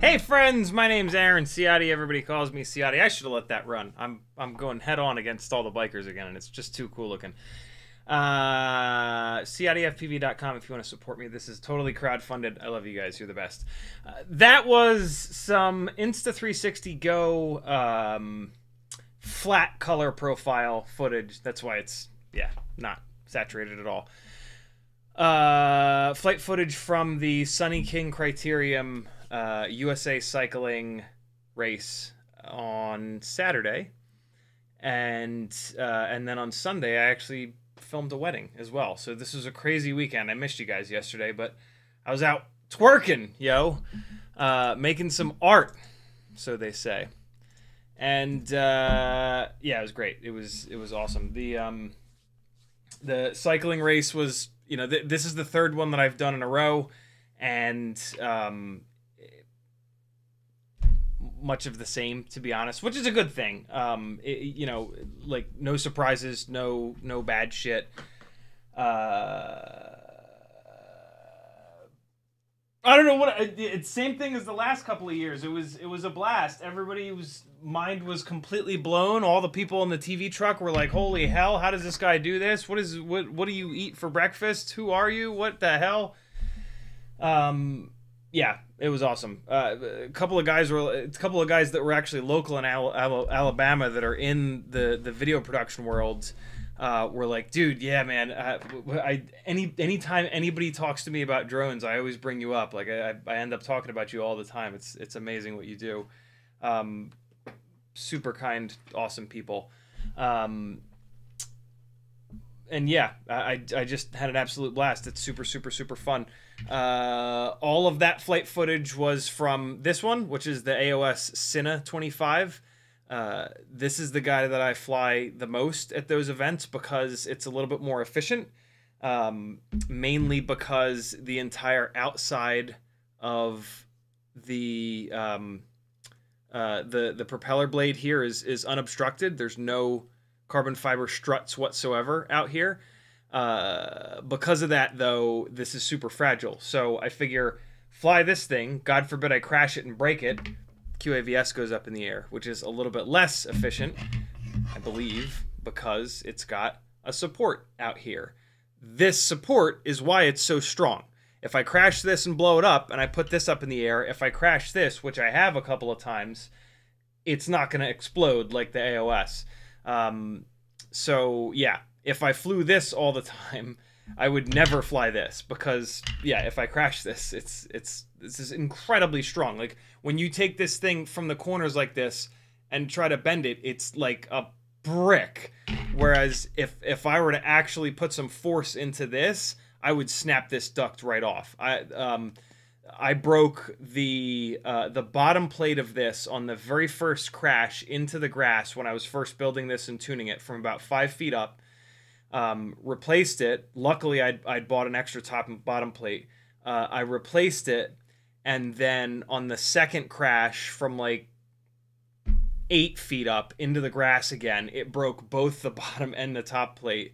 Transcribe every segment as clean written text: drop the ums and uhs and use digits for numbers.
Hey friends, my name's Aaron Ciotti. Everybody calls me Ciotti. I should have let that run. I'm going head on against all the bikers again, and it's just too cool looking. CiottiFPV.com if you want to support me. This is totally crowdfunded. I love you guys. You're the best. That was some Insta360 Go flat color profile footage. That's why it's, yeah, not saturated at all. Flight footage from the Sunny King Criterium USA cycling race on Saturday, and then on Sunday I actually filmed a wedding as well. So this was a crazy weekend. I missed you guys yesterday, but I was out twerking, yo, making some art, so they say. And yeah, it was great. It was awesome. The cycling race was, you know, this is the third one that I've done in a row, and much of the same, to be honest, which is a good thing. You know, like, no surprises, no bad shit. I don't know what it's same thing as the last couple of years. It was a blast. Everybody's mind was completely blown. All the people in the TV truck were like, "Holy hell! How does this guy do this? What do you eat for breakfast? Who are you? What the hell?" Yeah, it was awesome. A couple of guys that were actually local in Alabama that are in the video production world were like, "Dude, yeah, man. Anytime anybody talks to me about drones, I always bring you up. Like, I end up talking about you all the time. It's amazing what you do." Super kind, awesome people. And yeah, I just had an absolute blast. It's super, super, super fun. All of that flight footage was from this one, which is the AOS Cine 25. This is the guy that I fly the most at those events because it's a little bit more efficient, mainly because the entire outside of the propeller blade here is unobstructed. There's no carbon fiber struts whatsoever out here. Because of that, though, this is super fragile. So I figure, fly this thing, God forbid I crash it and break it, QAVS goes up in the air, which is a little bit less efficient, I believe, because it's got a support out here. This support is why it's so strong. If I crash this and blow it up, and I put this up in the air, if I crash this, which I have a couple of times, it's not going to explode like the AOS. So, yeah, if I flew this all the time, I would never fly this because, yeah, if I crash this, this is incredibly strong. Like, when you take this thing from the corners like this and try to bend it, it's like a brick. Whereas if I were to actually put some force into this, I would snap this duct right off. I broke the bottom plate of this on the very first crash into the grass when I was first building this and tuning it from about 5 feet up. Replaced it. Luckily, I'd bought an extra top and bottom plate. I replaced it, and then on the second crash from like 8 feet up into the grass again, it broke both the bottom and the top plate.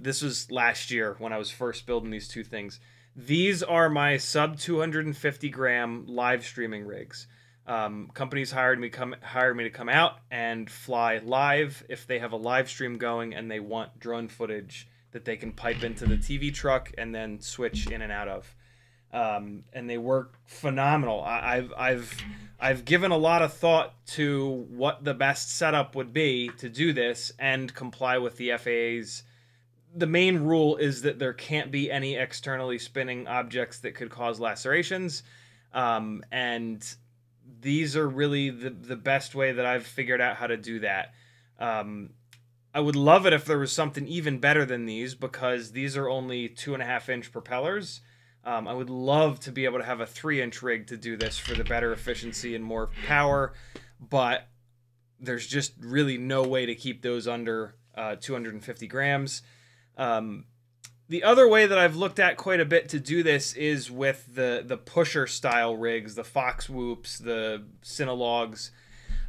This was last year when I was first building these two things. These are my sub 250 gram live streaming rigs. Companies hired me to come out and fly live if they have a live stream going and they want drone footage that they can pipe into the TV truck and then switch in and out of. And they work phenomenal. I've given a lot of thought to what the best setup would be to do this and comply with the FAA's. The main rule is that there can't be any externally spinning objects that could cause lacerations. And these are really the best way that I've figured out how to do that. I would love it if there was something even better than these, because these are only 2.5-inch propellers. I would love to be able to have a 3-inch rig to do this for the better efficiency and more power, but there's just really no way to keep those under 250 grams. The other way that I've looked at quite a bit to do this is with the pusher style rigs, the Fox Whoops, the Cinelogs.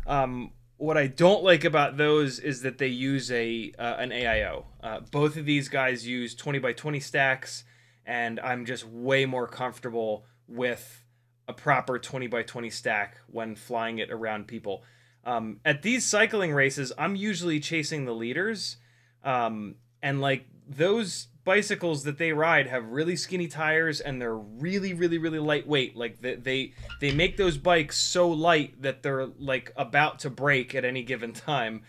What I don't like about those is that they use an AIO. Both of these guys use 20x20 stacks, and I'm just way more comfortable with a proper 20x20 stack when flying it around people. At these cycling races, I'm usually chasing the leaders, and like those bicycles that they ride have really skinny tires and they're really lightweight. Like they make those bikes so light that they're like about to break at any given time.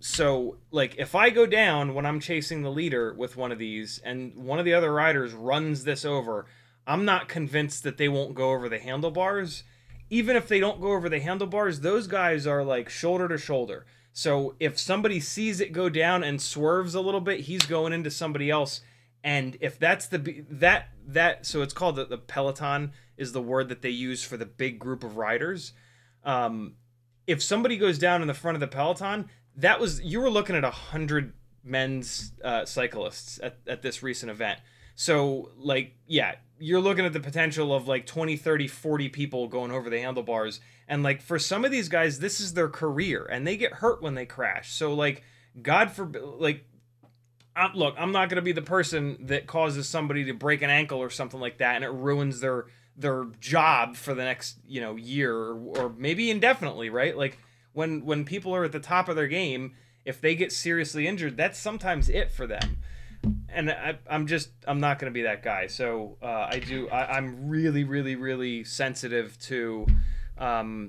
So like if I go down when I'm chasing the leader with one of these and one of the other riders runs this over, I'm not convinced that they won't go over the handlebars. Even if they don't go over the handlebars, those guys are like shoulder to shoulder. So if somebody sees it go down and swerves a little bit, he's going into somebody else. And if that's so it's called the Peloton is the word that they use for the big group of riders. If somebody goes down in the front of the Peloton, that was, you were looking at 100 men's cyclists at this recent event. So like, yeah, you're looking at the potential of like 20, 30, 40 people going over the handlebars. And like for some of these guys, this is their career and they get hurt when they crash. So like, God forbid, like, look, I'm not going to be the person that causes somebody to break an ankle or something like that. And it ruins their job for the next, you know, year or maybe indefinitely, right? Like when people are at the top of their game, if they get seriously injured, that's sometimes it for them. And I'm not going to be that guy. So I'm really sensitive to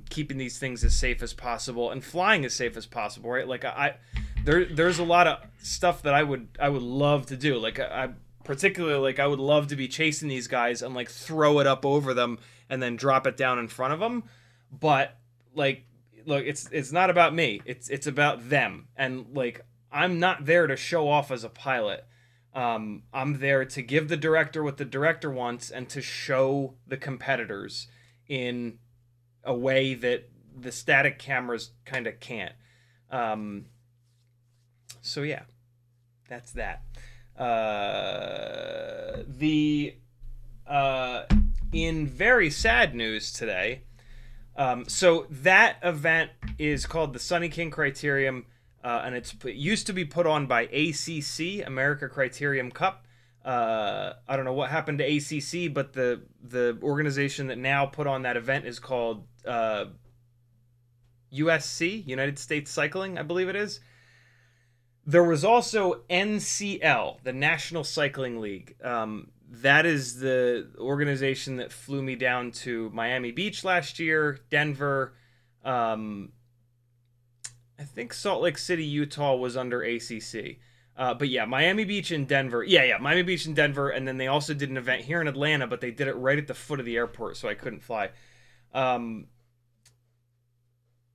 keeping these things as safe as possible and flying as safe as possible, right? Like there's a lot of stuff that I would love to do. Like particularly like I would love to be chasing these guys and like throw it up over them and then drop it down in front of them. But like, look, it's not about me. It's about them. And like, I'm not there to show off as a pilot. I'm there to give the director what the director wants and to show the competitors in a way that the static cameras kind of can't. So yeah, that's that. In very sad news today, so that event is called the Sunny King Criterium. And it used to be put on by ACC, America Criterium Cup. I don't know what happened to ACC, but the organization that now put on that event is called USC, United States Cycling, I believe it is. There was also NCL, the National Cycling League. That is the organization that flew me down to Miami Beach last year, Denver. I think Salt Lake City, Utah was under ACC. But yeah, Miami Beach and Denver. Yeah, Miami Beach and Denver. And then they also did an event here in Atlanta, but they did it right at the foot of the airport, so I couldn't fly.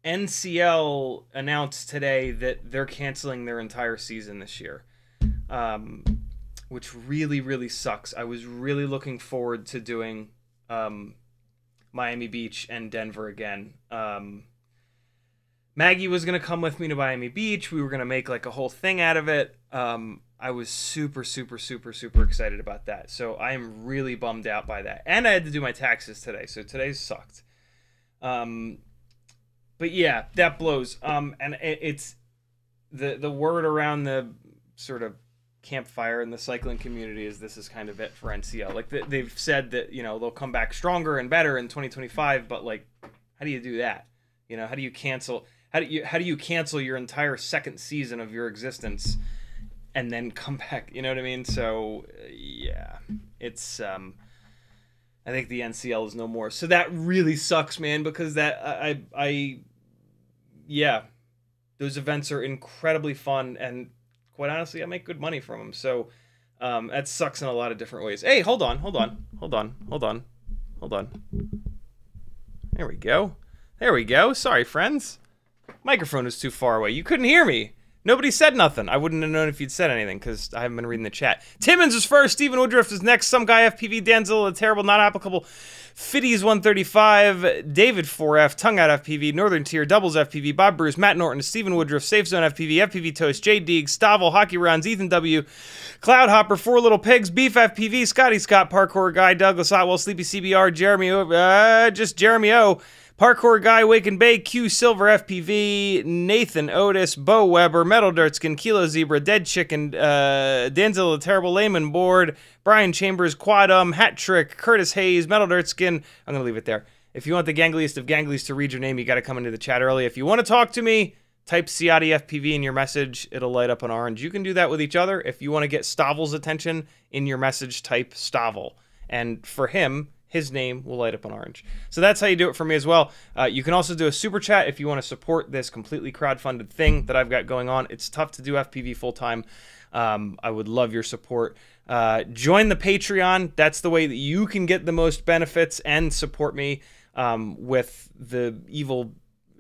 NCL announced today that they're canceling their entire season this year, which really, really sucks. I was really looking forward to doing Miami Beach and Denver again. Maggie was going to come with me to Miami Beach. We were going to make like a whole thing out of it. I was super, super, super, super excited about that. So I am really bummed out by that. And I had to do my taxes today, so today sucked. But yeah, that blows. And it's the word around the sort of campfire in the cycling community is this is kind of it for NCL. Like they've said that, you know, they'll come back stronger and better in 2025, but like, how do you do that? You know, how do you cancel your entire second season of your existence and then come back? You know what I mean? So yeah, it's I think the NCL is no more. So that really sucks, man, because that yeah, those events are incredibly fun, and quite honestly, I make good money from them. So that sucks in a lot of different ways. Hey, hold on. There we go. There we go. Sorry, friends. Microphone was too far away. You couldn't hear me. Nobody said nothing. I wouldn't have known if you'd said anything because I haven't been reading the chat. Timmons is first. Stephen Woodruff is next. Some guy FPV. Danzel, a terrible, not applicable. Fitties 135. David 4F. Tongue out FPV. Northern tier. Doubles FPV. Bob Bruce. Matt Norton. Stephen Woodruff. Safe zone FPV. FPV Toast. J. Deeg. Stavel. Hockey Rounds. Ethan W. Cloudhopper. Four Little Pigs. Beef FPV. Scotty Scott. Parkour Guy. Douglas Otwell. Sleepy CBR. Jeremy O. Just Jeremy O. Parkour Guy, Wake and Bay, Q Silver FPV, Nathan Otis, Bo Weber, Metal Dirtskin, Kilo Zebra, Dead Chicken, Danzil the Terrible, Layman Board, Brian Chambers, Quadum, Hat Trick, Curtis Hayes, Metal Dirtskin. I'm going to leave it there. If you want the gangliest of ganglies to read your name, you got to come into the chat early. If you want to talk to me, type CiottiFPV in your message. It'll light up an orange. You can do that with each other. If you want to get Stavel's attention in your message, type Stavel. And for him, his name will light up an orange. So that's how you do it for me as well. You can also do a super chat if you want to support this completely crowdfunded thing that I've got going on. It's tough to do FPV full-time. I would love your support. Join the Patreon. That's the way that you can get the most benefits and support me with the evil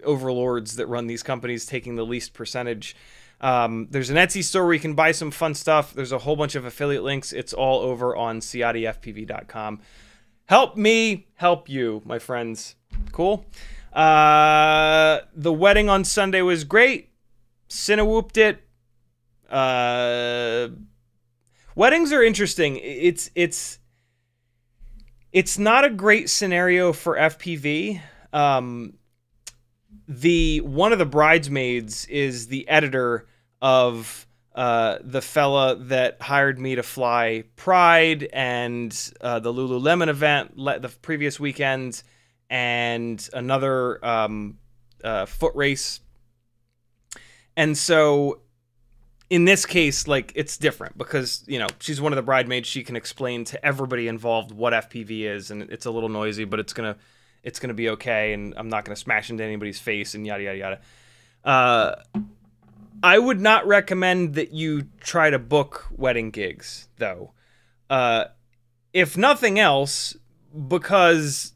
overlords that run these companies taking the least percentage. There's an Etsy store where you can buy some fun stuff. There's a whole bunch of affiliate links. It's all over on CiottiFPV.com. Help me help you, my friends. Cool. The wedding on Sunday was great. Cinewooped it. Weddings are interesting. It's not a great scenario for FPV. The one of the bridesmaids is the editor of the fella that hired me to fly Pride and the Lululemon event the previous weekend and another foot race. And so in this case, like, it's different because, you know, she's one of the bridesmaids. She can explain to everybody involved what FPV is, and it's a little noisy, but it's gonna be okay, and I'm not gonna smash into anybody's face and yada yada yada. I would not recommend that you try to book wedding gigs, though. If nothing else, because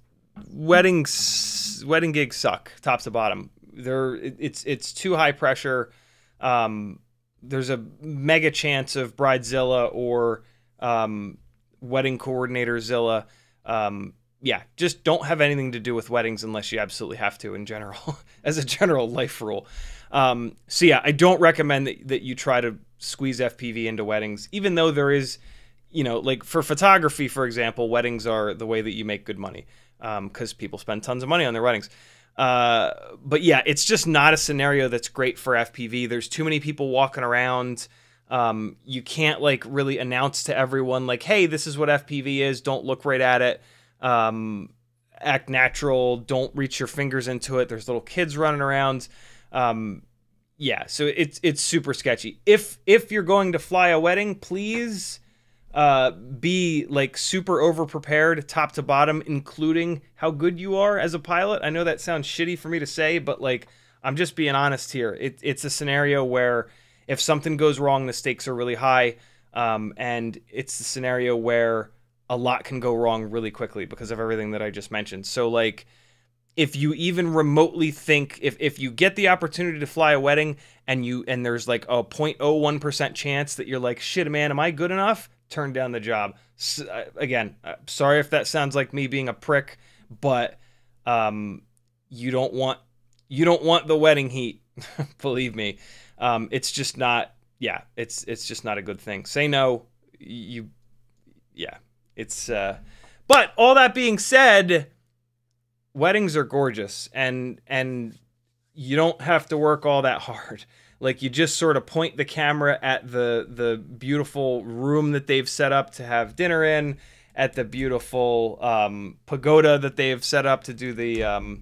wedding gigs suck top to bottom. It's too high pressure. There's a mega chance of Bridezilla or wedding coordinatorzilla. Yeah, just don't have anything to do with weddings unless you absolutely have to in general, as a general life rule. So yeah, I don't recommend that you try to squeeze FPV into weddings, even though there is, you know, like for photography, for example, weddings are the way that you make good money, because people spend tons of money on their weddings. But yeah, it's just not a scenario that's great for FPV. There's too many people walking around. You can't like really announce to everyone like, hey, this is what FPV is. Don't look right at it. Act natural. Don't reach your fingers into it. There's little kids running around. yeah, so it's super sketchy. If you're going to fly a wedding, please be like super over prepared top to bottom, including how good you are as a pilot. I know that sounds shitty for me to say, but like, I'm just being honest here. It's a scenario where if something goes wrong, the stakes are really high, and it's the scenario where a lot can go wrong really quickly because of everything that I just mentioned. So like, if you even remotely think, if you get the opportunity to fly a wedding and there's like a 0.01% chance that you're like, shit, man, am I good enough? Turn down the job. So, again, sorry if that sounds like me being a prick, but you don't want the wedding heat. Believe me. It's just not, yeah, it's just not a good thing. Say no. Yeah, it's, but all that being said, weddings are gorgeous, and you don't have to work all that hard. Like, you just sort of point the camera at the beautiful room that they've set up to have dinner in, at the beautiful, pagoda that they've set up to do the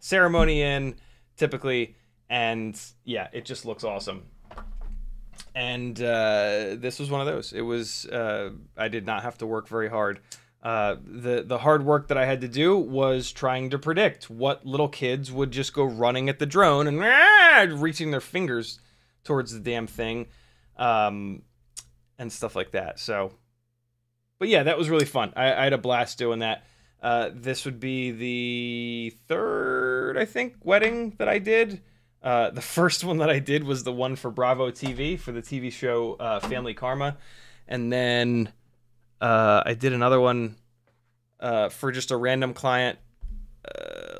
ceremony in, typically. And yeah, it just looks awesome. And this was one of those. It was, I did not have to work very hard. The hard work that I had to do was trying to predict what little kids would just go running at the drone and reaching their fingers towards the damn thing, and stuff like that. So, but yeah, that was really fun. I had a blast doing that. This would be the third, I think, wedding that I did. The first one that I did was the one for Bravo TV, for the TV show Family Karma. And then I did another one for just a random client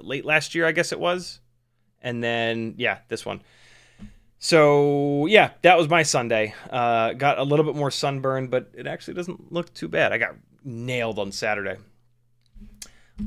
late last year, I guess it was. And then, yeah, this one. So, yeah, that was my Sunday. Got a little bit more sunburned, but it actually doesn't look too bad. I got nailed on Saturday.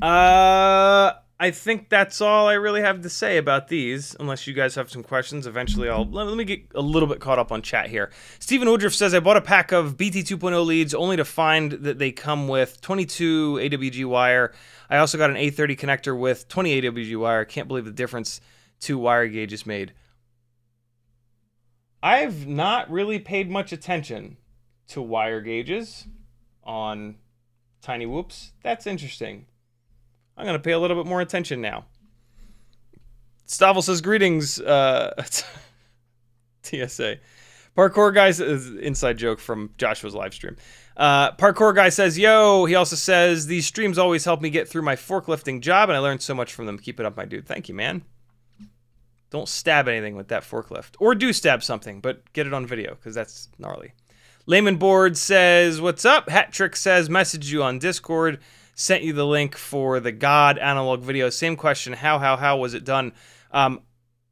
I think that's all I really have to say about these, unless you guys have some questions. Eventually, let me get a little bit caught up on chat here. Stephen Woodruff says, I bought a pack of BT 2.0 leads only to find that they come with 22 AWG wire. I also got an A30 connector with 20 AWG wire. Can't believe the difference 2 wire gauges made. I've not really paid much attention to wire gauges on Tiny Whoops. That's interesting. I'm going to pay a little bit more attention now. Stavel says, greetings, TSA. Parkour Guy says, inside joke from Joshua's live stream. Parkour Guy says, yo. He also says, these streams always help me get through my forklifting job, and I learned so much from them. Keep it up, my dude. Thank you, man. Don't stab anything with that forklift. Or do stab something, but get it on video, because that's gnarly. Layman Board says, what's up? Hat Trick says, message you on Discord. Sent you the link for the God analog video. Same question. How was it done?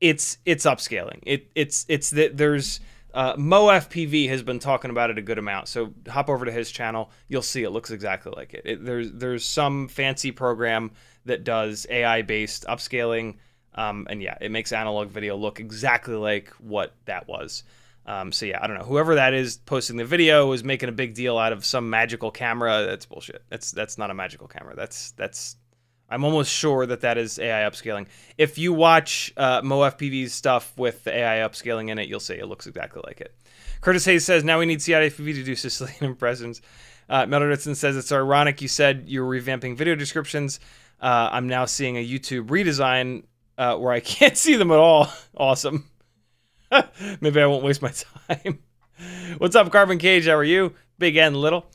It's upscaling. It's that there's Mo FPV has been talking about it a good amount. So hop over to his channel. You'll see it looks exactly like it. There's some fancy program that does AI based upscaling. And yeah, it makes analog video look exactly like what that was. So yeah, I don't know. Whoever that is posting the video is making a big deal out of some magical camera. That's bullshit. That's not a magical camera. That's I'm almost sure that is AI upscaling. If you watch Mo FPV's stuff with the AI upscaling in it, you'll see it looks exactly like it. Curtis Hayes says, now we need CiottiFPV to do Sicilian impressions. Melderditson says, it's ironic you said you were revamping video descriptions. I'm now seeing a YouTube redesign where I can't see them at all. Awesome. Maybe I won't waste my time. What's up, Carbon Cage? How are you? Big and little.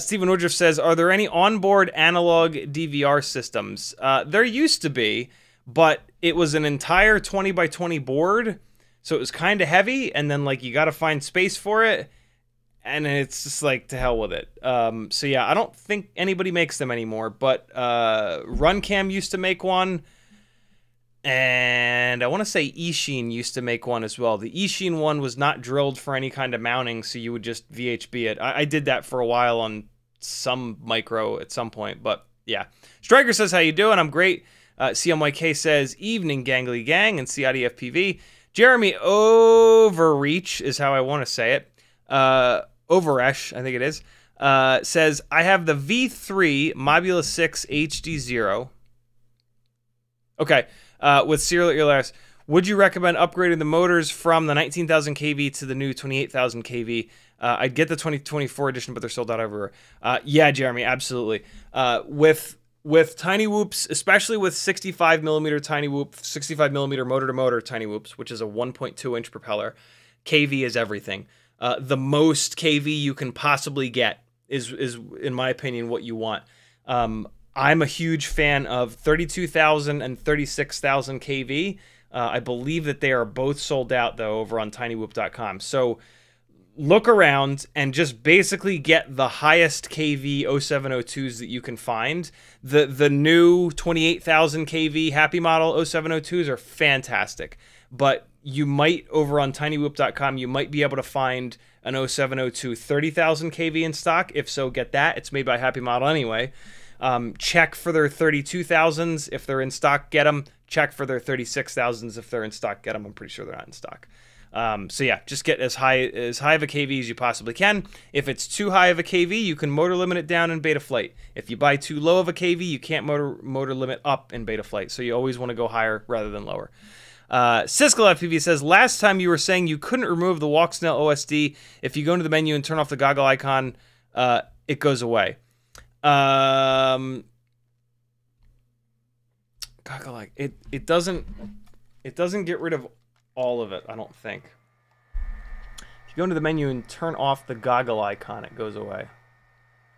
Stephen Woodruff says, are there any onboard analog DVR systems? There used to be, but it was an entire 20 by 20 board. So it was kind of heavy. And then like, you got to find space for it. And it's just like, to hell with it. So yeah, I don't think anybody makes them anymore, but Runcam used to make one. And I want to say Eachine used to make one as well. The Eachine one was not drilled for any kind of mounting, so you would just VHB it. I did that for a while on some micro at some point, but yeah. Striker says, how you doing? I'm great. CMYK says, evening, gangly gang, and CiottiFPV. Jeremy Overreach is how I want to say it. Overresh, I think it is, says, I have the V3 Mobula 6 HD0. Okay. with serial ELRS. Would you recommend upgrading the motors from the 19,000 kV to the new 28,000 kV? I'd get the 2024 edition, but they're sold out everywhere. Yeah, Jeremy, absolutely. With tiny whoops, especially with 65 millimeter tiny whoop, 65 millimeter motor to motor tiny whoops, which is a 1.2 inch propeller, kV is everything. The most kV you can possibly get is in my opinion what you want. I'm a huge fan of 32,000 and 36,000 kV. I believe that they are both sold out though over on tinywhoop.com. So look around and just basically get the highest kV 0702s that you can find. The new 28,000 kV Happy Model 0702s are fantastic, but you might over on tinywhoop.com, you might be able to find an 0702 30,000 kV in stock. If so, get that. It's made by Happy Model anyway. Check for their 32,000s. If they're in stock, get them. Check for their 36,000s. If they're in stock, get them. I'm pretty sure they're not in stock. So yeah, just get as high of a kV as you possibly can. If it's too high of a kV, you can motor limit it down in Betaflight. If you buy too low of a kV, you can't motor limit up in Betaflight. So you always want to go higher rather than lower. Siskel FPV says, last time you were saying you couldn't remove the Walksnail OSD. If you go into the menu and turn off the goggle icon, it goes away. Goggle icon, it doesn't get rid of all of it, I don't think. If you go into the menu and turn off the goggle icon, it goes away.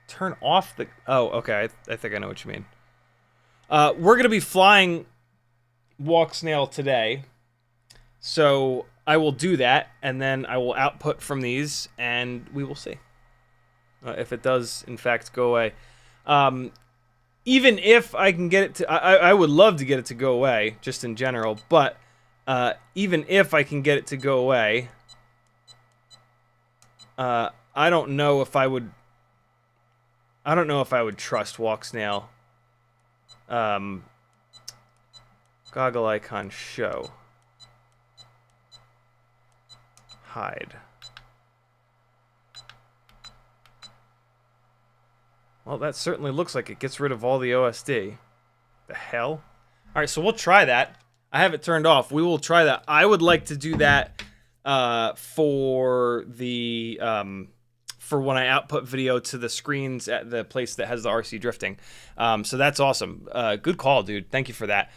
Turn off the... Oh, okay. I think I know what you mean. We're going to be flying Walksnail today. So I will do that, and then I will output from these, and we will see. If it does, in fact, go away. Even if I can get it to... I would love to get it to go away, just in general, but... even if I can get it to go away, I don't know if I would. I don't know if I would trust Walksnail. Goggle icon show. Hide. Well, that certainly looks like it gets rid of all the OSD. The hell? All right, so we'll try that. I have it turned off. We will try that. I would like to do that for the for when I output video to the screens at the place that has the RC drifting. So that's awesome. Good call, dude. Thank you for that.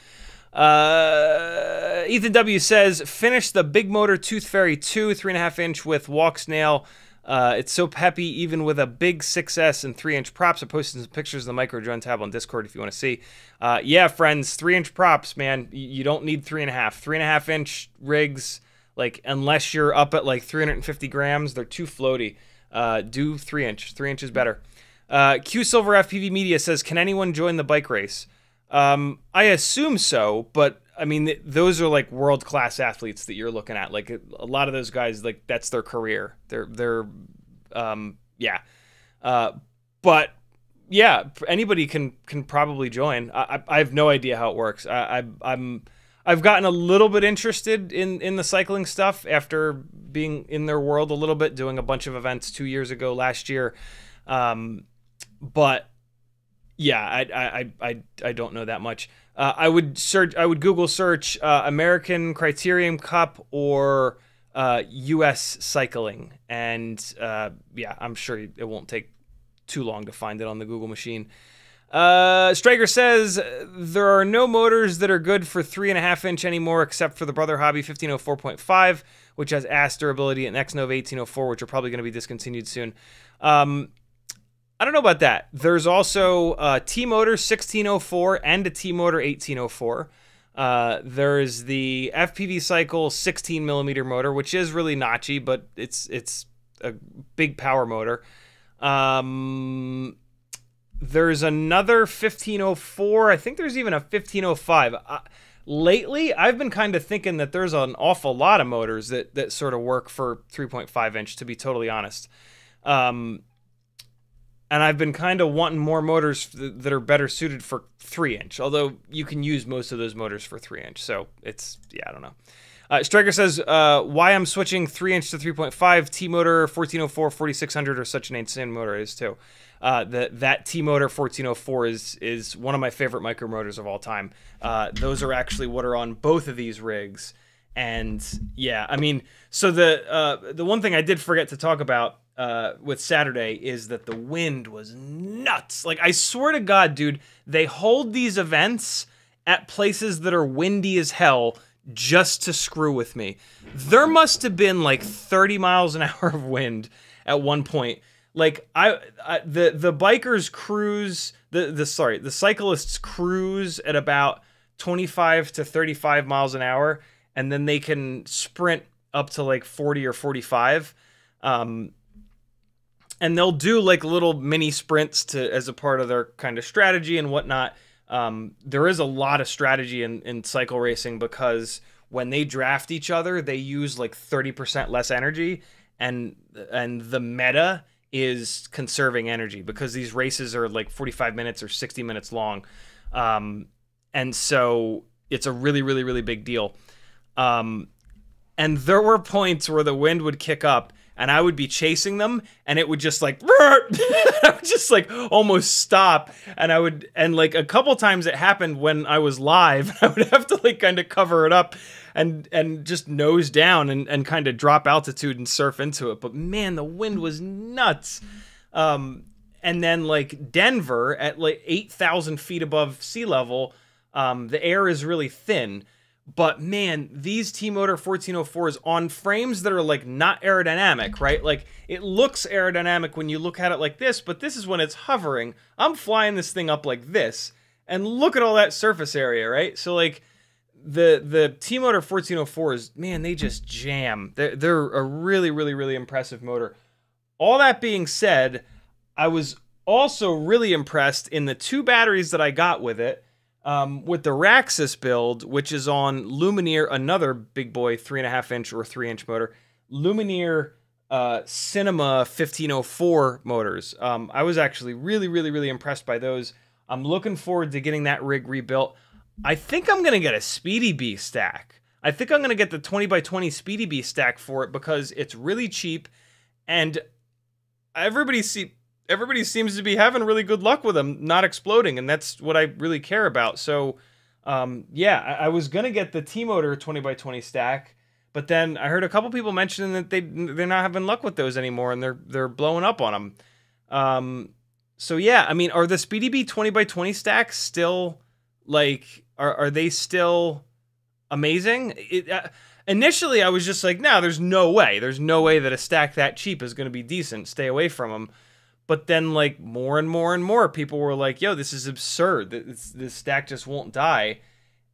Ethan W says, finish the Big Motor Tooth Fairy 2 3.5 inch with Walksnail. It's so peppy, even with a big 6S and 3-inch props. I posted some pictures of the micro drone tab on Discord if you want to see. Yeah, friends, 3-inch props, man. You don't need 3.5. 3.5-inch rigs, like, unless you're up at, like, 350 grams, they're too floaty. Do 3-inch. 3-inch is better. Q Silver FPV Media says, can anyone join the bike race? I assume so, but... I mean, those are like world-class athletes that you're looking at. Like a lot of those guys, like that's their career. Yeah. But yeah, anybody can probably join. I have no idea how it works. I've gotten a little bit interested in the cycling stuff after being in their world a little bit, doing a bunch of events 2 years ago, last year. But yeah, I don't know that much. I would Google search American Criterium Cup or U.S. cycling, and yeah, I'm sure it won't take too long to find it on the Google machine. Strager says there are no motors that are good for 3.5 inch anymore, except for the Brother Hobby 1504.5, which has ASS durability, and Xnova 1804, which are probably going to be discontinued soon. I don't know about that. There's also T-Motor 1604 and a T-Motor 1804. There's the FPV Cycle 16 millimeter motor, which is really notchy, but it's a big power motor. There's another 1504. I think there's even a 1505. Lately, I've been kind of thinking that there's an awful lot of motors that sort of work for 3.5 inch, to be totally honest. And I've been kind of wanting more motors that are better suited for 3-inch, although you can use most of those motors for 3-inch. So it's, yeah, I don't know. Striker says, why I'm switching 3-inch to 3.5 T-Motor 1404 4600 or such an insane motor is too. That T-Motor 1404 is one of my favorite micro motors of all time. Those are actually what are on both of these rigs. And yeah, I mean, so the one thing I did forget to talk about with Saturday is that the wind was nuts. Like, I swear to God, dude, they hold these events at places that are windy as hell just to screw with me. There must have been like 30 miles an hour of wind at one point. Like, the bikers cruise, the cyclists cruise at about 25 to 35 miles an hour, and then they can sprint up to like 40 or 45. And they'll do like little mini sprints as a part of their kind of strategy and whatnot. There is a lot of strategy in cycle racing, because when they draft each other, they use like 30% less energy, and the meta is conserving energy, because these races are like 45 minutes or 60 minutes long. And so it's a really, really, really big deal. And there were points where the wind would kick up and I would be chasing them, and it would just like, I would just like almost stop. And I would, and like a couple times it happened when I was live, I would have to like kind of cover it up and just nose down and kind of drop altitude and surf into it. But man, the wind was nuts. And then like Denver at like 8,000 feet above sea level, the air is really thin. But man, these T-Motor 1404s on frames that are like not aerodynamic, right? Like, it looks aerodynamic when you look at it like this, but this is when it's hovering. I'm flying this thing up like this, and look at all that surface area, right? So like the T-Motor 1404s, man, they just jam. They're a really, really, really impressive motor. All that being said, I was also really impressed in the two batteries that I got with it. With the Raxus build, which is on Lumineer, another big boy 3.5-inch or 3-inch motor, Lumineer Cinema 1504 motors. I was actually really, really, really impressed by those. I'm looking forward to getting that rig rebuilt. I think I'm going to get a Speedy Bee stack. I think I'm going to get the 20x20 Speedy Bee stack for it, because it's really cheap, and everybody seems to be having really good luck with them not exploding, and that's what I really care about. So, yeah, I was going to get the T-Motor 20x20 stack, but then I heard a couple people mentioning that they're not having luck with those anymore, and they're blowing up on them. So, yeah, I mean, are the Speedy Bee 20x20 stacks still, like, are they still amazing? Initially, I was just like, no, there's no way. There's no way that a stack that cheap is going to be decent. Stay away from them. But then, like, more and more and more people were like, yo, this is absurd. This stack just won't die.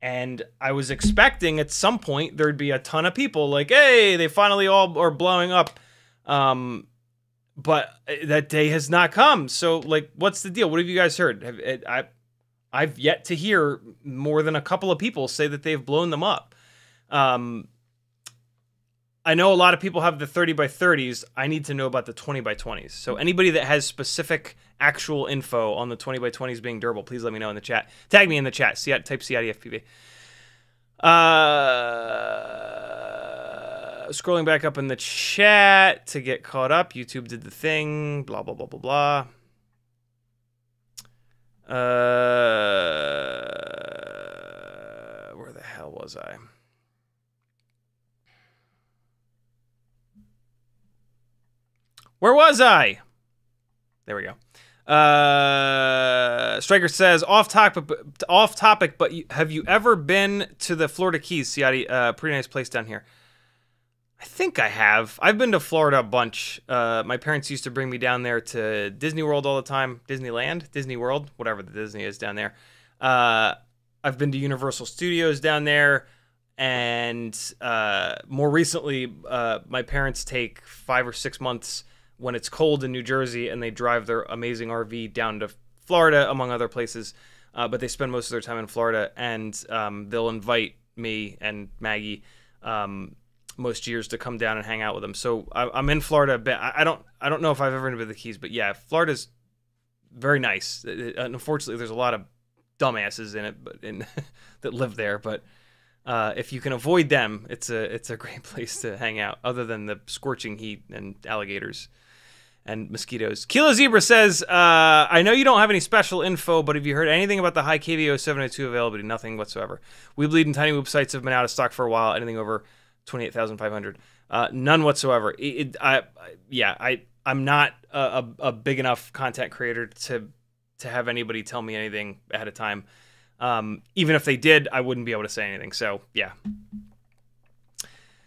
And I was expecting at some point there'd be a ton of people like, hey, they finally all are blowing up. But that day has not come. So, like, what's the deal? What have you guys heard? I've yet to hear more than a couple of people say that they've blown them up. I know a lot of people have the 30x30s. I need to know about the 20x20s. So anybody that has specific actual info on the 20x20s being durable, please let me know in the chat. Tag me in the chat. Type CiottiFPV. Scrolling back up in the chat to get caught up. YouTube did the thing. Blah, blah, blah, blah, blah. Where the hell was I? Where was I? There we go. Striker says, off topic, but have you ever been to the Florida Keys, Ciotti? Pretty nice place down here. I think I have. I've been to Florida a bunch. My parents used to bring me down there to Disney World all the time. Disneyland, Disney World, whatever the Disney is down there. I've been to Universal Studios down there. And more recently, my parents take 5 or 6 months when it's cold in New Jersey, and they drive their amazing RV down to Florida, among other places, but they spend most of their time in Florida, and they'll invite me and Maggie most years to come down and hang out with them. So I'm in Florida a bit. I don't know if I've ever been to the Keys, but yeah, Florida's very nice. Unfortunately, there's a lot of dumbasses in it, but that live there, but If you can avoid them, it's a great place to hang out, other than the scorching heat and alligators and mosquitoes. Kilo Zebra says, I know you don't have any special info, but have you heard anything about the high KVO 702 availability? Nothing whatsoever. We Bleed and Tiny Whoop sites have been out of stock for a while. Anything over 28,500? None whatsoever. I'm not a big enough content creator to have anybody tell me anything ahead of time. Even if they did, I wouldn't be able to say anything. So yeah.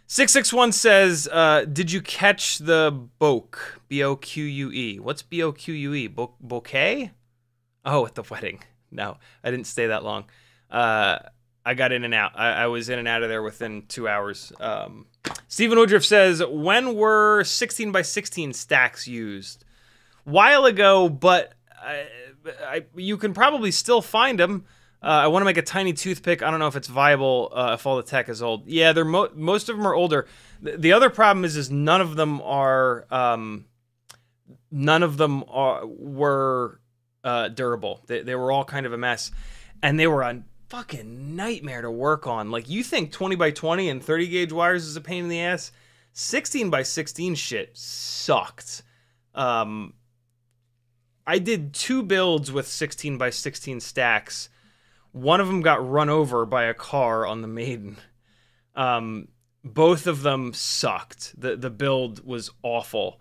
661 says, did you catch the Boque? B-O-Q-U-E. What's B-O-Q-U-E? Bouquet? Oh, at the wedding. No, I didn't stay that long. I got in and out. I was in and out of there within 2 hours. Stephen Woodruff says, when were 16x16 stacks used? While ago, but you can probably still find them. I want to make a tiny toothpick. I don't know if it's viable if all the tech is old. Yeah, they're most of them are older. The other problem is none of them are were durable. They were all kind of a mess, and they were a fucking nightmare to work on. Like, you think 20x20 and 30 gauge wires is a pain in the ass? 16x16 shit sucked. I did 2 builds with 16x16 stacks. One of them got run over by a car on the maiden. Both of them sucked. The build was awful.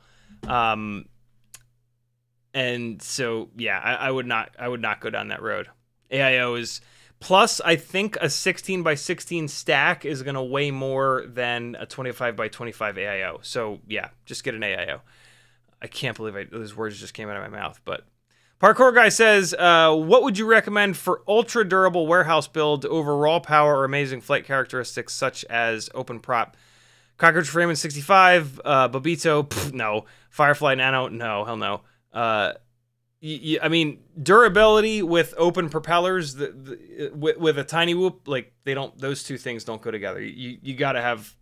And so yeah, I would not go down that road. AIO is, plus I think a 16x16 stack is gonna weigh more than a 25x25 AIO. So yeah, just get an AIO. I can't believe those words just came out of my mouth, but Parkour Guy says, what would you recommend for ultra-durable warehouse build over raw power or amazing flight characteristics such as open prop? Cockroach Frame 65, Bobito, pff, no. Firefly Nano, no, hell no. I mean, durability with open propellers, with a tiny whoop, like, they don't, those two things don't go together. You gotta have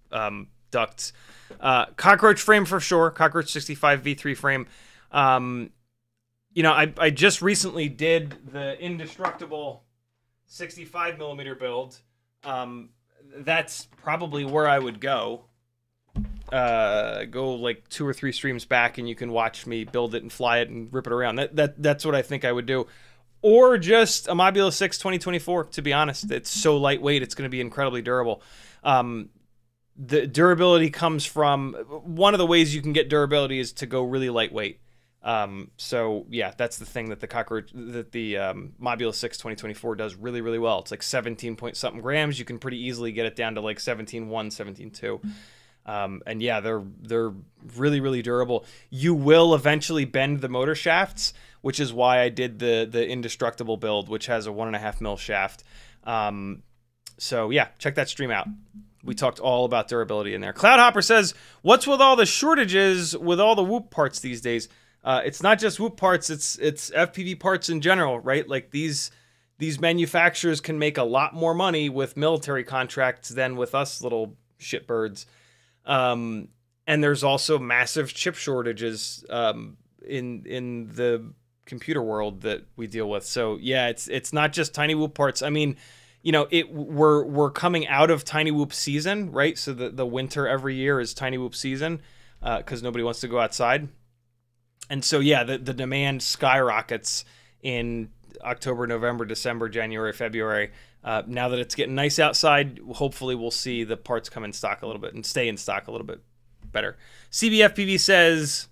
ducts. Cockroach Frame for sure, Cockroach 65 V3 frame. You know, I just recently did the indestructible 65mm build. That's probably where I would go. Go like 2 or 3 streams back, and you can watch me build it and fly it and rip it around. That's what I think I would do. Or just a Mobula 6 2024, to be honest. It's so lightweight, it's going to be incredibly durable. The durability comes from... One of the ways you can get durability is to go really lightweight. So yeah, that's the thing that the Mobula 6 2024 does really, really well. It's like 17-point-something grams. You can pretty easily get it down to like 17.1, 17.2. And yeah, they're really, really durable. You will eventually bend the motor shafts, which is why I did the indestructible build, which has a 1.5 mil shaft. So yeah, check that stream out. We talked all about durability in there. Cloudhopper says, what's with all the shortages with all the Whoop parts these days? It's not just Whoop parts, it's FPV parts in general, right? Like, these manufacturers can make a lot more money with military contracts than with us little shitbirds. And there's also massive chip shortages in the computer world that we deal with. So yeah, it's not just tiny Whoop parts. I mean, you know, we're coming out of tiny Whoop season, right? So the winter every year is tiny Whoop season, because nobody wants to go outside. And so, yeah, the demand skyrockets in October, November, December, January, February. Now that it's getting nice outside, hopefully we'll see the parts come in stock a little bit and stay in stock a little bit better. CBFPV says,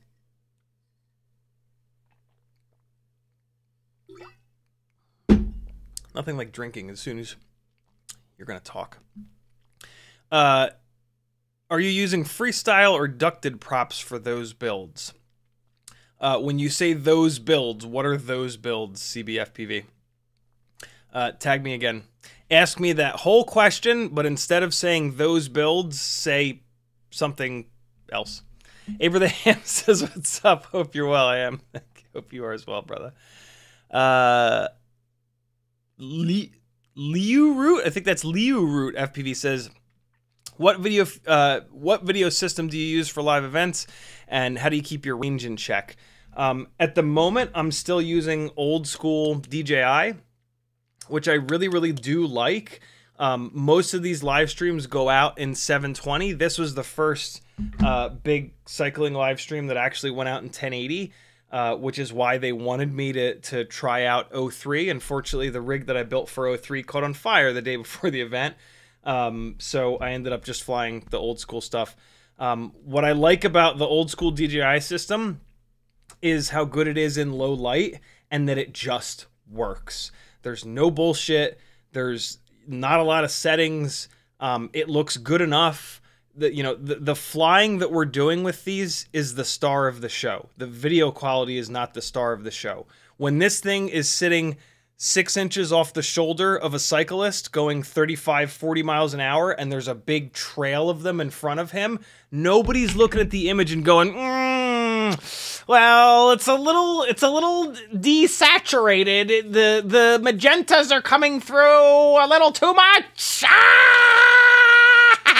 nothing like drinking as soon as you're going to talk. Are you using freestyle or ducted props for those builds? When you say those builds, what are those builds, CBFPV? Tag me again. Ask me that whole question, but instead of saying those builds, say something else. Abraham says, what's up? Hope you're well. I am. Hope you are as well, brother. Liu Root? I think that's Liu Root. FPV says, What video system do you use for live events, and how do you keep your range in check? At the moment, I'm still using old school DJI, which I really, really do like. Most of these live streams go out in 720. This was the first big cycling live stream that actually went out in 1080, which is why they wanted me to try out O3. Unfortunately, the rig that I built for O3 caught on fire the day before the event. So I ended up just flying the old school stuff. What I like about the old school DJI system is how good it is in low light and that it just works. There's no bullshit. There's not a lot of settings. It looks good enough that, you know, the flying that we're doing with these is the star of the show. The video quality is not the star of the show. When this thing is sitting 6 inches off the shoulder of a cyclist going 35, 40 miles an hour, and there's a big trail of them in front of him, nobody's looking at the image and going, well, it's a little desaturated. The magentas are coming through a little too much. Ah!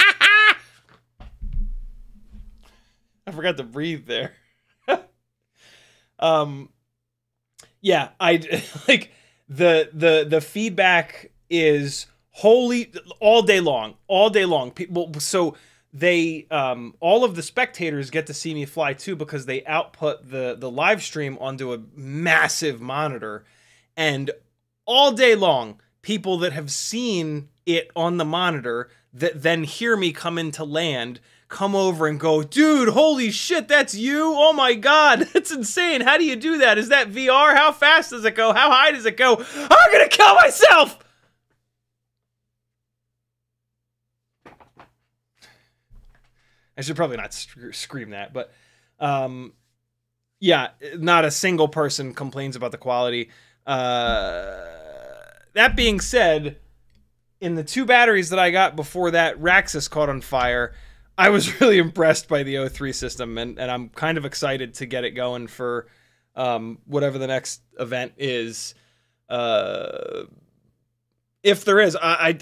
I forgot to breathe there. Yeah, I like the feedback is holy all day long. People, so they all of the spectators get to see me fly too, because they output the live stream onto a massive monitor, and all day long people that have seen it on the monitor that then hear me come into land come over and go, dude, holy shit, that's you? Oh my god, that's insane. How do you do that? Is that VR? How fast does it go? How high does it go? I'm gonna kill myself! I should probably not scream that, but yeah, not a single person complains about the quality. That being said, in the two batteries that I got before that Raxus caught on fire, I was really impressed by the O3 system, and I'm kind of excited to get it going for whatever the next event is. If there is, I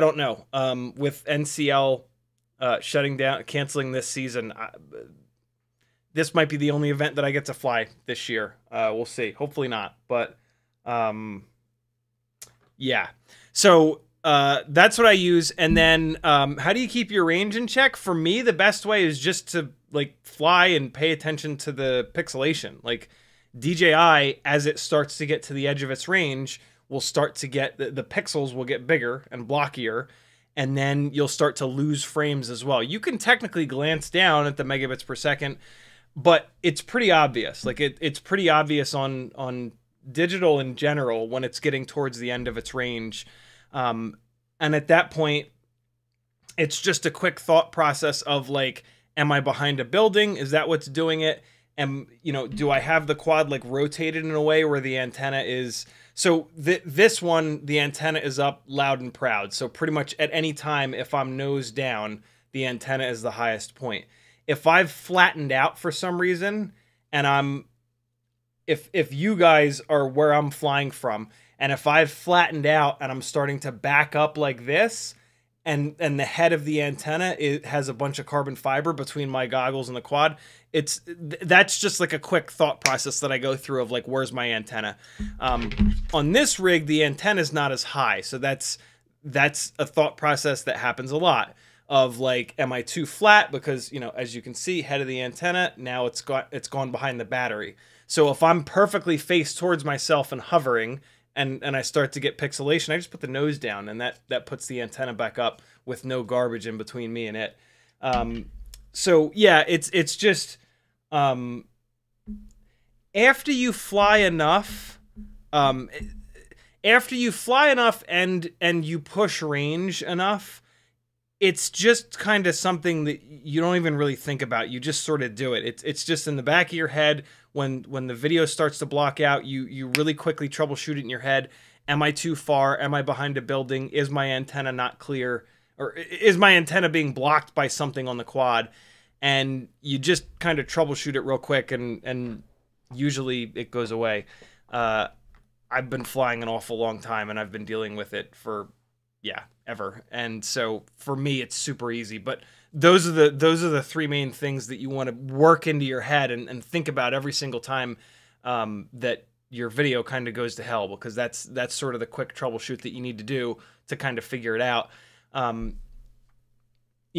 don't know. With NCL shutting down, canceling this season, this might be the only event that I get to fly this year. We'll see. Hopefully not, but yeah. So that's what I use. And then, how do you keep your range in check? For me, the best way is just to like fly and pay attention to the pixelation. Like DJI, as it starts to get to the edge of its range, will start to get the pixels will get bigger and blockier. And then you'll start to lose frames as well. You can technically glance down at the megabits per second, but it's pretty obvious. Like it's pretty obvious on digital in general, when it's getting towards the end of its range. And at that point, it's just a quick thought process of like, am I behind a building? Is that what's doing it? And, you know, do I have the quad like rotated in a way where the antenna is? So this one, the antenna is up loud and proud. So pretty much at any time, if I'm nose down, the antenna is the highest point. If I've flattened out for some reason, and if you guys are where I'm flying from, and if I've flattened out and I'm starting to back up like this, and the head of the antenna has a bunch of carbon fiber between my goggles and the quad, that's just like a quick thought process that I go through of like, where's my antenna? On this rig, the antenna is not as high, so that's a thought process that happens a lot of like, am I too flat? Because, you know, as you can see, head of the antenna, now it's gone behind the battery. So if I'm perfectly faced towards myself and hovering, and I start to get pixelation, I just put the nose down, and that puts the antenna back up with no garbage in between me and it. So yeah, it's just, after you fly enough, and you push range enough, it's just kind of something that you don't even really think about. You just sort of do it. It's just in the back of your head. When the video starts to block out, you really quickly troubleshoot it in your head. Am I too far? Am I behind a building? Is my antenna not clear? Or is my antenna being blocked by something on the quad? And you just kind of troubleshoot it real quick, and usually it goes away. I've been flying an awful long time, and I've been dealing with it for, yeah, ever. And so for me, it's super easy, but those are the three main things that you want to work into your head and think about every single time that your video kind of goes to hell, because that's sort of the quick troubleshoot that you need to do to kind of figure it out. You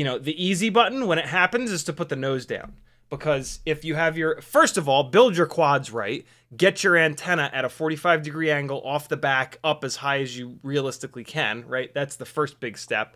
know, the easy button when it happens is to put the nose down, because if you have your, first of all, build your quads right, get your antenna at a 45-degree angle off the back up as high as you realistically can, right? That's the first big step.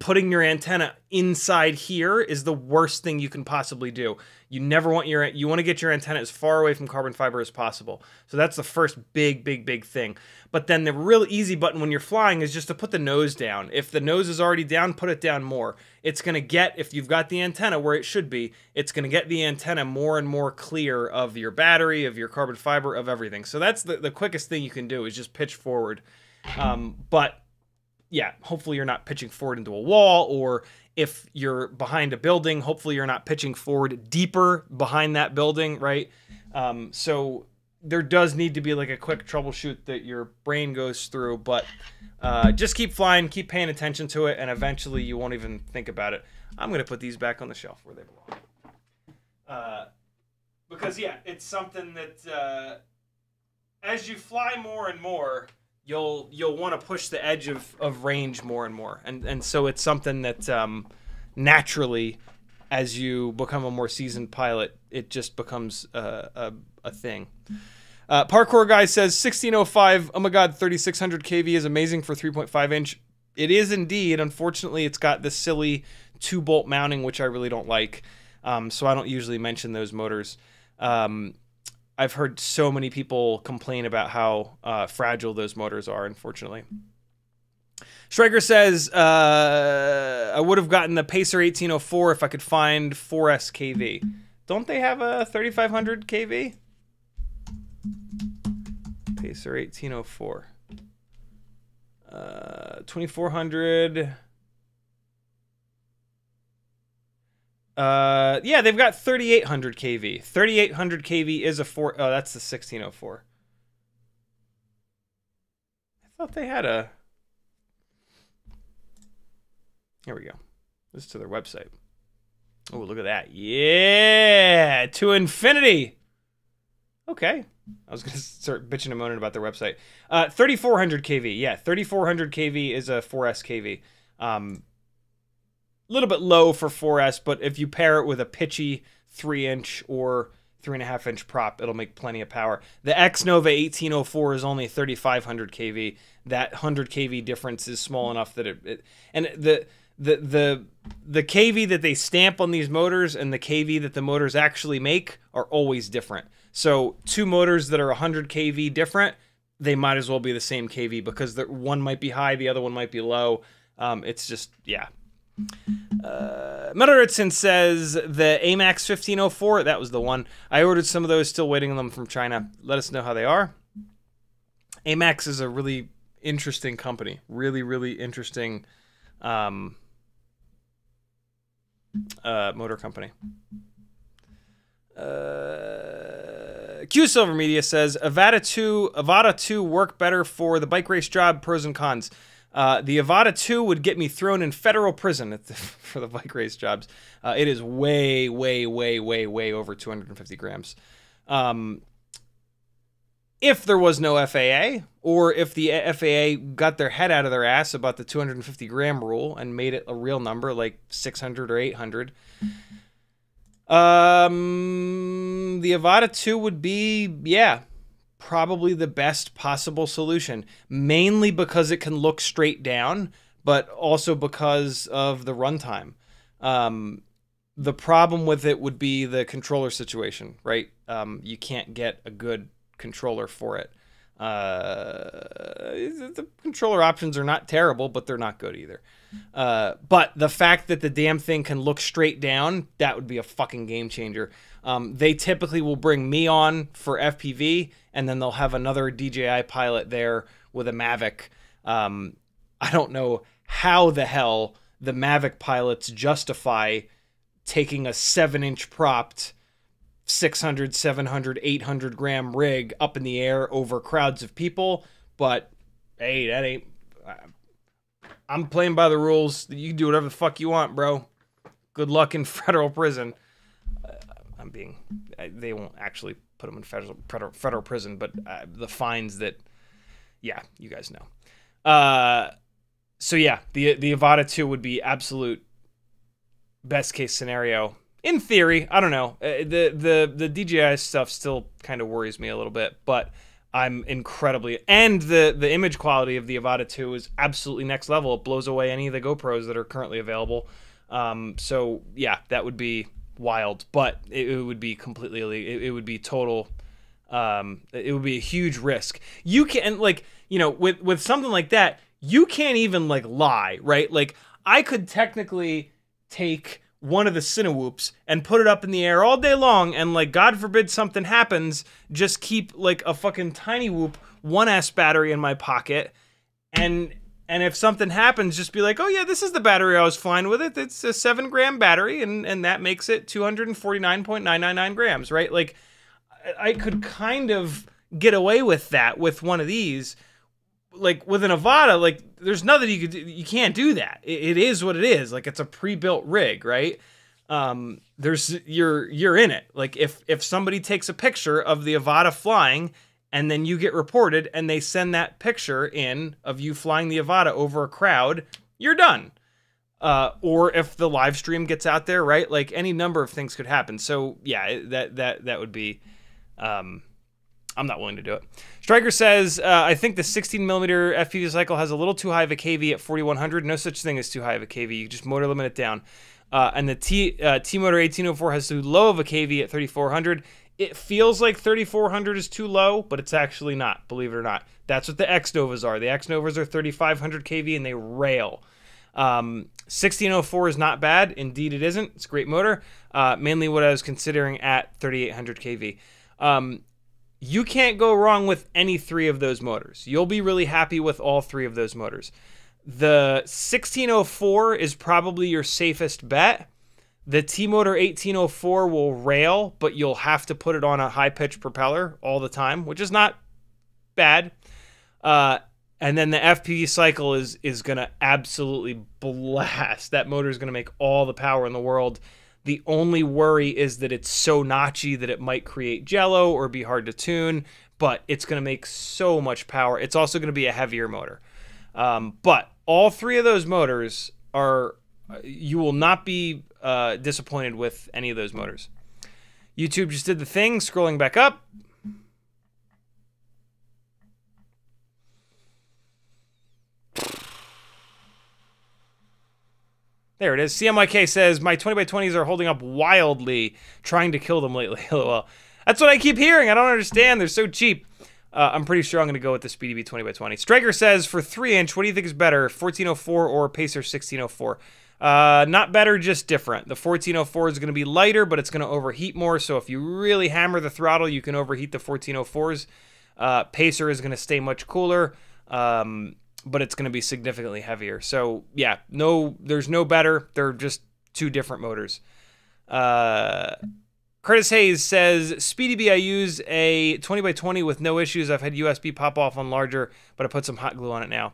Putting your antenna inside here is the worst thing you can possibly do. You never want your, you want to get your antenna as far away from carbon fiber as possible. So that's the first big thing. But then the real easy button when you're flying is just to put the nose down. If the nose is already down, put it down more. It's going to get, if you've got the antenna where it should be, it's going to get the antenna more and more clear of your battery, of your carbon fiber, of everything. So that's the quickest thing you can do is just pitch forward. But yeah, hopefully you're not pitching forward into a wall, or if you're behind a building, hopefully you're not pitching forward deeper behind that building, right? So there does need to be like a quick troubleshoot that your brain goes through, but just keep flying, keep paying attention to it, and eventually you won't even think about it. I'm going to put these back on the shelf where they belong. Because, yeah, it's something that as you fly more and more, you'll want to push the edge of range more and more. And so it's something that naturally, as you become a more seasoned pilot, it just becomes a thing. Parkour Guy says, 1605, oh my God, 3600 kV is amazing for 3.5 inch. It is indeed. Unfortunately, it's got this silly 2-bolt mounting, which I really don't like. So I don't usually mention those motors. I've heard so many people complain about how fragile those motors are, unfortunately. Schrager says, I would have gotten the Pacer 1804 if I could find 4S KV. Don't they have a 3500 KV? Pacer 1804. 2400. Yeah, they've got 3800 KV. 3800 KV is a 4... Oh, that's the 1604. I thought they had a... Here we go. This is to their website. Oh, look at that. Yeah! To infinity! Okay. I was going to start bitching and moaning about their website. 3400 KV. Yeah, 3400 KV is a 4S KV. Little bit low for 4S, but if you pair it with a pitchy 3-inch or 3.5-inch prop, it'll make plenty of power. The Xnova 1804 is only 3500 kV. That 100 kV difference is small enough that it and the kV that they stamp on these motors and the kV that the motors actually make are always different. So two motors that are 100 kV different, they might as well be the same kV, because the one might be high, the other one might be low. It's just, yeah. Medoritsen says the AMAX 1504, that was the one. I ordered some of those, still waiting on them from China. Let us know how they are. AMAX is a really interesting company. Really interesting motor company. Q Silver Media says Avata 2 work better for the bike race job, pros and cons. The Avata 2 would get me thrown in federal prison at for the bike race jobs. It is way over 250 grams. If there was no FAA, or if the FAA got their head out of their ass about the 250 gram rule and made it a real number, like 600 or 800, the Avata 2 would be, yeah, probably the best possible solution, mainly because it can look straight down, but also because of the runtime. The problem with it would be the controller situation, right? You can't get a good controller for it. The controller options are not terrible, but they're not good either. But the fact that the damn thing can look straight down, that would be a fucking game changer. They typically will bring me on for FPV, and then they'll have another DJI pilot there with a Mavic. I don't know how the hell the Mavic pilots justify taking a 7-inch propped 600, 700, 800 gram rig up in the air over crowds of people, but hey, that ain't... I'm playing by the rules. You can do whatever the fuck you want, bro. Good luck in federal prison. being, they won't actually put them in federal prison, but the fines that, yeah, you guys know. So yeah, the Avata 2 would be absolute best case scenario in theory. I don't know. The DJI stuff still kind of worries me a little bit, but I'm incredibly, and the image quality of the Avata 2 is absolutely next level. It blows away any of the GoPros that are currently available. So yeah, that would be wild, but it would be completely illegal. It would be total. It would be a huge risk. You can, like, you know, with something like that, you can't even like lie, right? Like, I could technically take one of the Cinewoops and put it up in the air all day long, and like, God forbid something happens, just keep like a fucking tiny whoop 1S battery in my pocket, and if something happens, just be like, oh yeah, this is the battery I was flying with. It. It's a 7 gram battery, and that makes it 249.999 grams, right? Like, I could kind of get away with that with one of these. Like, with an Avata, like, there's nothing you could do. You can't do that. It is what it is. Like, it's a pre-built rig, right? There's, you're in it. Like, if somebody takes a picture of the Avata flying, and then you get reported, and they send that picture in of you flying the Avata over a crowd, you're done. Or if the live stream gets out there, right? Like, any number of things could happen. So yeah, that would be, I'm not willing to do it. Striker says, I think the 16mm FPV cycle has a little too high of a KV at 4100. No such thing as too high of a KV. You just motor limit it down. And the T-Motor 1804 has too low of a KV at 3400. It feels like 3400 is too low, but it's actually not, believe it or not. That's what the Xnovas are. The Xnovas are 3500 KV and they rail. 1604 is not bad. Indeed, it isn't. It's a great motor. Mainly what I was considering at 3800 KV. You can't go wrong with any three of those motors. You'll be really happy with all three of those motors. The 1604 is probably your safest bet. The T-Motor 1804 will rail, but you'll have to put it on a high-pitch propeller all the time, which is not bad. And then the FPV cycle is going to absolutely blast. That motor is going to make all the power in the world. The only worry is that it's so notchy that it might create jello or be hard to tune, but it's going to make so much power. It's also going to be a heavier motor. But all three of those motors are, you will not be disappointed with any of those motors. YouTube just did the thing, scrolling back up. There it is. CMYK says, my 20x20s are holding up wildly, trying to kill them lately. LOL. That's what I keep hearing. I don't understand. They're so cheap. I'm pretty sure I'm going to go with the Speedy Bee 20x20. Striker says, for 3-inch, what do you think is better, 1404 or Pacer 1604? Not better, just different. The 1404 is going to be lighter, but it's going to overheat more. So if you really hammer the throttle, you can overheat the 1404s. Pacer is going to stay much cooler. But it's going to be significantly heavier. So yeah, no, there's no better. They're just two different motors. Curtis Hayes says, Speedy Bee, I use a 20x20 with no issues. I've had USB pop off on larger, but I put some hot glue on it now.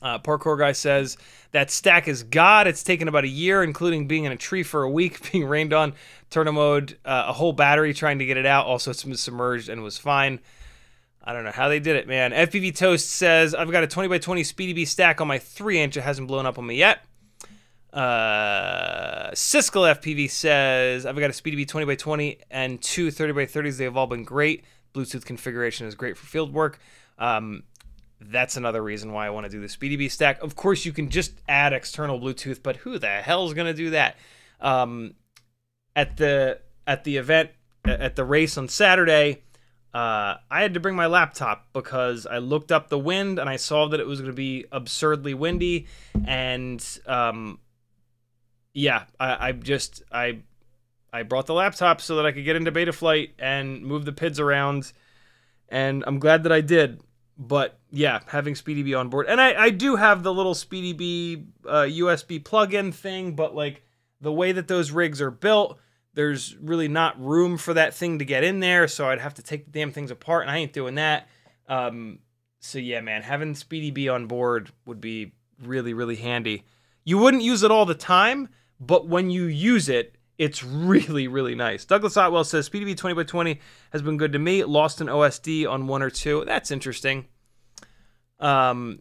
Parkour Guy says, that stack is God. It's taken about a year, including being in a tree for a week, being rained on, tornado mode, a whole battery trying to get it out. Also, it's been submerged and was fine. I don't know how they did it, man. FPV Toast says, I've got a 20x20 Speedy Bee stack on my 3-inch. It hasn't blown up on me yet. Siskel FPV says, I've got a Speedy Bee 20x20 and two 30x30s. They've all been great. Bluetooth configuration is great for field work. That's another reason why I want to do the Speedy Bee stack. Of course, you can just add external Bluetooth, but who the hell is going to do that? At the event, at the race on Saturday, I had to bring my laptop because I looked up the wind and I saw that it was going to be absurdly windy, and yeah, I brought the laptop so that I could get into Betaflight and move the PIDs around, and I'm glad that I did. But yeah, having Speedy Bee on board, and I do have the little Speedy Bee USB plug-in thing, but like, the way that those rigs are built, there's really not room for that thing to get in there, so I'd have to take the damn things apart, and I ain't doing that. So yeah, man, having Speedy Bee on board would be really, really handy. You wouldn't use it all the time, but when you use it, It's really, really nice. Douglas Otwell says, Speedy Bee 20x20 has been good to me. Lost an OSD on 1 or 2. That's interesting. I'm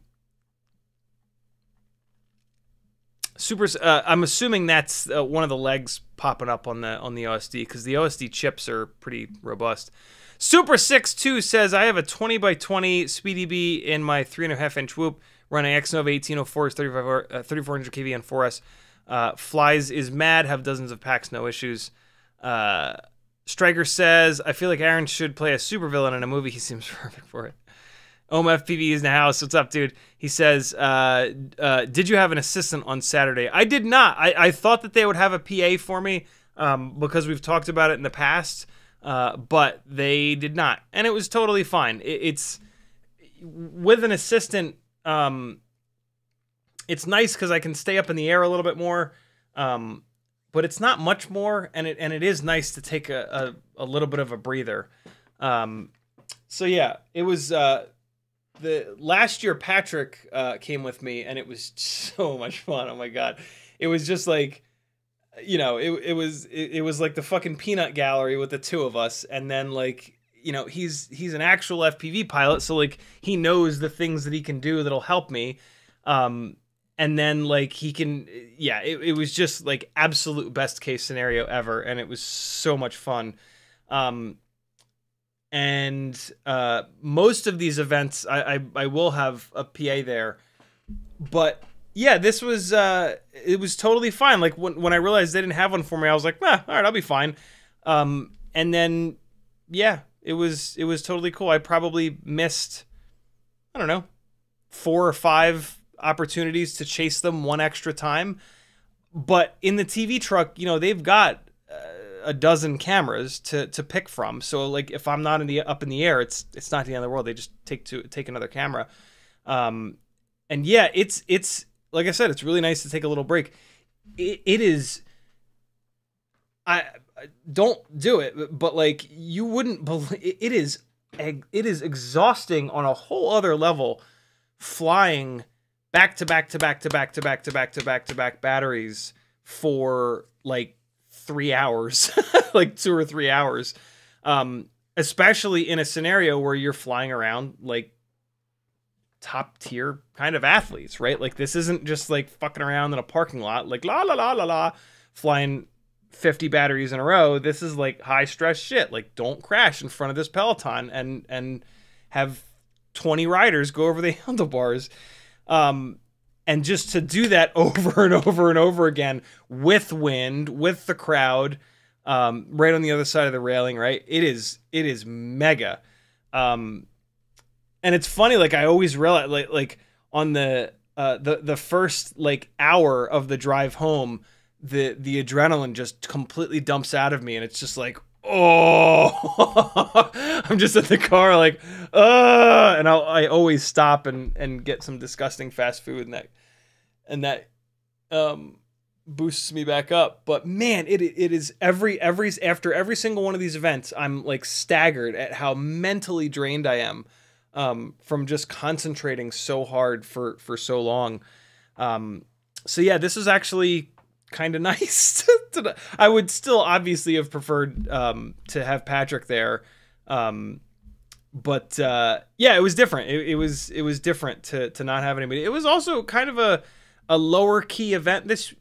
assuming that's one of the legs popping up on the OSD, because the OSD chips are pretty robust. Super62 says, I have a 20x20 Speedy Bee in my 3.5-inch whoop, running Xnova 1804's 3400 kV on 4S. Flies is mad, have dozens of packs, no issues. Striker says, I feel like Aaron should play a supervillain in a movie. He seems perfect for it. OMFPV is in the house. What's up, dude? He says, did you have an assistant on Saturday? I did not. I thought that they would have a PA for me because we've talked about it in the past, but they did not. And it was totally fine. It's with an assistant, it's nice because I can stay up in the air a little bit more, but it's not much more, and it is nice to take a little bit of a breather. So yeah, it was... The last year Patrick came with me, and it was so much fun. Oh my god, it was just like, you know, it was like the fucking peanut gallery with the two of us. And then, like, you know, he's an actual FPV pilot, so like he knows the things that he can do that'll help me. And then, like, he can, yeah, it was just like absolute best case scenario ever, and it was so much fun. And most of these events, I will have a PA there. But yeah, this was, it was totally fine. Like, when I realized they didn't have one for me, I was like, ah, all right, I'll be fine. And then, yeah, it was totally cool. I probably missed, I don't know, 4 or 5 opportunities to chase them one extra time. But in the TV truck, you know, they've got a dozen cameras to pick from. So like, if I'm not up in the air, it's not the end of the world. They just take another camera. And yeah, it's like I said, it's really nice to take a little break. It is. I don't do it, but like, you wouldn't believe it is exhausting on a whole other level, flying back to back to back to back to back to back to back to back batteries for like 3 hours, like 2 or 3 hours, especially in a scenario where you're flying around like top tier kind of athletes, right? Like, this isn't just like fucking around in a parking lot, like la la la la la, flying 50 batteries in a row. This is like high stress shit. Like, don't crash in front of this Peloton and have 20 riders go over the handlebars. And just to do that over and over and over again, with wind, with the crowd, right on the other side of the railing, right? It is mega. And it's funny, like, I always realize, like on the first like hour of the drive home, the adrenaline just completely dumps out of me, and it's just like, oh, I'm just in the car like, and I always stop and get some disgusting fast food, and that boosts me back up. But man, it is after every single one of these events, I'm like staggered at how mentally drained I am from just concentrating so hard for so long. So yeah, this is actually kind of nice. I would still obviously have preferred to have Patrick there. But yeah, it was different. It was different to not have anybody. It was also kind of a lower key event this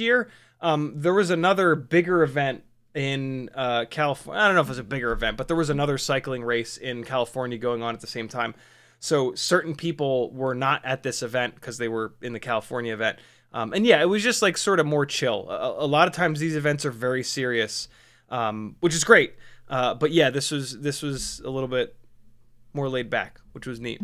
year. There was another bigger event in California. I don't know if it was a bigger event, but there was another cycling race in California going on at the same time. So certain people were not at this event because they were in the California event. And yeah, it was just like sort of more chill. A lot of times these events are very serious, which is great. But yeah, this was a little bit more laid back, which was neat.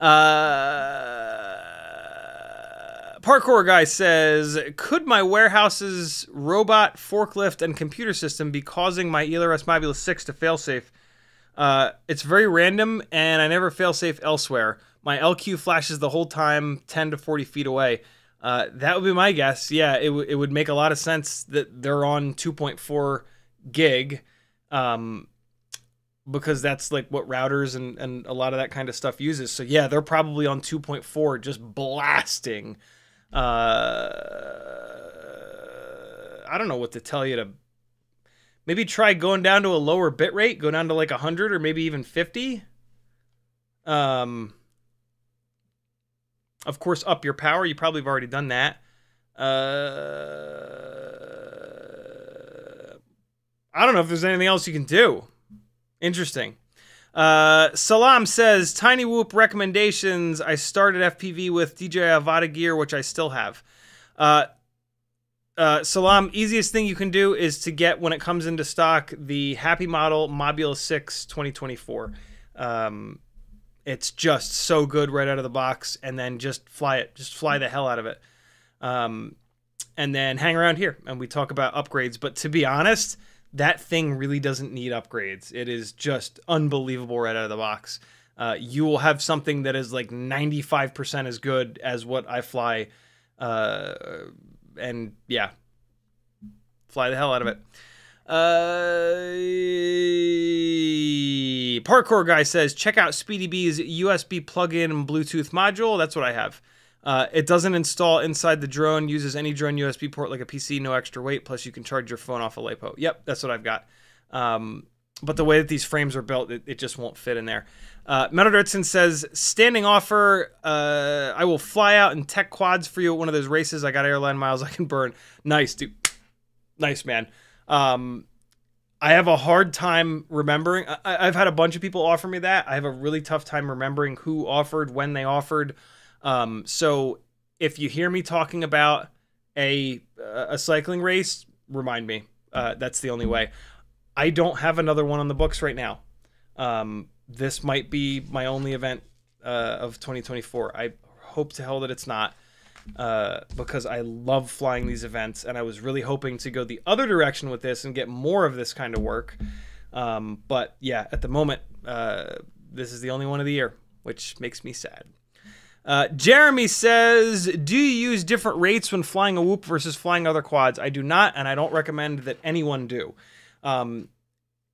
Parkour guy says, could my warehouse's robot forklift and computer system be causing my ELRS Mobula 6 to failsafe? It's very random, and I never failsafe elsewhere. My LQ flashes the whole time, 10 to 40 feet away. That would be my guess. Yeah, it would make a lot of sense that they're on 2.4 gig, because that's like what routers and a lot of that kind of stuff uses. So yeah, they're probably on 2.4, just blasting. I don't know what to tell you to. Maybe try going down to a lower bit rate, go down to like 100 or maybe even 50. Of course, up your power. You probably have already done that. I don't know if there's anything else you can do. Interesting. Salam says, Tiny Whoop recommendations. I started FPV with DJI Avata gear, which I still have. Salam, easiest thing you can do is to get, when it comes into stock, the Happy Model Mobula 6 2024. It's just so good right out of the box, and then just fly it. Just fly the hell out of it. And then hang around here, and we talk about upgrades. But to be honest, that thing really doesn't need upgrades. It is just unbelievable right out of the box. You will have something that is like 95% as good as what I fly. And yeah, fly the hell out of it. Parkour guy says, check out Speedy Bee's USB plug-in and Bluetooth module. That's what I have. It doesn't install inside the drone, uses any drone USB port like a PC, no extra weight, plus you can charge your phone off a LiPo. Yep, that's what I've got. But the way that these frames are built, it just won't fit in there. Metaldirtson says, standing offer, I will fly out in tech quads for you at one of those races. I got airline miles I can burn. Nice, dude. Nice, man. I have a hard time remembering. I've had a bunch of people offer me that. I have a really tough time remembering who offered, when they offered. So if you hear me talking about a cycling race, remind me. That's the only way. I don't have another one on the books right now. This might be my only event of 2024. I hope to hell that it's not, because I love flying these events, and I was really hoping to go the other direction with this and get more of this kind of work. But yeah, at the moment, this is the only one of the year, which makes me sad. Jeremy says, do you use different rates when flying a Whoop versus flying other quads? I do not, and I don't recommend that anyone do.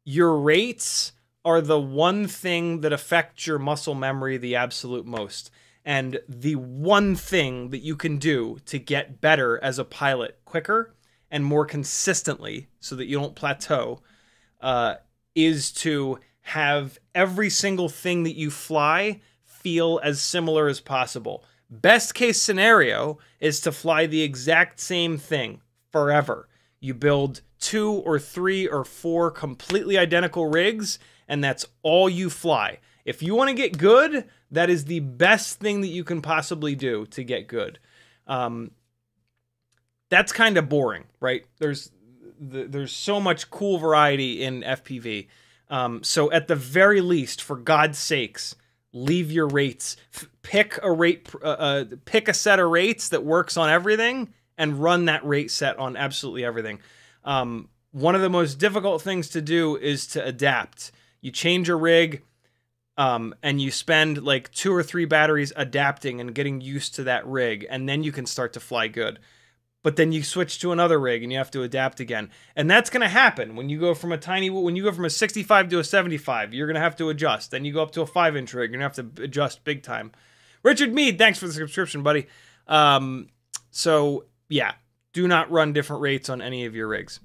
Your rates are the one thing that affects your muscle memory the absolute most. And the one thing that you can do to get better as a pilot quicker and more consistently so that you don't plateau, is to have every single thing that you fly feel as similar as possible. Best case scenario is to fly the exact same thing forever. You build 2 or 3 or 4 completely identical rigs, and that's all you fly. If you want to get good, that is the best thing that you can possibly do to get good. That's kind of boring, right? There's so much cool variety in FPV. So at the very least, for God's sakes, leave your rates. Pick a rate. Pick a set of rates that works on everything, and run that rate set on absolutely everything. One of the most difficult things to do is to adapt. You change a rig, and you spend like 2 or 3 batteries adapting and getting used to that rig, and then you can start to fly good. But then you switch to another rig and you have to adapt again. And that's going to happen when you go from a 65 to a 75, you're going to have to adjust. Then you go up to a 5-inch rig, you're going to have to adjust big time. Richard Mead, thanks for the subscription, buddy. So yeah. Do not run different rates on any of your rigs.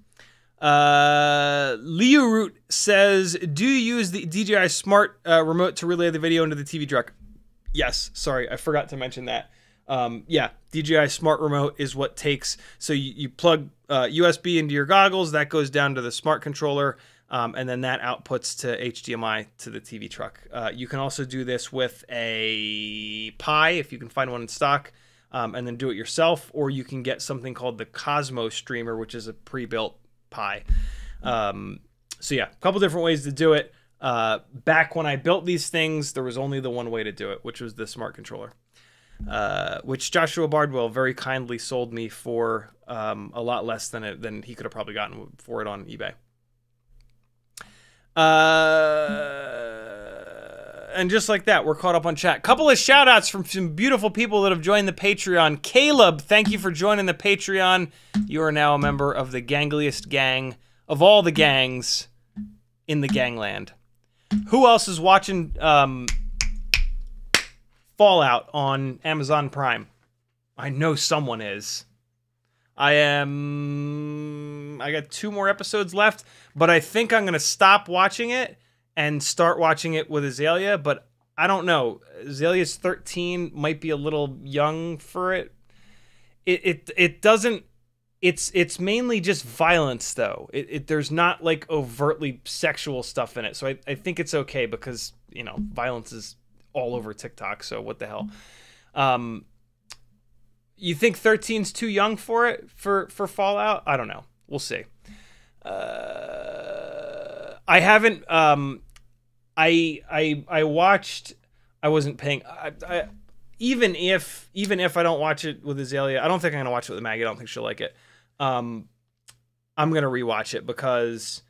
Leoroot says, do you use the DJI Smart remote to relay the video into the TV truck? Yes. Sorry, I forgot to mention that. Yeah, DJI Smart remote is what takes. So you plug USB into your goggles. That goes down to the Smart controller. And then that outputs to HDMI to the TV truck. You can also do this with a Pi if you can find one in stock. And then do it yourself, or you can get something called the Cosmo Streamer, which is a pre-built Pi. So yeah, a couple different ways to do it. Back when I built these things, there was only the one way to do it, which was the Smart controller, which Joshua Bardwell very kindly sold me for a lot less than he could have probably gotten for it on eBay. And just like that, we're caught up on chat. Couple of shout outs from some beautiful people that have joined the Patreon. Caleb, thank you for joining the Patreon. You are now a member of the gangliest gang of all the gangs in the gangland. Who else is watching Fallout on Amazon Prime? I know someone is. I am I got 2 more episodes left, but I think I'm going to stop watching it and start watching it with Azalea, but I don't know. Azalea's 13, might be a little young for it. It doesn't... It's mainly just violence, though. There's not, like, overtly sexual stuff in it. So I think it's okay because, you know, violence is all over TikTok, so what the hell. You think 13's too young for it, for Fallout? I don't know. We'll see. I haven't... I watched... I wasn't paying... I even if I don't watch it with Azalea, I don't think I'm going to watch it with Maggie. I don't think she'll like it. I'm going to rewatch it because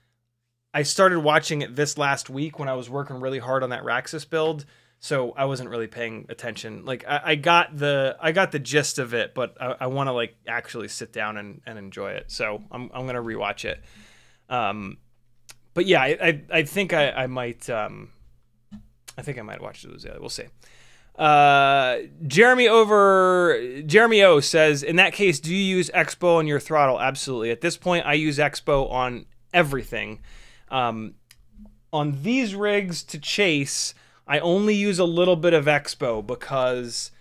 I started watching it this last week when I was working really hard on that Raxus build. So I wasn't really paying attention. Like I got the gist of it, but I want to like actually sit down and enjoy it. So I'm going to rewatch it. But yeah, I think I might, I might watch it with Azalea. We'll see. Jeremy O says, in that case, do you use Expo on your throttle? Absolutely. At this point, I use Expo on everything. On these rigs to chase, I only use a little bit of Expo because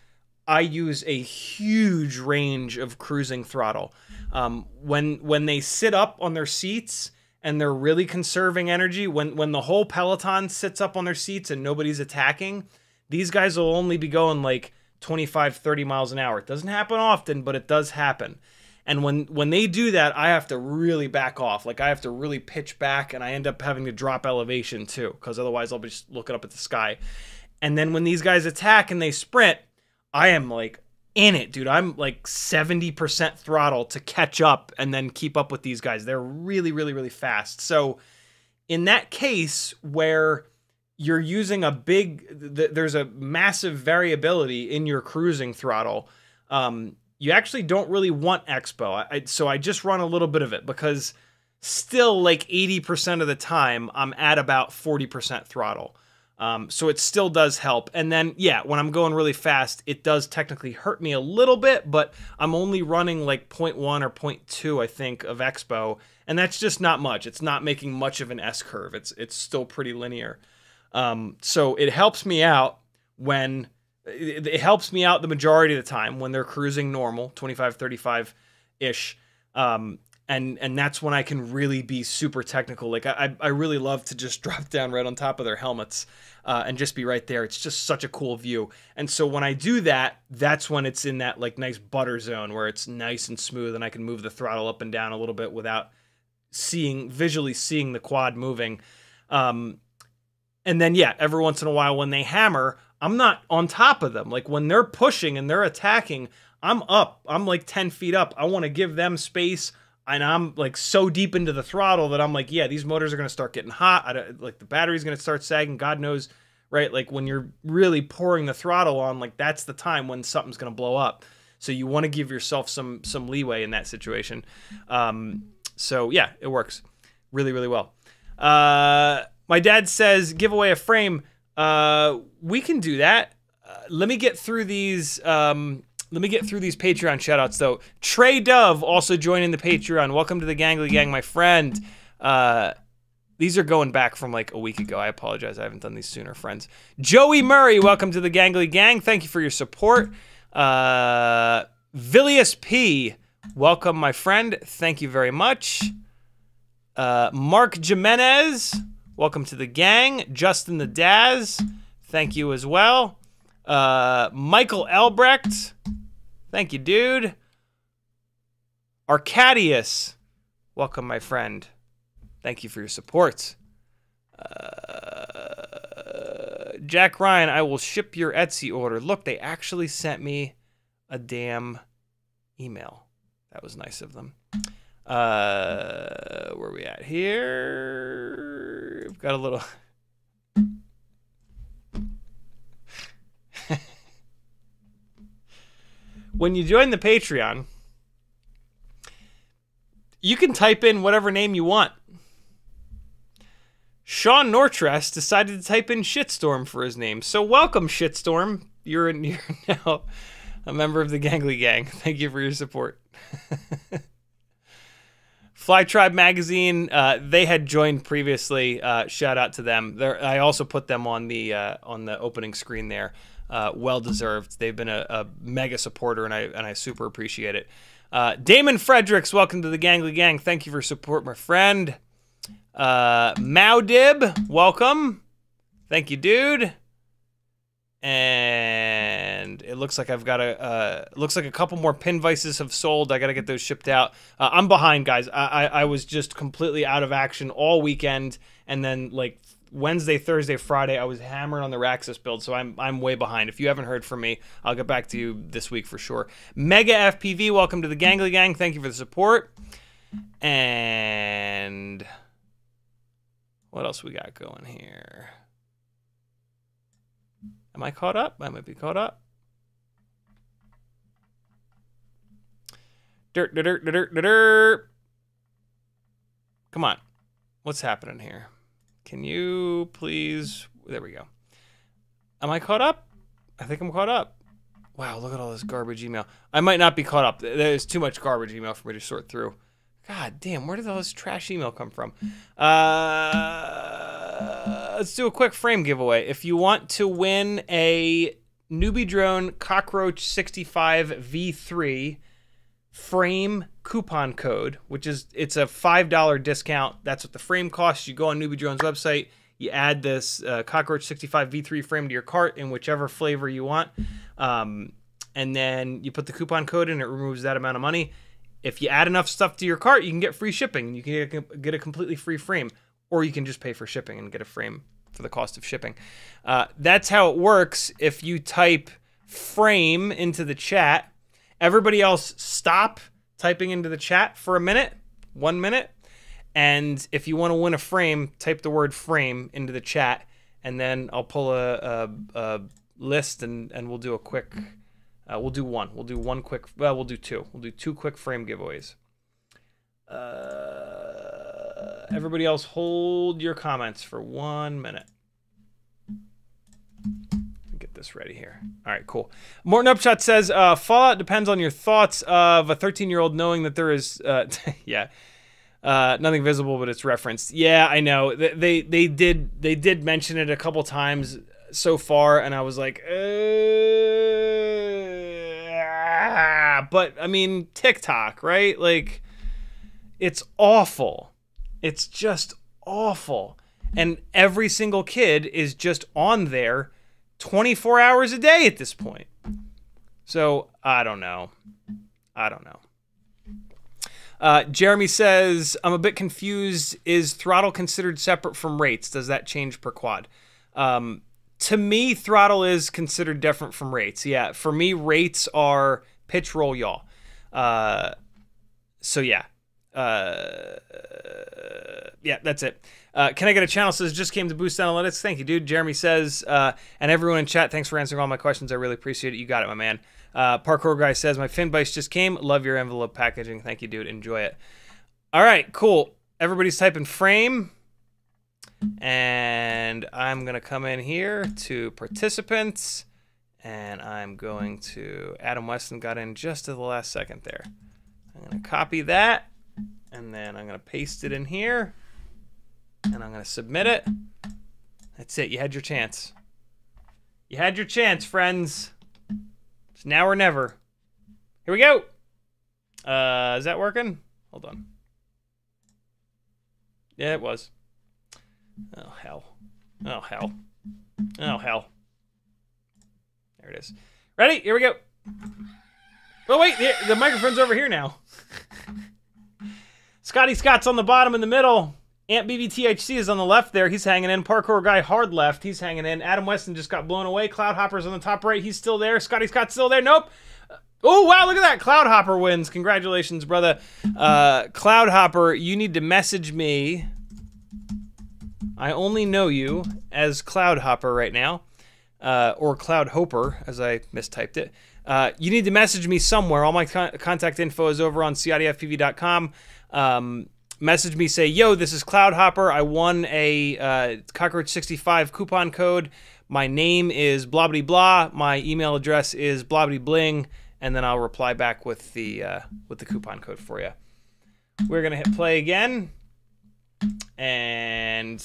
I use a huge range of cruising throttle. When they sit up on their seats and they're really conserving energy, when the whole Peloton sits up on their seats and nobody's attacking, these guys will only be going like 25, 30 miles an hour. It doesn't happen often, but it does happen. And when they do that, I have to really back off. Like I have to really pitch back and I end up having to drop elevation too, because otherwise I'll be just looking up at the sky. And then when these guys attack and they sprint, I am like in it, dude. I'm like 70% throttle to catch up and then keep up with these guys. They're really, really, really fast. So in that case where you're using a big, there's a massive variability in your cruising throttle. You actually don't really want Expo. So I just run a little bit of it because still like 80% of the time I'm at about 40% throttle. So it still does help. And then, yeah, when I'm going really fast, it does technically hurt me a little bit, but I'm only running like 0.1 or 0.2, I think, of Expo. And that's just not much. It's not making much of an S curve. It's still pretty linear. So it helps me out when it helps me out the majority of the time when they're cruising normal 25, 35 ish. And that's when I can really be super technical. Like I really love to just drop down right on top of their helmets, and just be right there. It's just such a cool view. And so when I do that, that's when it's in that like nice butter zone where it's nice and smooth and I can move the throttle up and down a little bit without visually seeing the quad moving. And then, yeah, every once in a while when they hammer, I'm not on top of them. Like when they're pushing and they're attacking, I'm up. I'm like 10 feet up. I want to give them space. And I'm like so deep into the throttle that I'm like, yeah, these motors are going to start getting hot. Like the battery's going to start sagging. God knows, right? Like when you're really pouring the throttle on, like that's the time when something's going to blow up. So you want to give yourself some leeway in that situation. So yeah, it works really, really well. My dad says, give away a frame. We can do that. Let me get through these. Let me get through these Patreon shoutouts though. Trey Dove also joining the Patreon. Welcome to the Gangly Gang, my friend. These are going back from like a week ago. I apologize. I haven't done these sooner, friends. Joey Murray, welcome to the Gangly Gang. Thank you for your support. Villius P, welcome, my friend. Thank you very much. Mark Jimenez, welcome to the gang. Justin the Daz, thank you as well. Michael Elbrecht, thank you, dude. Arcadius, welcome, my friend. Thank you for your support. Jack Ryan, I will ship your Etsy order. Look, they actually sent me a damn email. That was nice of them. Where are we at here? We've got a little when you join the Patreon, you can type in whatever name you want. Sean Nortress decided to type in Shitstorm for his name. So welcome, Shitstorm. You're now a member of the Gangly Gang. Thank you for your support. Fly Tribe Magazine, they had joined previously. Shout out to them. I also put them on the opening screen there. Well deserved. They've been a mega supporter, and I super appreciate it. Damon Fredericks, welcome to the Gangly Gang. Thank you for support, my friend. Maudib, welcome. Thank you, dude. And it looks like I've got looks like a couple more pin vices have sold. I got to get those shipped out. I'm behind, guys. I was just completely out of action all weekend, and then like Wednesday, Thursday, Friday, I was hammered on the Raxus build, so I'm way behind. If you haven't heard from me, I'll get back to you this week for sure. Mega FPV, welcome to the Gangly Gang. Thank you for the support. And what else we got going here? Am I caught up? I might be caught up. Dirt. Come on. What's happening here? Can you please... There we go. Am I caught up? I think I'm caught up. Wow, look at all this garbage email. I might not be caught up. There's too much garbage email for me to sort through. God damn, where did all this trash email come from? Let's do a quick frame giveaway. If you want to win a NewBeeDrone Cockroach 65 V3 frame coupon code, which is, it's a $5 discount. That's what the frame costs. You go on NewBeeDrone's website, you add this Cockroach 65 V3 frame to your cart in whichever flavor you want. And then you put the coupon code in, it removes that amount of money. If you add enough stuff to your cart, you can get free shipping. You can get a completely free frame, or you can just pay for shipping and get a frame for the cost of shipping. That's how it works. If you type frame into the chat, everybody else stop typing into the chat for a minute, 1 minute. And if you want to win a frame, type the word frame into the chat, and then I'll pull a list, and we'll do a quick... we'll do two quick frame giveaways. Everybody else, hold your comments for 1 minute. Get this ready here. All right, cool. Morton Upshot says, Fallout depends on your thoughts of a 13-year-old knowing that there is, yeah, nothing visible, but it's referenced. Yeah, I know. They did mention it a couple times so far, and I was like, but I mean, TikTok, right? Like, it's awful. It's just awful. And every single kid is just on there 24 hours a day at this point. So I don't know. I don't know. Jeremy says, I'm a bit confused. Is throttle considered separate from rates? Does that change per quad? To me, throttle is considered different from rates. Yeah, for me, rates are pitch, roll, yaw. So yeah. Yeah, that's it. Can I get a channel? Says, just came to Boost Analytics. Thank you, dude. Jeremy says, and everyone in chat, thanks for answering all my questions. I really appreciate it. You got it, my man. Parkour Guy says, my fin bites just came. Love your envelope packaging. Thank you, dude. Enjoy it. All right, cool. Everybody's typing frame. And I'm going to come in here to participants. And I'm going to... Adam Weston got in just at the last second there. I'm going to copy that. And then I'm going to paste it in here. And I'm going to submit it. That's it. You had your chance. You had your chance, friends. It's now or never. Here we go. Is that working? Hold on. Yeah, it was. Oh, hell. Oh, hell. Oh, hell. There it is. Ready? Here we go. Oh, wait. The microphone's over here now. Scotty Scott's on the bottom in the middle. Ant BBTHC is on the left there. He's hanging in. Parkour Guy hard left. He's hanging in. Adam Weston just got blown away. Cloudhopper's on the top right. He's still there. Scotty Scott's still there. Nope. Oh, wow, look at that. Cloudhopper wins. Congratulations, brother. Cloudhopper, you need to message me. I only know you as Cloudhopper right now, or Cloudhopper, as I mistyped it. You need to message me somewhere. All my contact info is over on CiottiFPV.com. Message me, say, yo, this is Cloudhopper. I won a Cockroach 65 coupon code. My name is blah, blah, blah. My email address is blah, blah, bling. And then I'll reply back with the coupon code for you. We're gonna hit play again. And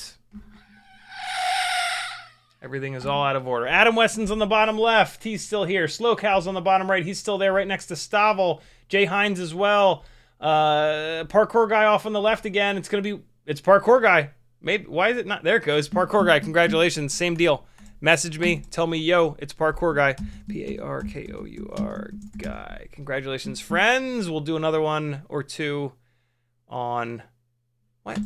everything is all out of order. Adam Weston's on the bottom left. He's still here. Slow Cow's on the bottom right. He's still there right next to Stavel. Jay Hines as well. Parkour Guy off on the left again. It's going to be... It's Parkour Guy. Maybe... Why is it not... There it goes. Parkour Guy. Congratulations. Same deal. Message me. Tell me, yo, it's Parkour Guy. P-A-R-K-O-U-R Guy. Congratulations, friends. We'll do another one or two on... What?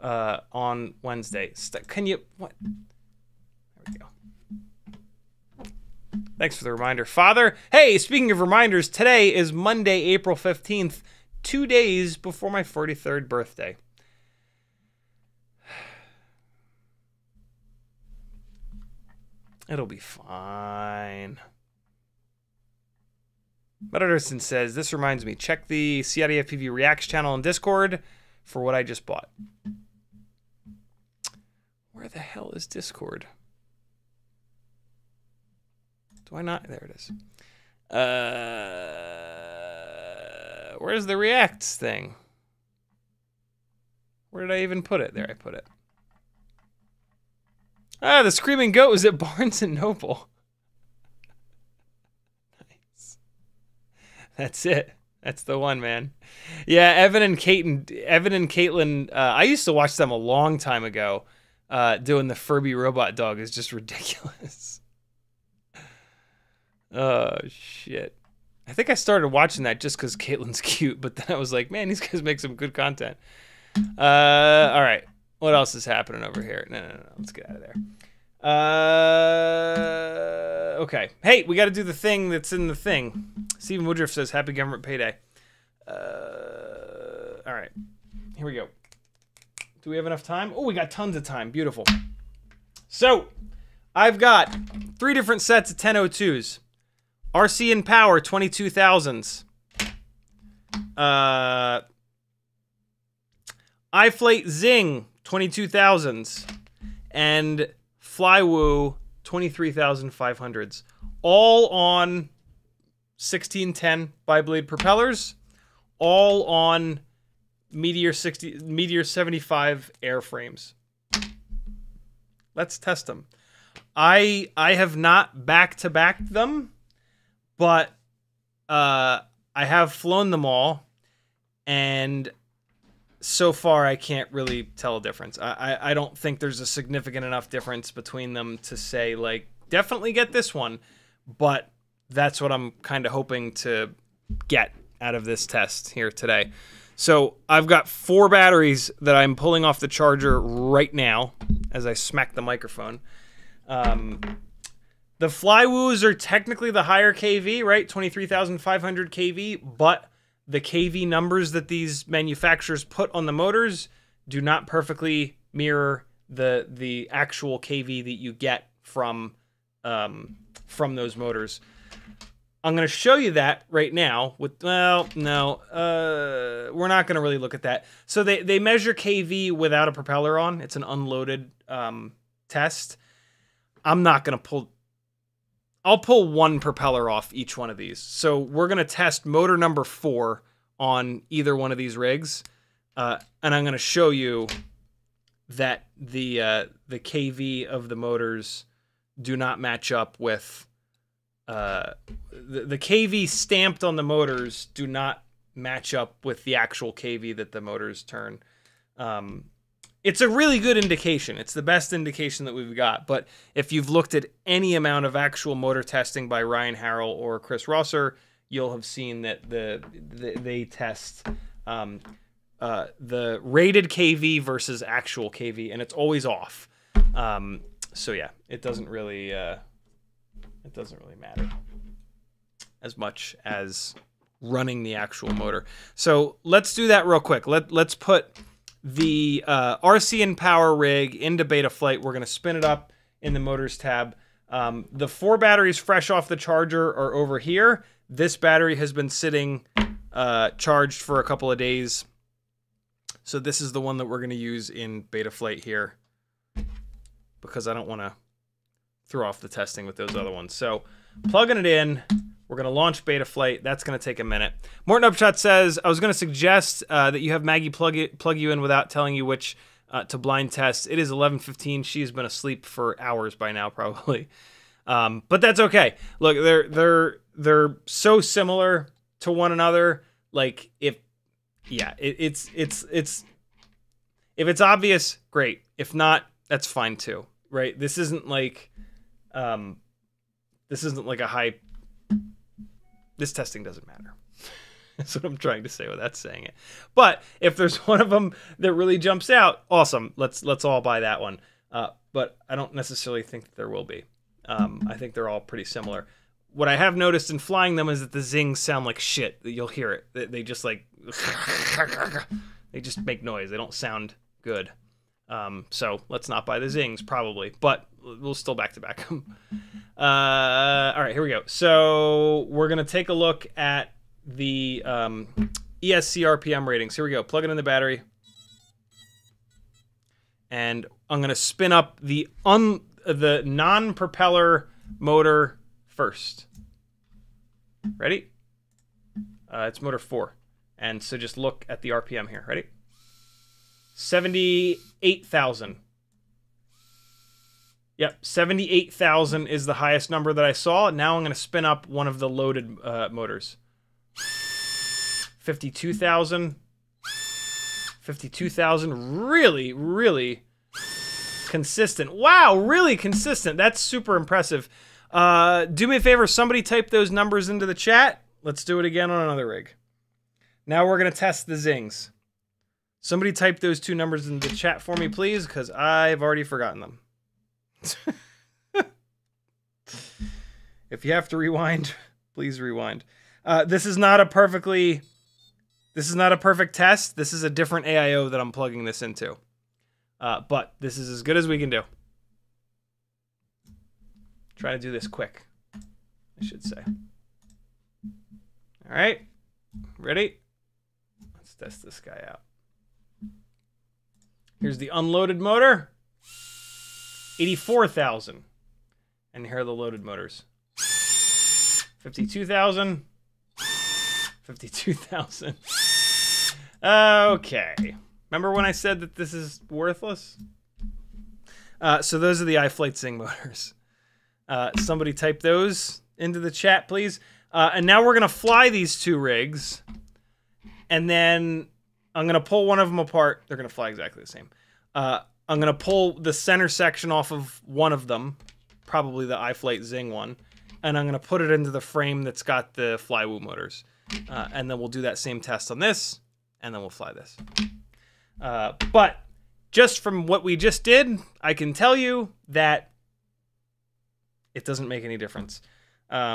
On Wednesday. Can you... What? Thanks for the reminder, Father. Hey, speaking of reminders, today is Monday, April 15th, 2 days before my 43rd birthday. It'll be fine. Metterson says, this reminds me, check the CiottiFPV Reacts channel on Discord for what I just bought. Where the hell is Discord? Do I not? There it is. Where's the Reacts thing? Where did I even put it? There I put it. Ah, the Screaming Goat was at Barnes & Noble. Nice. That's it. That's the one, man. Yeah, Evan and Caitlin, I used to watch them a long time ago. Doing the Furby robot dog is just ridiculous. Oh, shit. I think I started watching that just because Caitlin's cute, but then I was like, man, these guys make some good content. All right. What else is happening over here? No. Let's get out of there. Okay. Hey, we got to do the thing that's in the thing. Stephen Woodruff says, happy government payday. All right. Here we go. Do we have enough time? Oh, we got tons of time. Beautiful. So, I've got 3 different sets of 1002s. RCinPower 22,000s. iFlightZing 22,000s. And Flywoo 23,500s. All on 1610 bi-blade propellers. All on Meteor 75 airframes. Let's test them. I have not back-to-backed them, but I have flown them all, and so far I can't really tell a difference. I don't think there's a significant enough difference between them to say, like, definitely get this one, but that's what I'm kind of hoping to get out of this test here today. So I've got 4 batteries that I'm pulling off the charger right now as I smack the microphone. The Flywoos are technically the higher KV, right? 23,500 KV, but the KV numbers that these manufacturers put on the motors do not perfectly mirror the actual KV that you get from those motors. I'm going to show you that right now with, well, no, we're not going to really look at that. So they measure KV without a propeller on. It's an unloaded, test. I'm not going to pull... I'll pull 1 propeller off each one of these. So we're going to test motor number 4 on either one of these rigs. And I'm going to show you that the KV of the motors do not match up with... the KV stamped on the motors do not match up with the actual KV that the motors turn. It's a really good indication. It's the best indication that we've got. But if you've looked at any amount of actual motor testing by Ryan Harrell or Chris Rosser, you'll have seen that they test the rated KV versus actual KV, and it's always off. So yeah, it doesn't really matter as much as running the actual motor. So let's do that real quick. Let's put the RCinPower rig into Betaflight. We're going to spin it up in the motors tab. The 4 batteries fresh off the charger are over here. This battery has been sitting charged for a couple of days. So this is the one that we're going to use in Betaflight here because I don't want to throw off the testing with those other ones. So plugging it in, We're going to launch Betaflight. That's going to take a minute. Morton Upshot says, I was going to suggest that you have Maggie plug you in without telling you which to blind test. It is 11:15. She's been asleep for hours by now, probably. But that's okay. Look, they're so similar to one another. Like if, yeah, if it's obvious, great. If not, that's fine too, right? This isn't like a hype. This testing doesn't matter. That's what I'm trying to say without saying it. But if there's one of them that really jumps out, awesome. Let's all buy that one. But I don't necessarily think that there will be. I think they're all pretty similar. What I have noticed in flying them is that the zings sound like shit. You'll hear it. They just like, they just make noise. They don't sound good. So let's not buy the zings probably, but we'll still back to back them. All right, here we go. So we're going to take a look at the ESC RPM ratings. Here we go. Plug it in the battery. And I'm going to spin up the non-propeller motor first. Ready? It's motor 4. And so just look at the RPM here. Ready? 78,000. Yep, 78,000 is the highest number that I saw. Now I'm going to spin up one of the loaded motors. 52,000. 52,000. Really, really consistent. Wow, really consistent. That's super impressive. Do me a favor. Somebody type those numbers into the chat. Let's do it again on another rig. Now we're going to test the zings. Somebody type those two numbers in the chat for me, please, because I've already forgotten them. If you have to rewind, please rewind. This is not a perfect test. This is a different AIO that I'm plugging this into. But this is as good as we can do. Try to do this quick, I should say. All right, ready? Let's test this guy out. Here's the unloaded motor. 84,000. And here are the loaded motors. 52,000. 52,000. Okay. Remember when I said that this is worthless? So those are the iFlightZing motors. Somebody type those into the chat, please. And now we're going to fly these two rigs. And then I'm going to pull one of them apart. They're going to fly exactly the same. I'm going to pull the center section off of one of them, probably the iFlightZing one, and I'm going to put it into the frame that's got the Flywoo motors. And then we'll do that same test on this, and then we'll fly this. But just from what we just did, I can tell you that it doesn't make any difference. Buy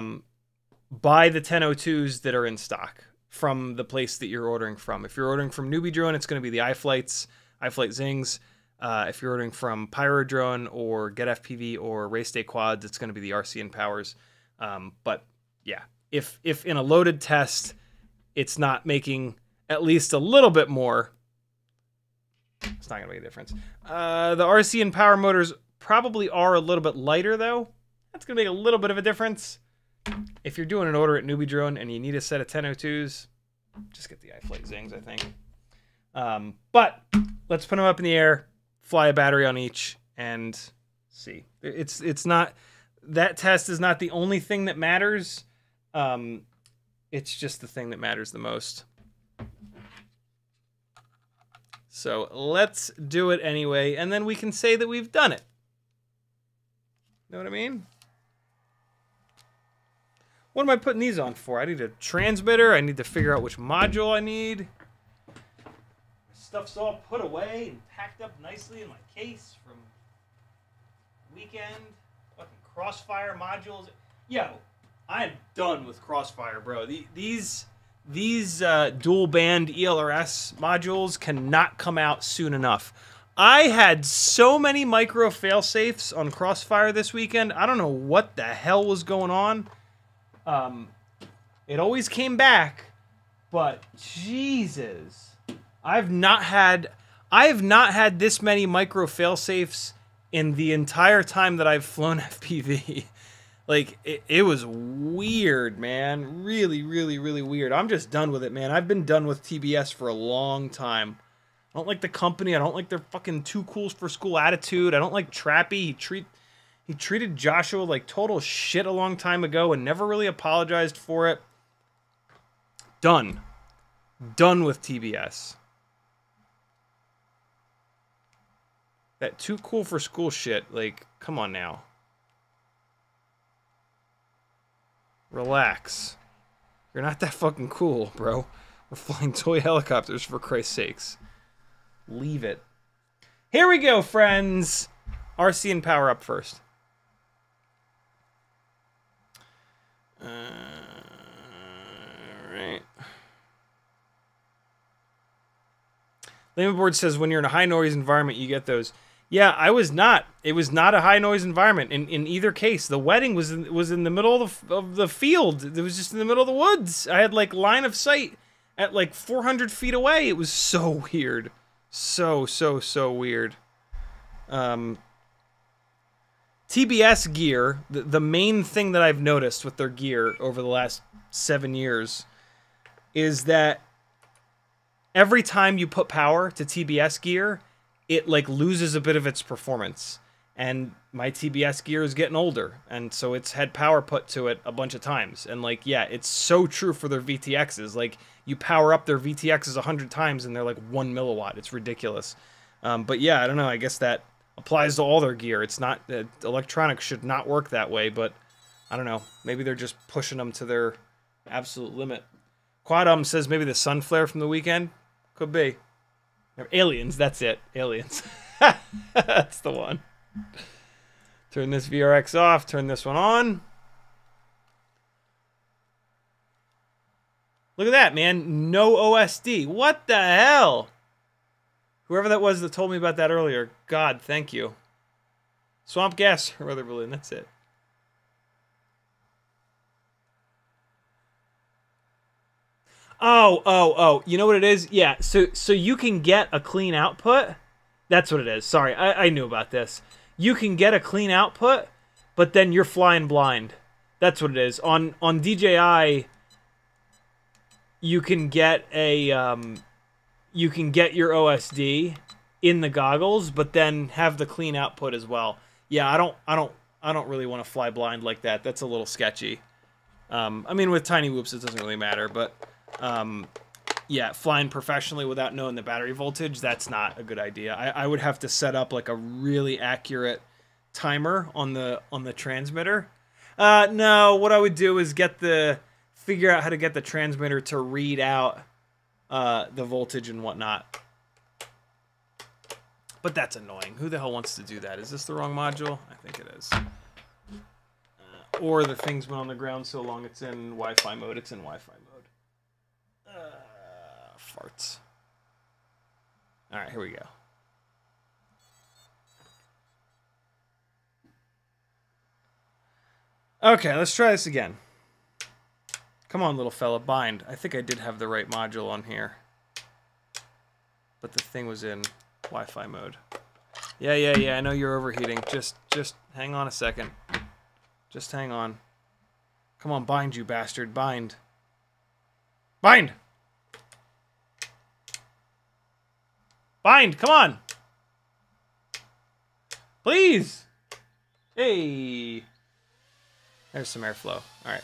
the 1002s that are in stock from the place that you're ordering from. If you're ordering from NewBeeDrone, it's going to be the iFlights, iFlightZings. If you're ordering from PyroDrone or GetFPV or Race Day Quads, it's going to be the RCinPowers. But yeah, if in a loaded test, it's not making at least a little bit more, it's not going to make a difference. The RCinPower motors probably are a little bit lighter, though. That's going to make a little bit of a difference. If you're doing an order at NewBeeDrone and you need a set of 1002s, just get the iFlightZings, I think. But let's put them up in the air. Fly a battery on each and see. It's not, that test is not the only thing that matters. It's just the thing that matters the most. So let's do it anyway, and then we can say that we've done it. Know what I mean? What am I putting these on for? I need a transmitter. I need to figure out which module I need. Stuff's all put away and packed up nicely in my case from weekend. Fucking Crossfire modules. Yo, I'm done with Crossfire, bro. These dual band ELRS modules cannot come out soon enough. I had so many micro fail-safes on Crossfire this weekend. I don't know what the hell was going on. It always came back, but Jesus. I have not had this many micro fail-safes in the entire time that I've flown FPV. Like, it was weird, man. Really, really, really weird. I'm just done with it, man. I've been done with TBS for a long time. I don't like the company. I don't like their fucking too cool for school attitude. I don't like Trappy. He treated Joshua like total shit a long time ago and never really apologized for it. Done. Done with TBS. That too cool for school shit. Like, come on now. Relax. You're not that fucking cool, bro. We're flying toy helicopters, for Christ's sakes. Leave it. Here we go, friends. RC and power up first. Alright. Lamboard says, when you're in a high noise environment, you get those. Yeah, I was not. It was not a high noise environment in either case. The wedding was in the middle of the field. It was just in the middle of the woods. I had like line of sight at like 400 feet away. It was so weird, so weird. TBS gear. The main thing that I've noticed with their gear over the last 7 years is that every time you put power to TBS gear, it like loses a bit of its performance, and my TBS gear is getting older, and so it's had power put to it a bunch of times, and like, yeah, it's so true for their VTXs. Like, you power up their VTXs 100 times and they're like 1 milliwatt. It's ridiculous. But yeah, I don't know, I guess that applies to all their gear. It's not that electronics should not work that way, but I don't know, maybe they're just pushing them to their absolute limit. Quadum says maybe the sun flare from the weekend. Could be. Or aliens, that's it. Aliens. That's the one. Turn this VRX off. Turn this one on. Look at that, man. No OSD. What the hell? Whoever that was that told me about that earlier. God, thank you. Swamp gas or other balloon. That's it. Oh, you know what it is? Yeah, so you can get a clean output. That's what it is. Sorry, I knew about this. You can get a clean output, but then you're flying blind. That's what it is. On DJI, you can get a you can get your OSD in the goggles, but then have the clean output as well. Yeah, I don't really want to fly blind like that. That's a little sketchy. I mean, with tiny whoops, it doesn't really matter, but yeah, flying professionally without knowing the battery voltage, that's not a good idea. I would have to set up like a really accurate timer on the transmitter. No, what I would do is figure out how to get the transmitter to read out the voltage and whatnot. But that's annoying. Who the hell wants to do that? Is this the wrong module? I think it is. Or the thing's been on the ground so long it's in Wi-Fi mode. It's in Wi-Fi mode. Farts. All right, here we go. Okay, let's try this again. Come on, little fella, bind. I think I did have the right module on here, but the thing was in Wi-Fi mode. Yeah, I know you're overheating. Just hang on a second. Just hang on. Come on, bind, you bastard. Bind. Bind! Bind, come on. Please. Hey. There's some airflow. All right.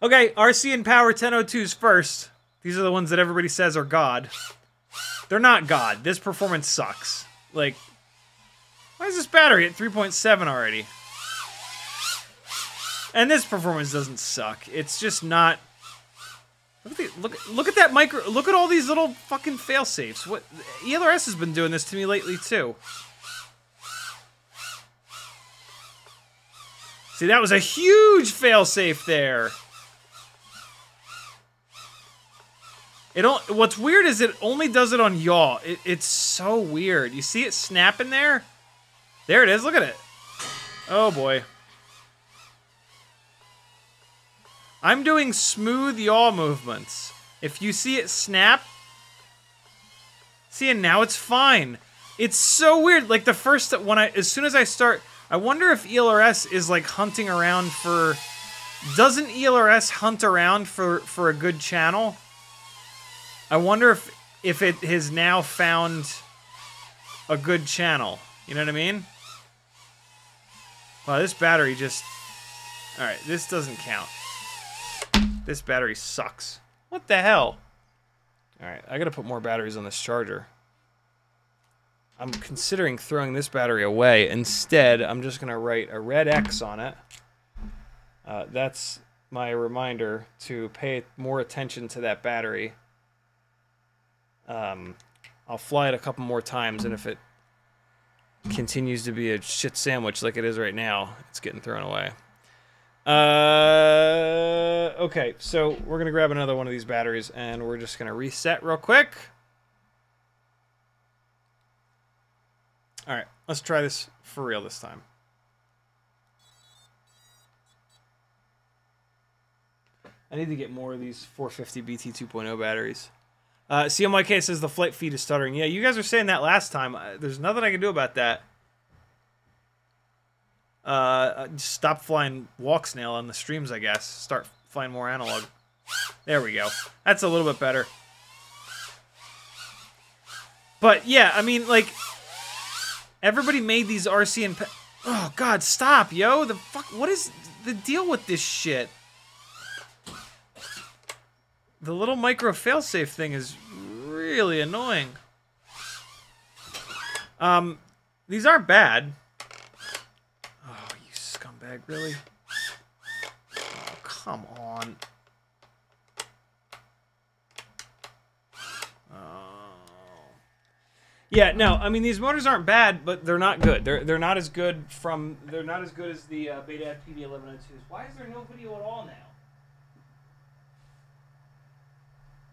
Okay, RC and Power 1002s first. These are the ones that everybody says are God. They're not God. This performance sucks. Like, why is this battery at 3.7 already? And this performance doesn't suck. It's just not... Look at that micro. Look at all these little fucking fail safes. What, ELRS has been doing this to me lately too. See, that was a huge fail safe there. What's weird is it only does it on yaw. It's so weird. You see it snapping there? There it is. Look at it. Oh boy. I'm doing smooth yaw movements. If you see it snap, see, and now it's fine. It's so weird. Like the first when I, as soon as I start, I wonder if ELRS is like hunting around for. Doesn't ELRS hunt around for a good channel? I wonder if it has now found a good channel. You know what I mean? Wow, this battery just... Alright, this doesn't count. This battery sucks. What the hell? Alright, I gotta put more batteries on this charger. I'm considering throwing this battery away. Instead, I'm just gonna write a red X on it. That's my reminder to pay more attention to that battery. I'll fly it a couple more times, and if it continues to be a shit sandwich like it is right now, it's getting thrown away. Okay, so we're gonna grab another one of these batteries, and we're just gonna reset real quick. All right, let's try this for real this time. I need to get more of these 450 BT 2.0 batteries. CMYK says the flight feed is stuttering. Yeah, you guys were saying that last time. There's nothing I can do about that. Just stop flying Walksnail on the streams, I guess. Start flying more analog. There we go. That's a little bit better. But yeah, I mean, like, everybody made these RC and... Oh, God, stop, yo. The fuck? What is the deal with this shit? The little micro failsafe thing is really annoying. These aren't bad. Oh, you scumbag, really? Oh, come on. Oh. Yeah, no, I mean these motors aren't bad, but they're not good. They're not as good from as the Beta FPV 1102s. Why is there no video at all now?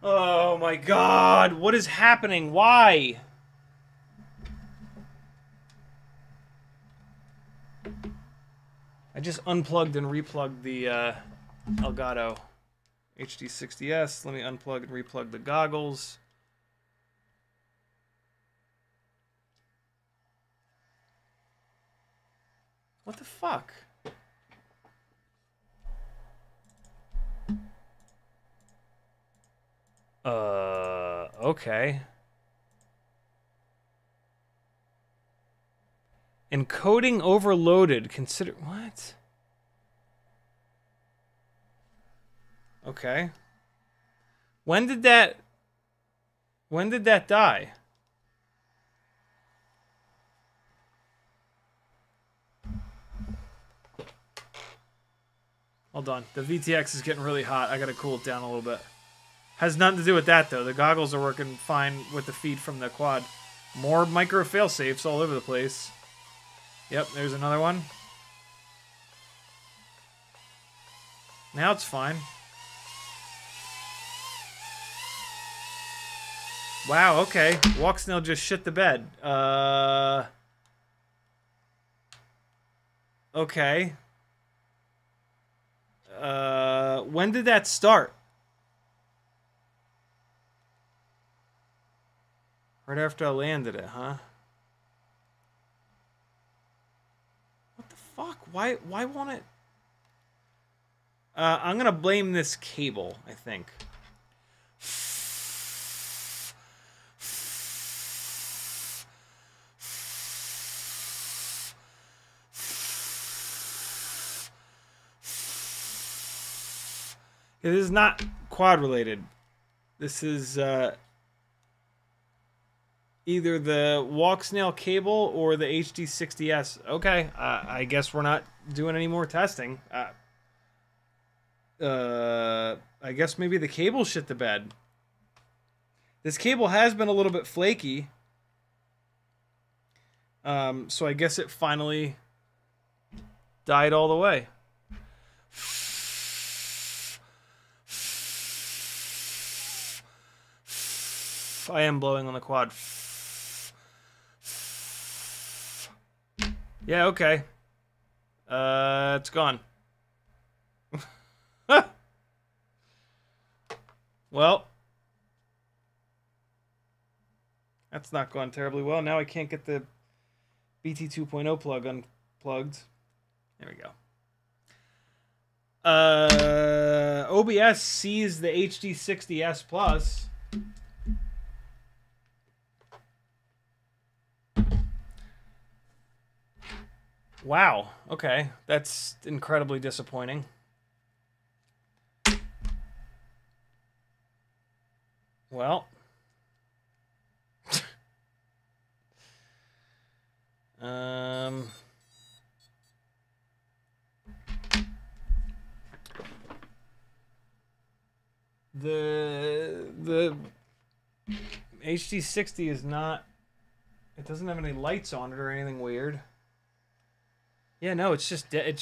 Oh my God, what is happening? Why? I just unplugged and replugged the Elgato HD60S. Let me unplug and replug the goggles. What the fuck? Okay. Encoding overloaded. Consider what? Okay. When did that die? Hold on. The VTX is getting really hot. I gotta cool it down a little bit. Has nothing to do with that, though. The goggles are working fine with the feed from the quad. More micro fail-safes all over the place. Yep, there's another one. Now it's fine. Wow, okay. Walksnail just shit the bed. Okay. When did that start? Right after I landed it, huh? What the fuck? Why won't it? I'm gonna blame this cable, I think. It is not quad related. This is, either the Walksnail cable or the HD60S. Okay, I guess we're not doing any more testing. I guess maybe the cable shit the bed. This cable has been a little bit flaky. So I guess it finally died all the way. I am blowing on the quad. Yeah, okay. It's gone. Well, That's not going terribly well. Now I can't get the BT 2.0 plug unplugged. There we go. OBS sees the HD60S Plus. Wow. Okay. That's incredibly disappointing. Well. The HD60 is not... It doesn't have any lights on it or anything weird. Yeah, no, it's just dead.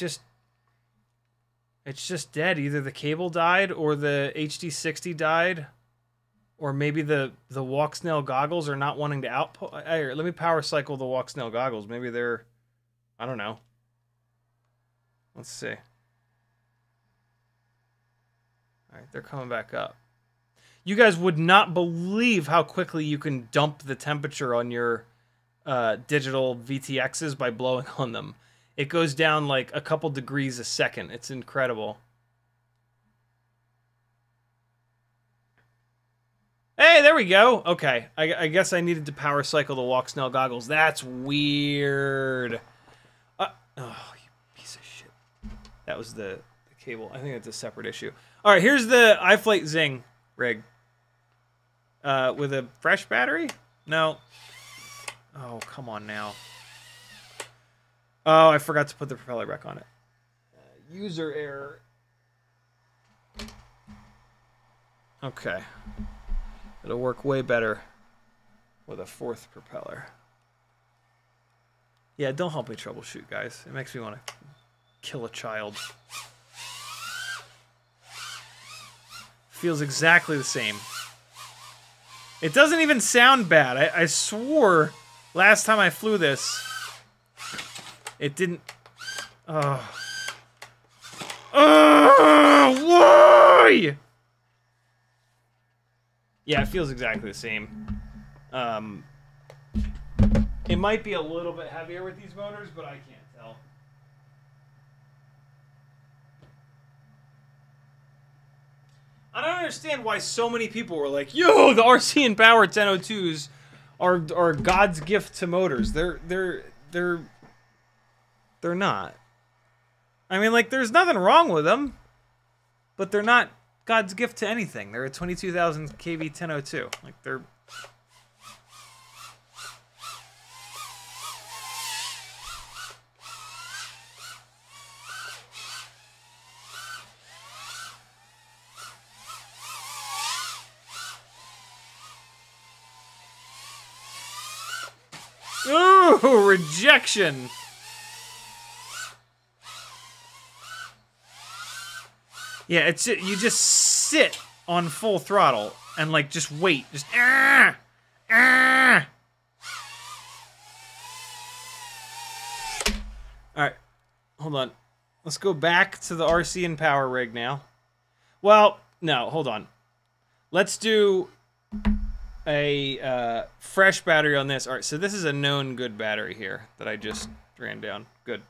Either the cable died, or the HD60 died, or maybe the Walksnail goggles are not wanting to output. Hey, let me power cycle the Walksnail goggles. Maybe they're, I don't know. Let's see. All right, they're coming back up. You guys would not believe how quickly you can dump the temperature on your digital VTXs by blowing on them. It goes down like a couple degrees a second. It's incredible. Hey, there we go. Okay, I guess I needed to power cycle the Walksnail goggles. That's weird. Oh, you piece of shit. That was the cable. I think that's a separate issue. All right, here's the iFlightZing rig. With a fresh battery? No. Oh, come on now. Oh, I forgot to put the propeller back on it. User error. Okay. It'll work way better with a fourth propeller. Yeah, don't help me troubleshoot, guys. It makes me want to kill a child. Feels exactly the same. It doesn't even sound bad. I swore last time I flew this... It didn't. Why? Yeah, it feels exactly the same. It might be a little bit heavier with these motors, but I can't tell. I don't understand why so many people were like, "Yo, the RCinPower 1002s are God's gift to motors." They're not. I mean, like, there's nothing wrong with them, but they're not God's gift to anything. They're a 22,000 kV 1002. Like, they're... Ooh, rejection! Yeah, it's you just sit on full throttle and like just wait, just All right, hold on. Let's go back to the RCinPower rig now. Well, no, hold on. Let's do a fresh battery on this. All right, so this is a known good battery here that I just ran down. Good.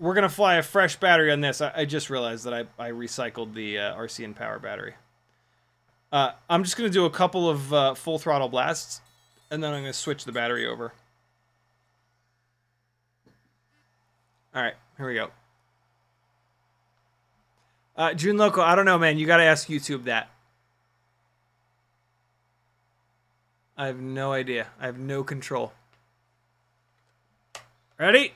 We're gonna fly a fresh battery on this. I just realized that I recycled the RCinPower battery. I'm just gonna do a couple of full throttle blasts, and then I'm gonna switch the battery over. All right, here we go. June Loco, I don't know, man. You gotta ask YouTube that. I have no idea. I have no control. Ready?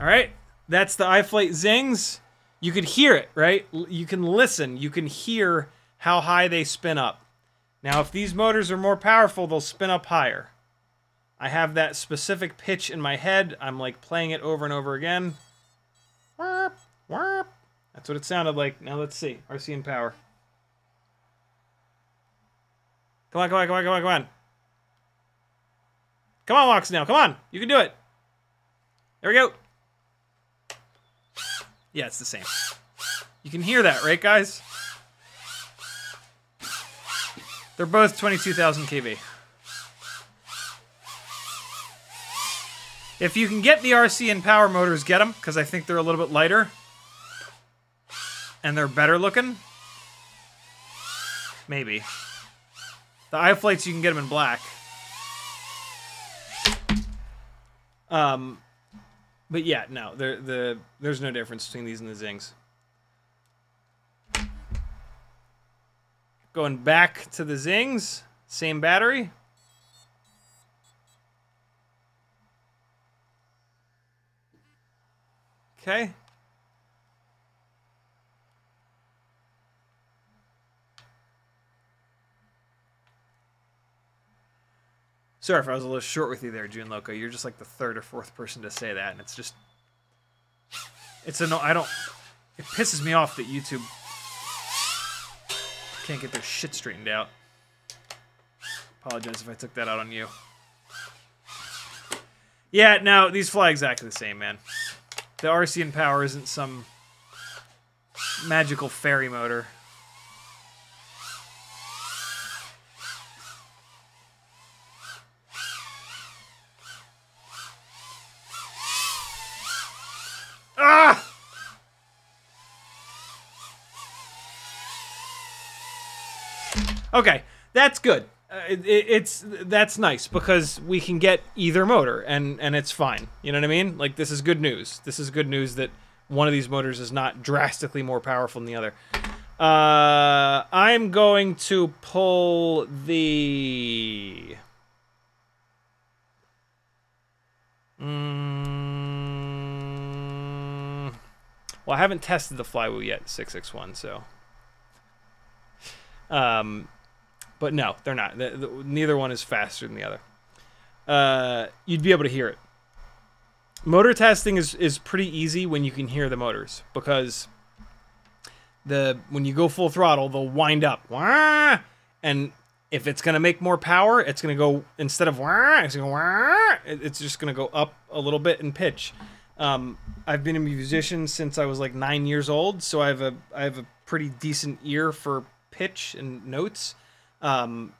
All right, that's the iFlightZings. You could hear it, right? You can listen. You can hear how high they spin up. Now, if these motors are more powerful, they'll spin up higher. I have that specific pitch in my head. I'm like playing it over and over again. That's what it sounded like. Now let's see. RCinPower. Come on, come on, come on, come on, come on. Come on, Walksnail, come on. You can do it. There we go. Yeah, it's the same. You can hear that, right, guys? They're both 22,000 kV. If you can get the RC and power motors, get them, because I think they're a little bit lighter. And they're better looking. Maybe. The iFlights, you can get them in black. But yeah, no, there's no difference between these and the Zings. Going back to the Zings, same battery. Okay. Sorry if I was a little short with you there, June Loco. You're just like the third or fourth person to say that, and it's just... It's a no... I don't... It pisses me off that YouTube can't get their shit straightened out. Apologize if I took that out on you. Yeah, no, these fly exactly the same, man. The RC and power isn't some magical fairy motor. Okay, that's good. That's nice because we can get either motor and it's fine. You know what I mean? Like, this is good news. This is good news that one of these motors is not drastically more powerful than the other. I'm going to pull the... Well, I haven't tested the Flywoo yet, 661, so... But no, they're not. Neither one is faster than the other. You'd be able to hear it. Motor testing is pretty easy when you can hear the motors, because when you go full throttle, they'll wind up. Wah! And if it's going to make more power, it's going to go, instead of wah, it's going to wah, it's just going to go up a little bit in pitch. I've been a musician since I was like 9 years old, so I have a pretty decent ear for pitch and notes.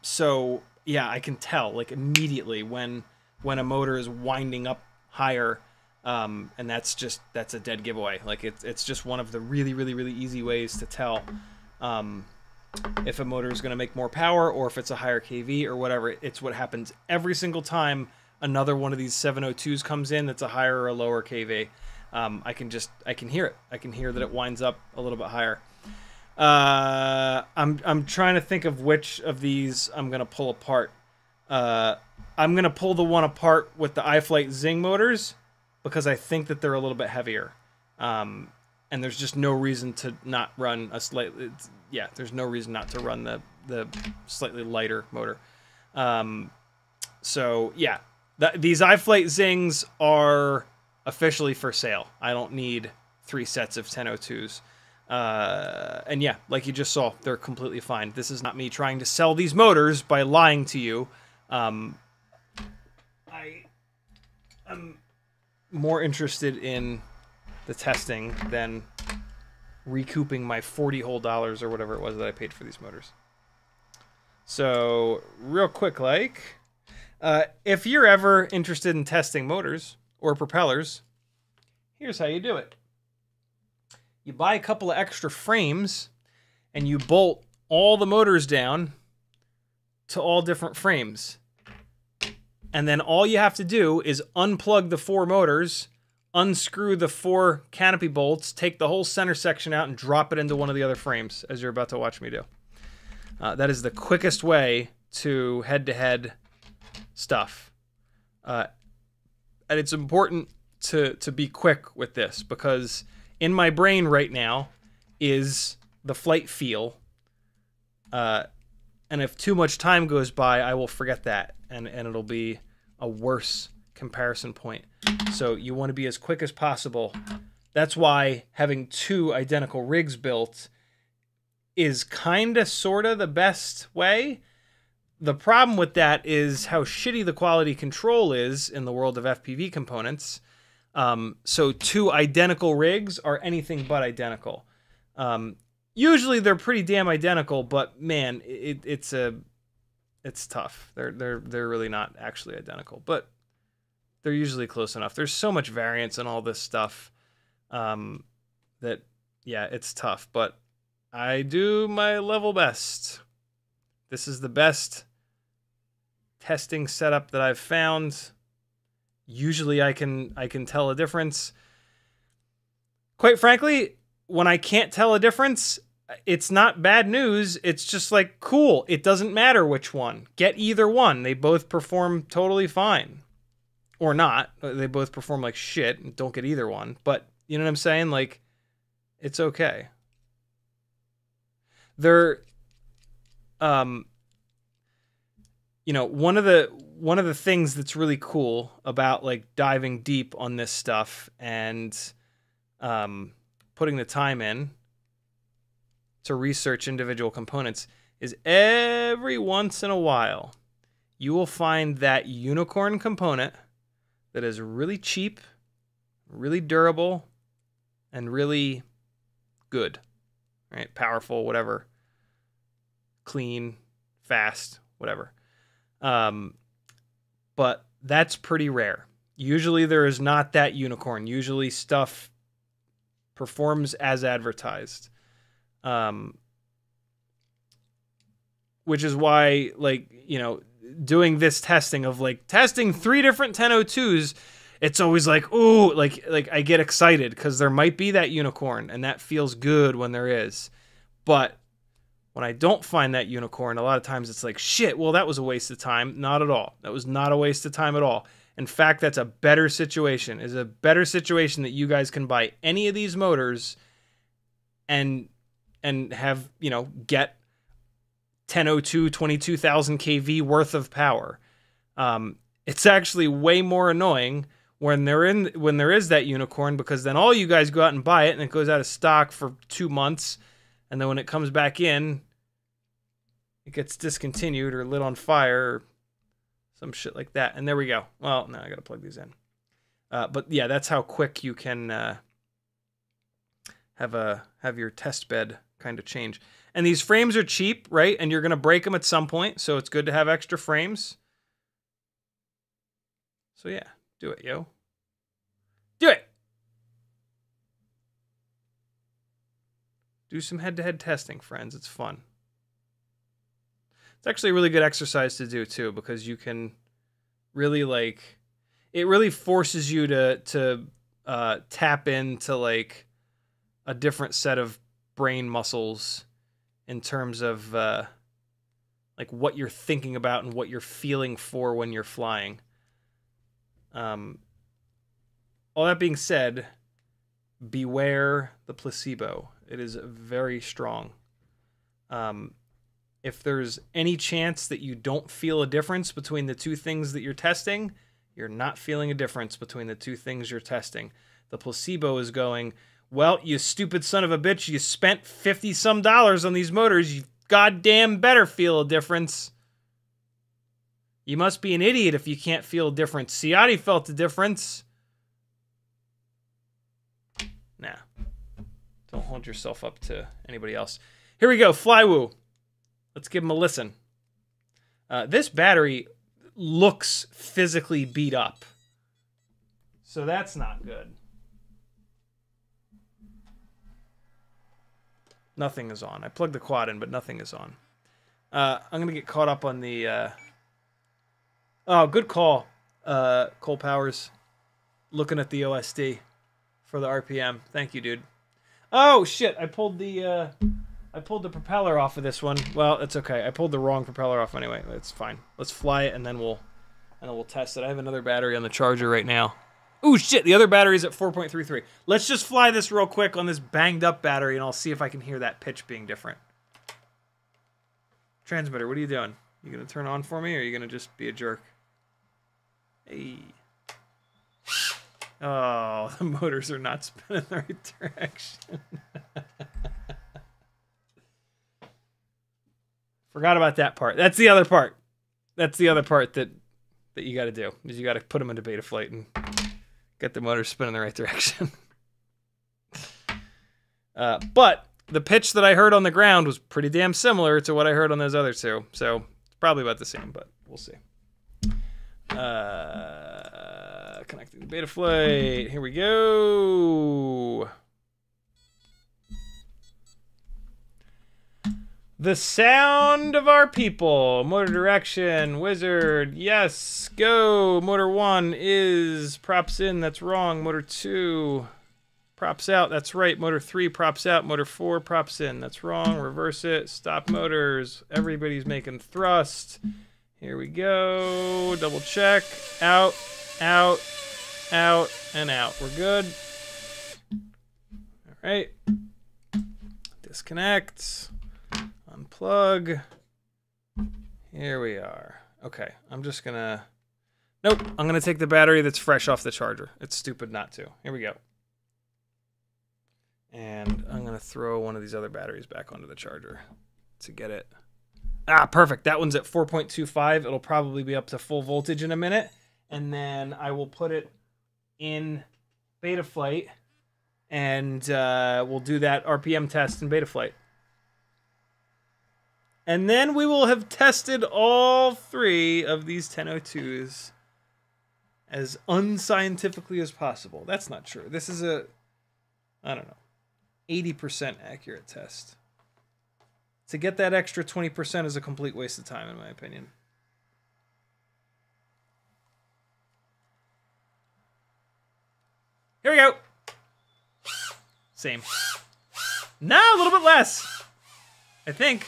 So yeah, I can tell like immediately when a motor is winding up higher, and that's a dead giveaway. Like it's just one of the really, really, really easy ways to tell, if a motor is going to make more power or if it's a higher KV or whatever. It's what happens every single time another one of these 702s comes in that's a higher or a lower KV. I can hear it. I can hear that it winds up a little bit higher. I'm trying to think of which of these I'm gonna pull apart. I'm gonna pull the one apart with the iFlightZing motors because I think that they're a little bit heavier, and there's just no reason to not run a slightly... Yeah, there's no reason not to run the slightly lighter motor. So yeah, these iFlightZings are officially for sale. I don't need three sets of 1002s. And yeah, like you just saw, they're completely fine. This is not me trying to sell these motors by lying to you. I am more interested in the testing than recouping my $40 whole or whatever it was that I paid for these motors. So real quick, like, if you're ever interested in testing motors or propellers, here's how you do it. You buy a couple of extra frames and you bolt all the motors down to all different frames. And then all you have to do is unplug the four motors, unscrew the four canopy bolts, take the whole center section out and drop it into one of the other frames, as you're about to watch me do. That is the quickest way to head-to-head stuff. And it's important to be quick with this, because in my brain right now is the flight feel. And if too much time goes by, I will forget that. And it'll be a worse comparison point. So you want to be as quick as possible. That's why having two identical rigs built is kind of sort of the best way. The problem with that is how shitty the quality control is in the world of FPV components. So two identical rigs are anything but identical. Usually they're pretty damn identical, but man, it's tough. They're really not actually identical, but they're usually close enough. There's so much variance in all this stuff that, yeah, it's tough, but I do my level best. This is the best testing setup that I've found. Usually I can tell a difference. Quite frankly, when I can't tell a difference, it's not bad news. It's just like, cool, it doesn't matter which one. Get either one. They both perform totally fine. Or not. They both perform like shit and don't get either one. But you know what I'm saying? Like, it's okay. They're you know, one of the things that's really cool about like diving deep on this stuff and putting the time in to research individual components is every once in a while you will find that unicorn component that is really cheap, really durable, and really good, right? Powerful, whatever, clean, fast, whatever. But that's pretty rare. Usually there is not that unicorn. Usually stuff performs as advertised. Which is why, like, you know, doing this testing of like testing 3 different 1002s, it's always like, ooh, like I get excited because there might be that unicorn, and that feels good when there is. But when I don't find that unicorn, a lot of times it's like, shit, well, that was a waste of time. Not at all. That was not a waste of time at all. In fact, that's a better situation. It's a better situation that you guys can buy any of these motors and have, you know, get 1002, 22,000 kV worth of power. It's actually way more annoying when there is that unicorn, because then all you guys go out and buy it and it goes out of stock for 2 months. And then when it comes back in, it gets discontinued or lit on fire or some shit like that. And there we go. Well, now I got to plug these in. But yeah, that's how quick you can have your test bed kind of change. And these frames are cheap, right? And you're going to break them at some point. So it's good to have extra frames. So yeah, do it, yo. Do it. Do some head-to-head testing, friends. It's fun. It's actually a really good exercise to do, too, because you can really, like... It really forces you to tap into, like, a different set of brain muscles in terms of, like, what you're thinking about and what you're feeling for when you're flying. All that being said, beware the placebo. It is very strong. If there's any chance that you don't feel a difference between the two things that you're testing, you're not feeling a difference between the two things you're testing. The placebo is going, well, you stupid son of a bitch, you spent $50-some on these motors. You goddamn better feel a difference. You must be an idiot if you can't feel a difference. Ciotti felt a difference. Nah. Don't hold yourself up to anybody else. Here we go, Flywoo. Let's give him a listen. This battery looks physically beat up, so that's not good. Nothing is on. I plugged the quad in, but nothing is on. I'm gonna get caught up on the. Oh, good call, Cole Powers. Looking at the OSD for the RPM. Thank you, dude. Oh shit! I pulled the propeller off of this one. Well, it's okay. I pulled the wrong propeller off anyway. It's fine. Let's fly it, and then we'll test it. I have another battery on the charger right now. Oh shit! The other battery's at 4.33. Let's just fly this real quick on this banged up battery, and I'll see if I can hear that pitch being different. Transmitter, what are you doing? You gonna turn on for me, or are you gonna just be a jerk? Hey. Oh, the motors are not spinning in the right direction. Forgot about that part. That's the other part. That's the other part that you got to do, is you got to put them into Betaflight and Get the motor spinning in the right direction. But the pitch that I heard on the ground was pretty damn similar to what I heard on those other two. So it's probably about the same, but we'll see. Connecting the Betaflight. Here we go. The sound of our people. Motor direction. Wizard. Yes. Go. Motor 1 is props in. That's wrong. Motor 2 props out. That's right. Motor 3 props out. Motor 4 props in. That's wrong. Reverse it. Stop motors. Everybody's making thrust. Here we go. Double check. Out. Out. Out. And out. We're good. All right. Disconnect. Unplug. Here we are. Okay, I'm just gonna... Nope, I'm gonna take the battery that's fresh off the charger. It's stupid not to. Here we go. And I'm gonna throw one of these other batteries back onto the charger to get it. Ah, perfect. That one's at 4.25. It'll probably be up to full voltage in a minute. And then I will put it in Betaflight, and we'll do that RPM test in Betaflight. And then we will have tested all three of these 1002s as unscientifically as possible. That's not true. This is a, I don't know, 80% accurate test. To get that extra 20% is a complete waste of time, in my opinion. Here we go. Same. No, a little bit less, I think.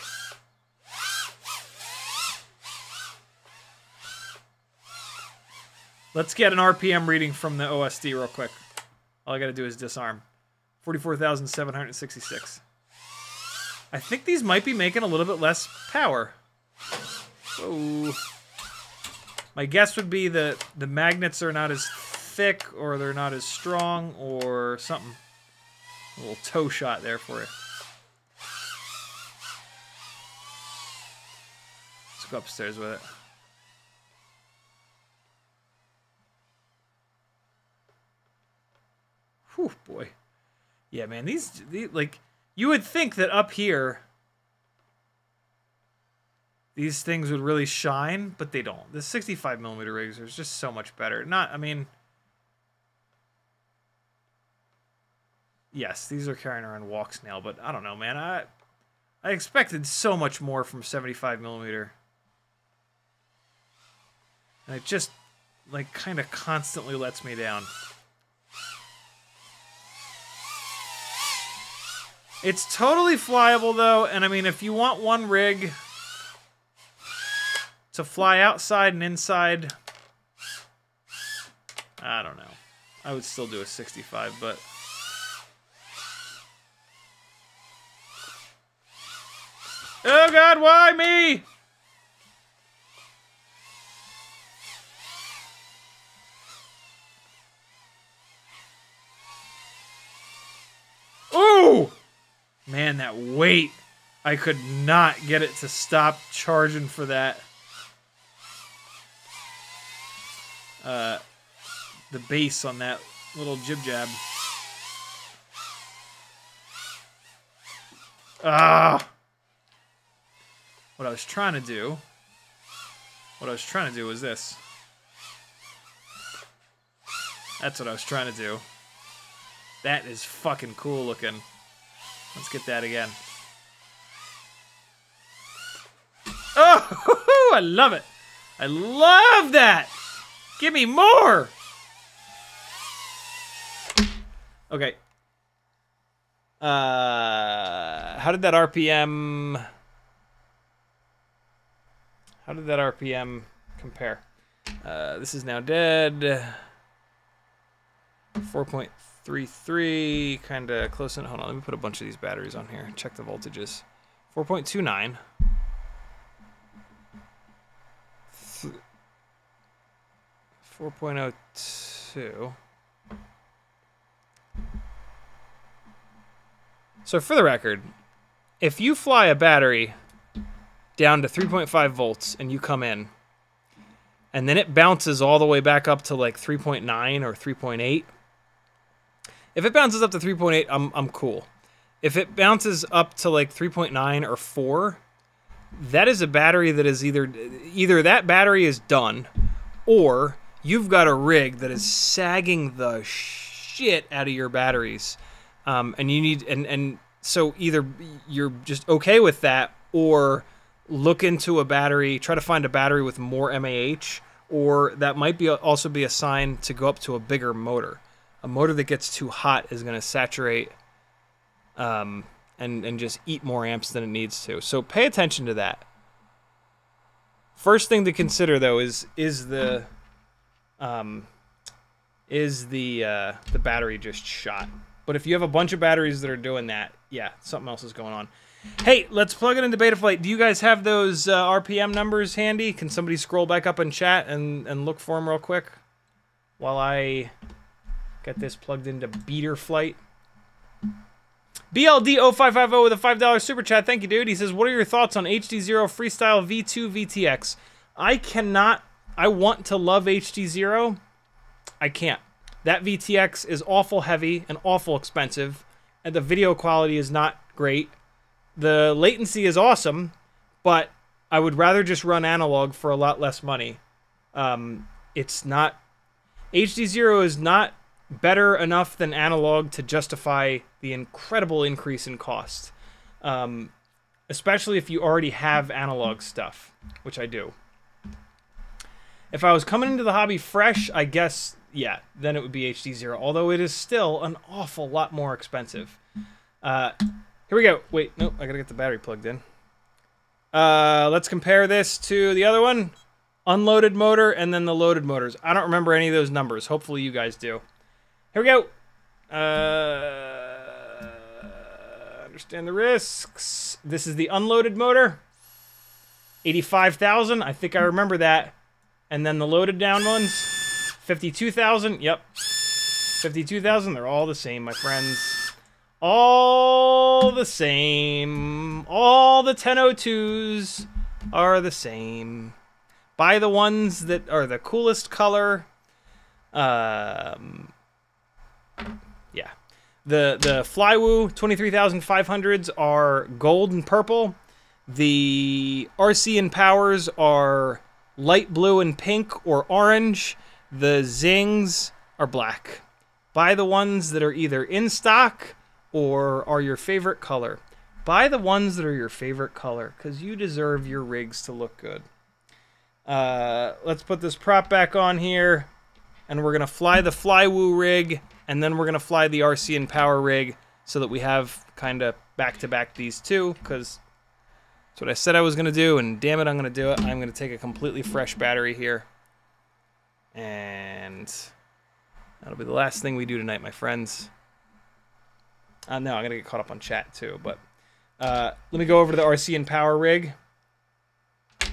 Let's get an RPM reading from the OSD real quick. All I gotta do is disarm. 44,766. I think these might be making a little bit less power. Whoa. My guess would be that the magnets are not as thick, or they're not as strong, or something. A little toe shot there for it. Let's go upstairs with it. Whew, boy. Yeah, man, these, like, you would think that up here, these things would really shine, but they don't. The 65 millimeter rigs are just so much better. Not, I mean, yes, these are carrying around Walksnail, but I don't know, man. I expected so much more from 75 millimeter. And it just, like, kind of constantly lets me down. It's totally flyable, though, and I mean, if you want one rig to fly outside and inside, I don't know. I would still do a 65, but... Oh god, why me? Ooh! Man, that weight. I could not get it to stop charging for that. The base on that little jib-jab. Ah! What I was trying to do was this. That's what I was trying to do. That is fucking cool looking. Let's get that again. Oh, I love it. I love that. Give me more. Okay. How did that RPM... How did that RPM compare? This is now dead. 4.5. 3.3, kind of close in. Hold on, let me put a bunch of these batteries on here. Check the voltages. 4.29. 4.02. So for the record, if you fly a battery down to 3.5 volts and you come in, and then it bounces all the way back up to like 3.9 or 3.8. If it bounces up to 3.8, I'm cool. If it bounces up to like 3.9 or 4, that is a battery that is either that battery is done, or you've got a rig that is sagging the shit out of your batteries, and you need and so either you're just okay with that, or look into a battery, try to find a battery with more MAH, or that might be also be a sign to go up to a bigger motor. A motor that gets too hot is going to saturate and just eat more amps than it needs to. So pay attention to that. First thing to consider though is the battery just shot. But if you have a bunch of batteries that are doing that, yeah, something else is going on. Hey, let's plug it into Betaflight. Do you guys have those RPM numbers handy? Can somebody scroll back up in chat and look for them real quick while I get this plugged into Betaflight? BLD0550 with a $5 super chat. Thank you, dude. He says, what are your thoughts on HD0 Freestyle V2 VTX? I want to love HD0. I can't. That VTX is awful heavy and awful expensive, and the video quality is not great. The latency is awesome, but I would rather just run analog for a lot less money. It's not... HD0 is not better enough than analog to justify the incredible increase in cost. Especially if you already have analog stuff, which I do. If I was coming into the hobby fresh, I guess, yeah, then it would be HD0, although it is still an awful lot more expensive. Here we go. Wait, nope, I gotta get the battery plugged in. Let's compare this to the other one. Unloaded motor and then the loaded motors. I don't remember any of those numbers. Hopefully you guys do. Here we go. Understand the risks. This is the unloaded motor. 85,000. I think I remember that. And then the loaded down ones. 52,000. Yep. 52,000. They're all the same, my friends. All the same. All the 1002s are the same. Buy the ones that are the coolest color. Yeah. The Flywoo 23,500s are gold and purple. The RCinPowers are light blue and pink or orange. The Zings are black. Buy the ones that are either in stock or are your favorite color. Buy the ones that are your favorite color, because you deserve your rigs to look good. Let's put this prop back on here, and we're gonna fly the Flywoo rig, and then we're gonna fly the RCinPower rig, so that we have kind of back-to-back these two, because that's what I said I was gonna do, and damn it, I'm gonna do it. I'm gonna take a completely fresh battery here, and that'll be the last thing we do tonight, my friends. No, I'm gonna get caught up on chat too, but let me go over to the RCinPower rig.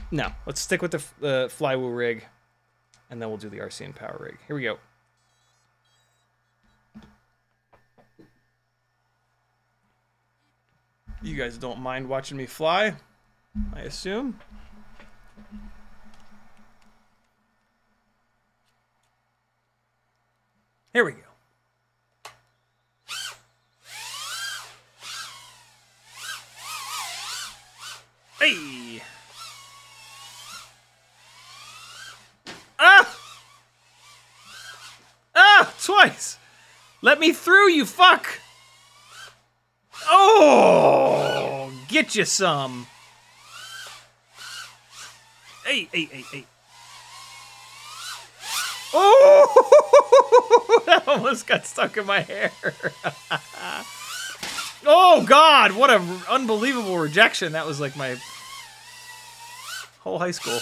No, let's stick with the Flywoo rig, and then we'll do the RCinPower rig. Here we go. You guys don't mind watching me fly, I assume. Here we go. Hey! Ah! Ah! Twice! Let me through, you fuck! Oh! Get you some! Hey, hey, hey, hey. Oh! That almost got stuck in my hair. Oh, God! What an unbelievable rejection. That was like my whole high school.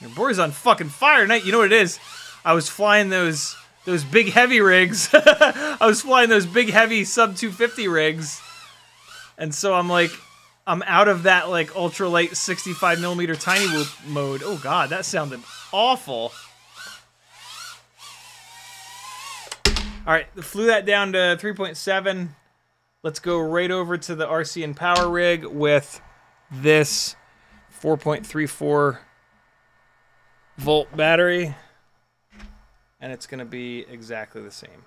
Your boy's on fucking fire tonight. You know what it is? I was flying those big heavy rigs. I was flying those big heavy sub 250 rigs, and so I'm like, I'm out of that like ultralight 65mm tiny whoop mode. Oh God, that sounded awful. All right, flew that down to 3.7. Let's go right over to the RCinPower rig with this 4.34 volt battery, and it's going to be exactly the same.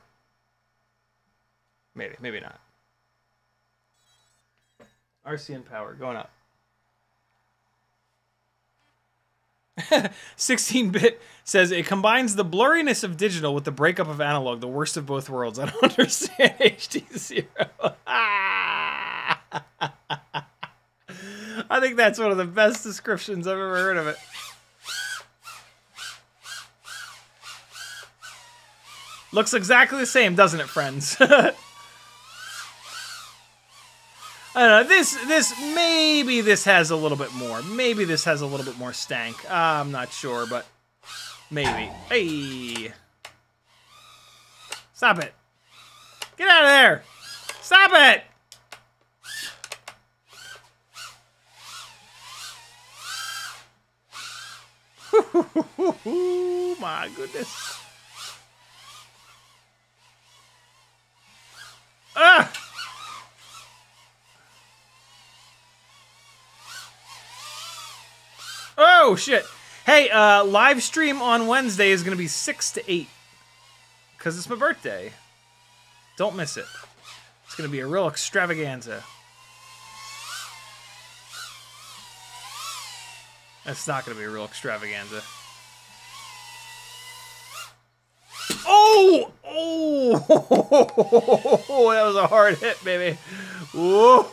Maybe, maybe not. RCinPower going up. 16-bit says it combines the blurriness of digital with the breakup of analog, the worst of both worlds. I don't understand HD0. I think that's one of the best descriptions I've ever heard of it. Looks exactly the same, doesn't it, friends? I don't know, maybe this has a little bit more. Maybe this has a little bit more stank. I'm not sure, but maybe. Hey! Stop it. Get out of there! Stop it! My goodness. Ah! Oh, shit. Hey, live stream on Wednesday is going to be 6 to 8. Because it's my birthday. Don't miss it. It's going to be a real extravaganza. That's not going to be a real extravaganza. Oh! Oh! That was a hard hit, baby. Whoa!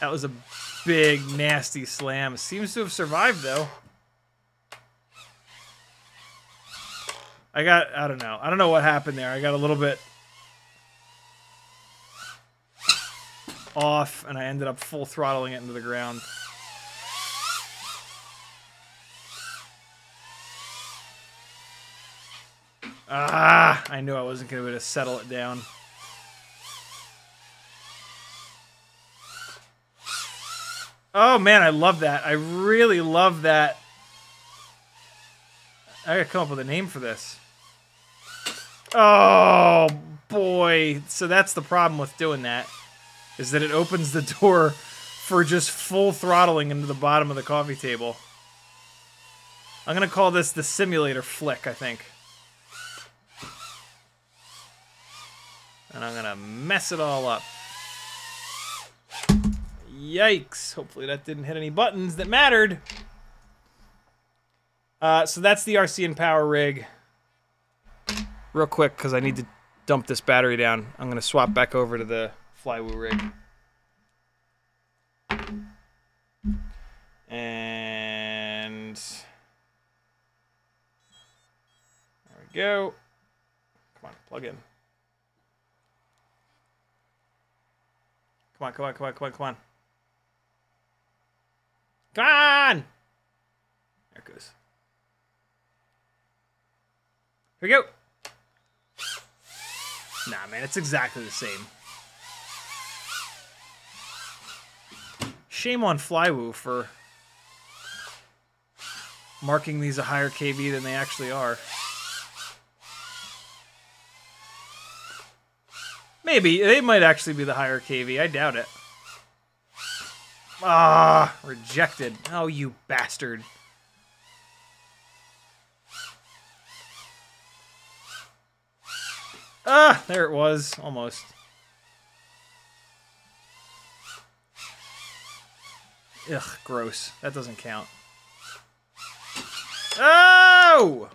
That was a big, nasty slam. Seems to have survived, though. I don't know. I don't know what happened there. I got a little bit off, and I ended up full throttling it into the ground. Ah! I knew I wasn't going to be able to settle it down. Oh man, I love that. I really love that. I gotta come up with a name for this. Oh boy. So that's the problem with doing that, is that it opens the door for just full throttling into the bottom of the coffee table. I'm gonna call this the simulator flick, I think. And I'm gonna mess it all up. Yikes. Hopefully that didn't hit any buttons that mattered. So that's the RCinPower rig. Real quick, because I need to dump this battery down. I'm going to swap back over to the Flywoo rig. And there we go. Come on, plug in. Come on, come on, come on, come on, come on. Come on! There it goes. Here we go. Nah, man, it's exactly the same. Shame on Flywoo for marking these a higher KV than they actually are. Maybe. They might actually be the higher KV. I doubt it. Ah, rejected. Oh, you bastard. Ah, there it was. Almost. Ugh, gross. That doesn't count. Oh!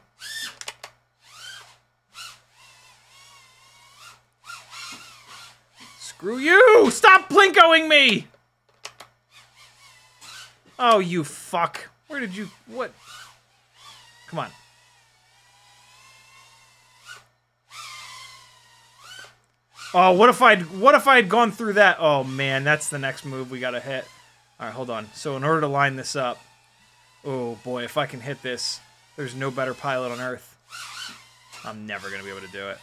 Screw you! Stop Plinkoing me! Oh, you fuck. Where did you... What? Come on. Oh, what if I had gone through that? Oh, man, that's the next move we gotta hit. All right, hold on. So in order to line this up... Oh, boy, if I can hit this, there's no better pilot on Earth. I'm never gonna be able to do it.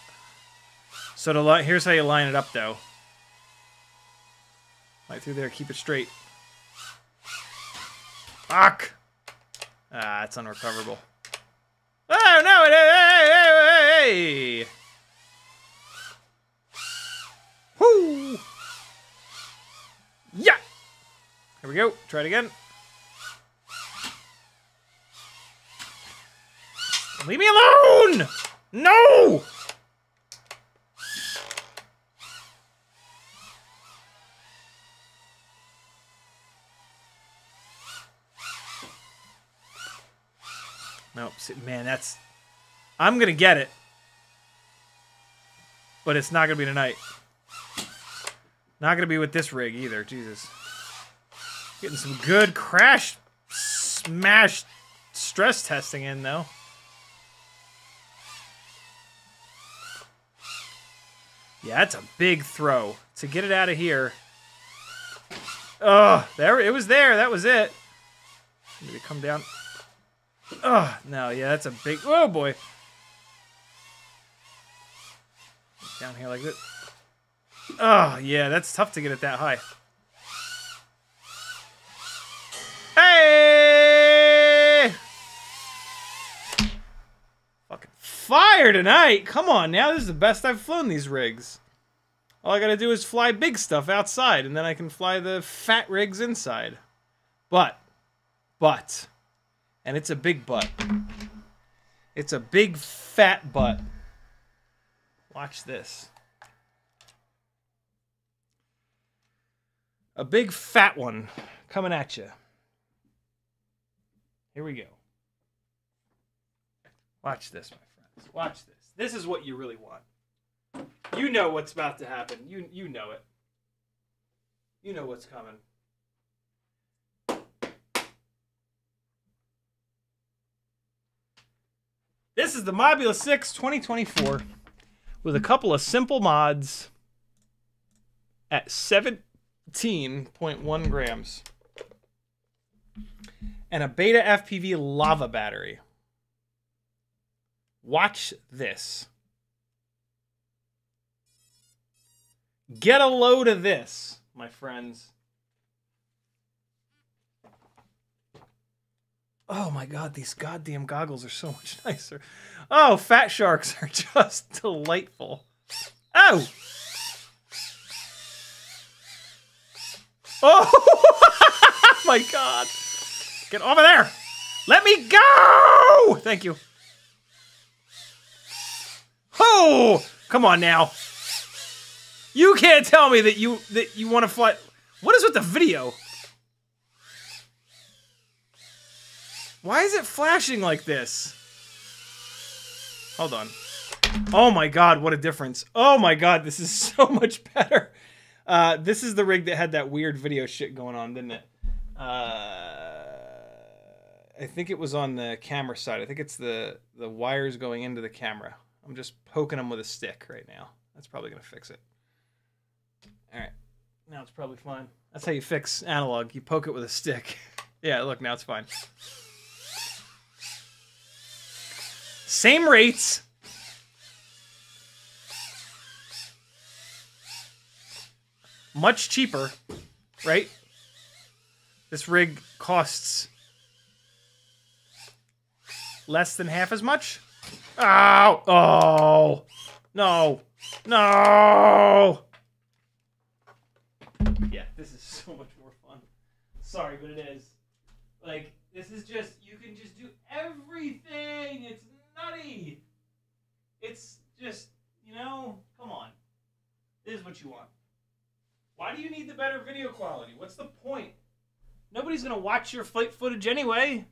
So here's how you line it up, though. Right through there, keep it straight. Fuck! Ah, it's unrecoverable. Oh no! Hey! Woo! Yeah! Try it again. Leave me alone! No! No, man, that's... I'm gonna get it. But it's not gonna be tonight. Not gonna be with this rig either, Jesus. Getting some good crash, smash, stress testing in, though. Yeah, that's a big throw. To get it out of here. Ugh, there, it was there, that was it. Maybe come down. Ugh, no, yeah, that's a big, oh boy. Down here like this. Oh, yeah, that's tough to get it that high. Hey! Fucking fire tonight! Come on now, this is the best I've flown these rigs. All I gotta do is fly big stuff outside, and then I can fly the fat rigs inside. But, and it's a big butt. It's a big fat butt. Watch this. A big fat one coming at you. Here we go. Watch this, my friends. Watch this. This is what you really want. You know what's about to happen. You know it. You know what's coming. This is the Mobula 6 2024 with a couple of simple mods at 17.1 grams. And a Beta FPV lava battery. Watch this. Get a load of this, my friends. Oh my God, these goddamn goggles are so much nicer. Oh, fat sharks are just delightful. Oh! Oh my God. Get over there! Let me go! Thank you. Oh! Come on now. You can't tell me that you want to fly. What is with the video? Why is it flashing like this? Hold on. Oh my God, what a difference. Oh my God, this is so much better. This is the rig that had that weird video shit going on, didn't it? I think it was on the camera side. I think it's the wires going into the camera. I'm just poking them with a stick right now. That's probably gonna fix it. All right, now it's probably fine. That's how you fix analog. You poke it with a stick. Yeah, look, now it's fine. Same rates. Much cheaper, right? This rig costs less than half as much. Ow! Oh! No! No! Yeah, this is so much more fun. Sorry, but it is. Like, this is just, you can just do everything! It's nutty! It's just, you know, come on. This is what you want. Why do you need the better video quality? What's the point? Nobody's gonna watch your flight footage anyway.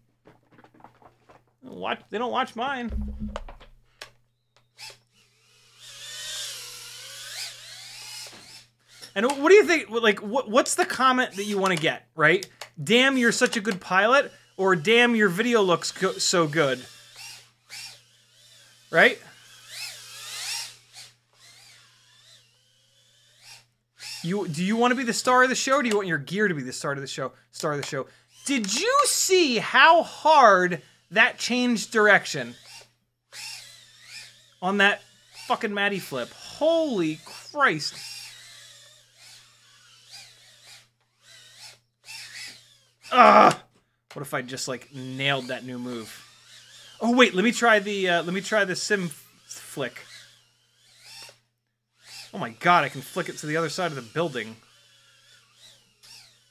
They don't watch mine. And what do you think? Like, what's the comment that you want to get? Right? Damn, you're such a good pilot, or damn, your video looks so good. Right? Do you want to be the star of the show? Or do you want your gear to be the star of the show? Star of the show. Did you see how hard that changed direction on that fucking Maddie flip? Holy Christ. Ugh! What if I just like nailed that new move? Oh wait, let me try the sim flick. Oh my God, I can flick it to the other side of the building.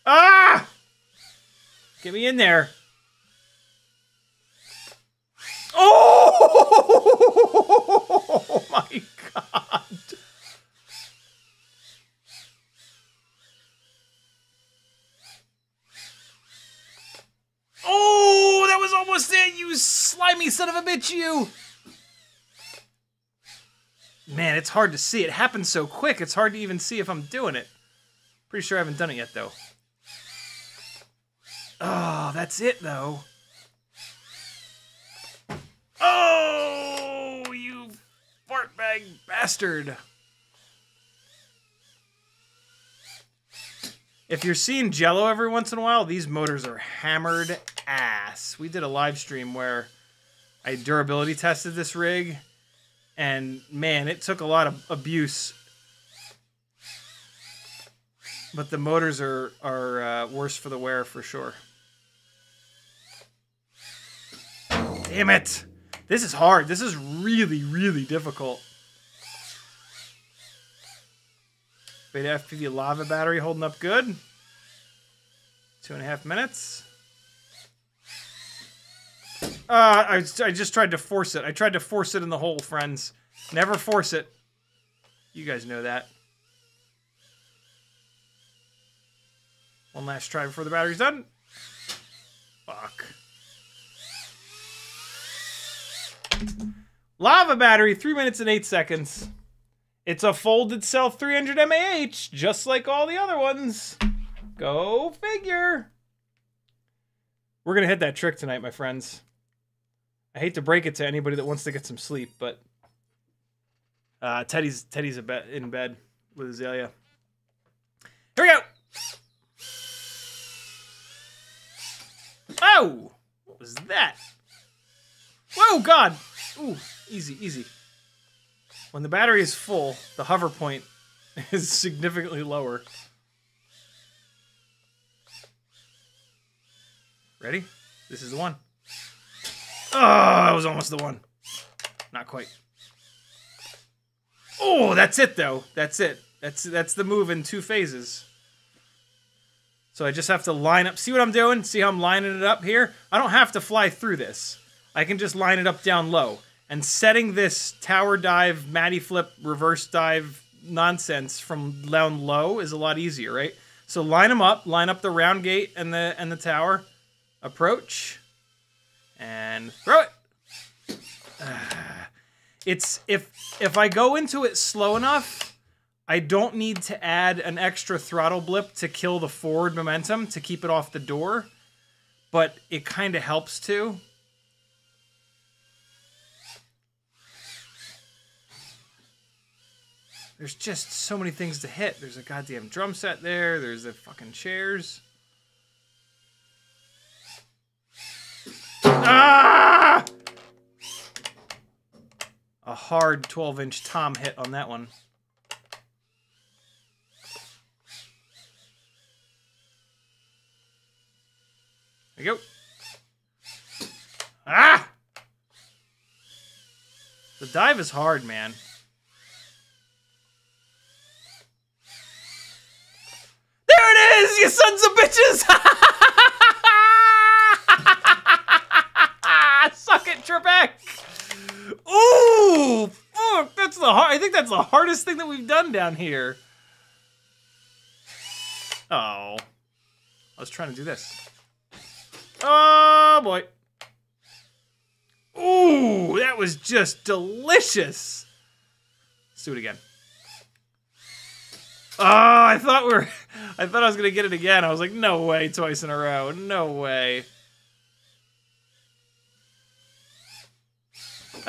Ah! Get me in there. Oh my God. Oh, that was almost it, you slimy son of a bitch, you. Man, it's hard to see. It happens so quick, it's hard to even see if I'm doing it. Pretty sure I haven't done it yet, though. Oh, that's it, though. Oh, you fartbag bastard. If you're seeing Jello every once in a while, these motors are hammered ass. We did a live stream where I durability tested this rig. And, man, it took a lot of abuse. But the motors are worse for the wear, for sure. Damn it! This is hard. This is really, really difficult. Beta FPV lava battery holding up good. 2.5 minutes. I just tried to force it. I tried to force it in the hole, friends. Never force it. You guys know that. One last try before the battery's done. Fuck. Lava battery, 3 minutes and 8 seconds. It's a folded self 300 mAh, just like all the other ones. Go figure. We're going to hit that trick tonight, my friends. I hate to break it to anybody that wants to get some sleep, but Teddy's in bed with Azalea. Here we go. Oh, what was that? Whoa, God. Ooh, easy, easy. When the battery is full, the hover point is significantly lower. Ready? This is the one. Oh, that was almost the one. Not quite. Oh, that's it though. That's it. That's the move in 2 phases. So I just have to line up. See what I'm doing? See how I'm lining it up here? I don't have to fly through this. I can just line it up down low. And setting this tower dive, Matty flip, reverse dive nonsense from down low is a lot easier, right? So line them up. Line up the round gate and the tower. Approach and throw it. It's if I go into it slow enough, I don't need to add an extra throttle blip to kill the forward momentum to keep it off the door, but it kind of helps too. There's just so many things to hit. There's a goddamn drum set there. There's the fucking chairs. Ah! A hard 12-inch tom hit on that one. There you go. Ah! The dive is hard, man. There it is, you sons of bitches! Suck it, Trebek! Ooh! Fuck, that's I think that's the hardest thing that we've done down here. Oh. I was trying to do this. Oh, boy. Ooh, that was just delicious. Let's do it again. Oh, I thought I was gonna get it again. I was like, no way, twice in a row. No way.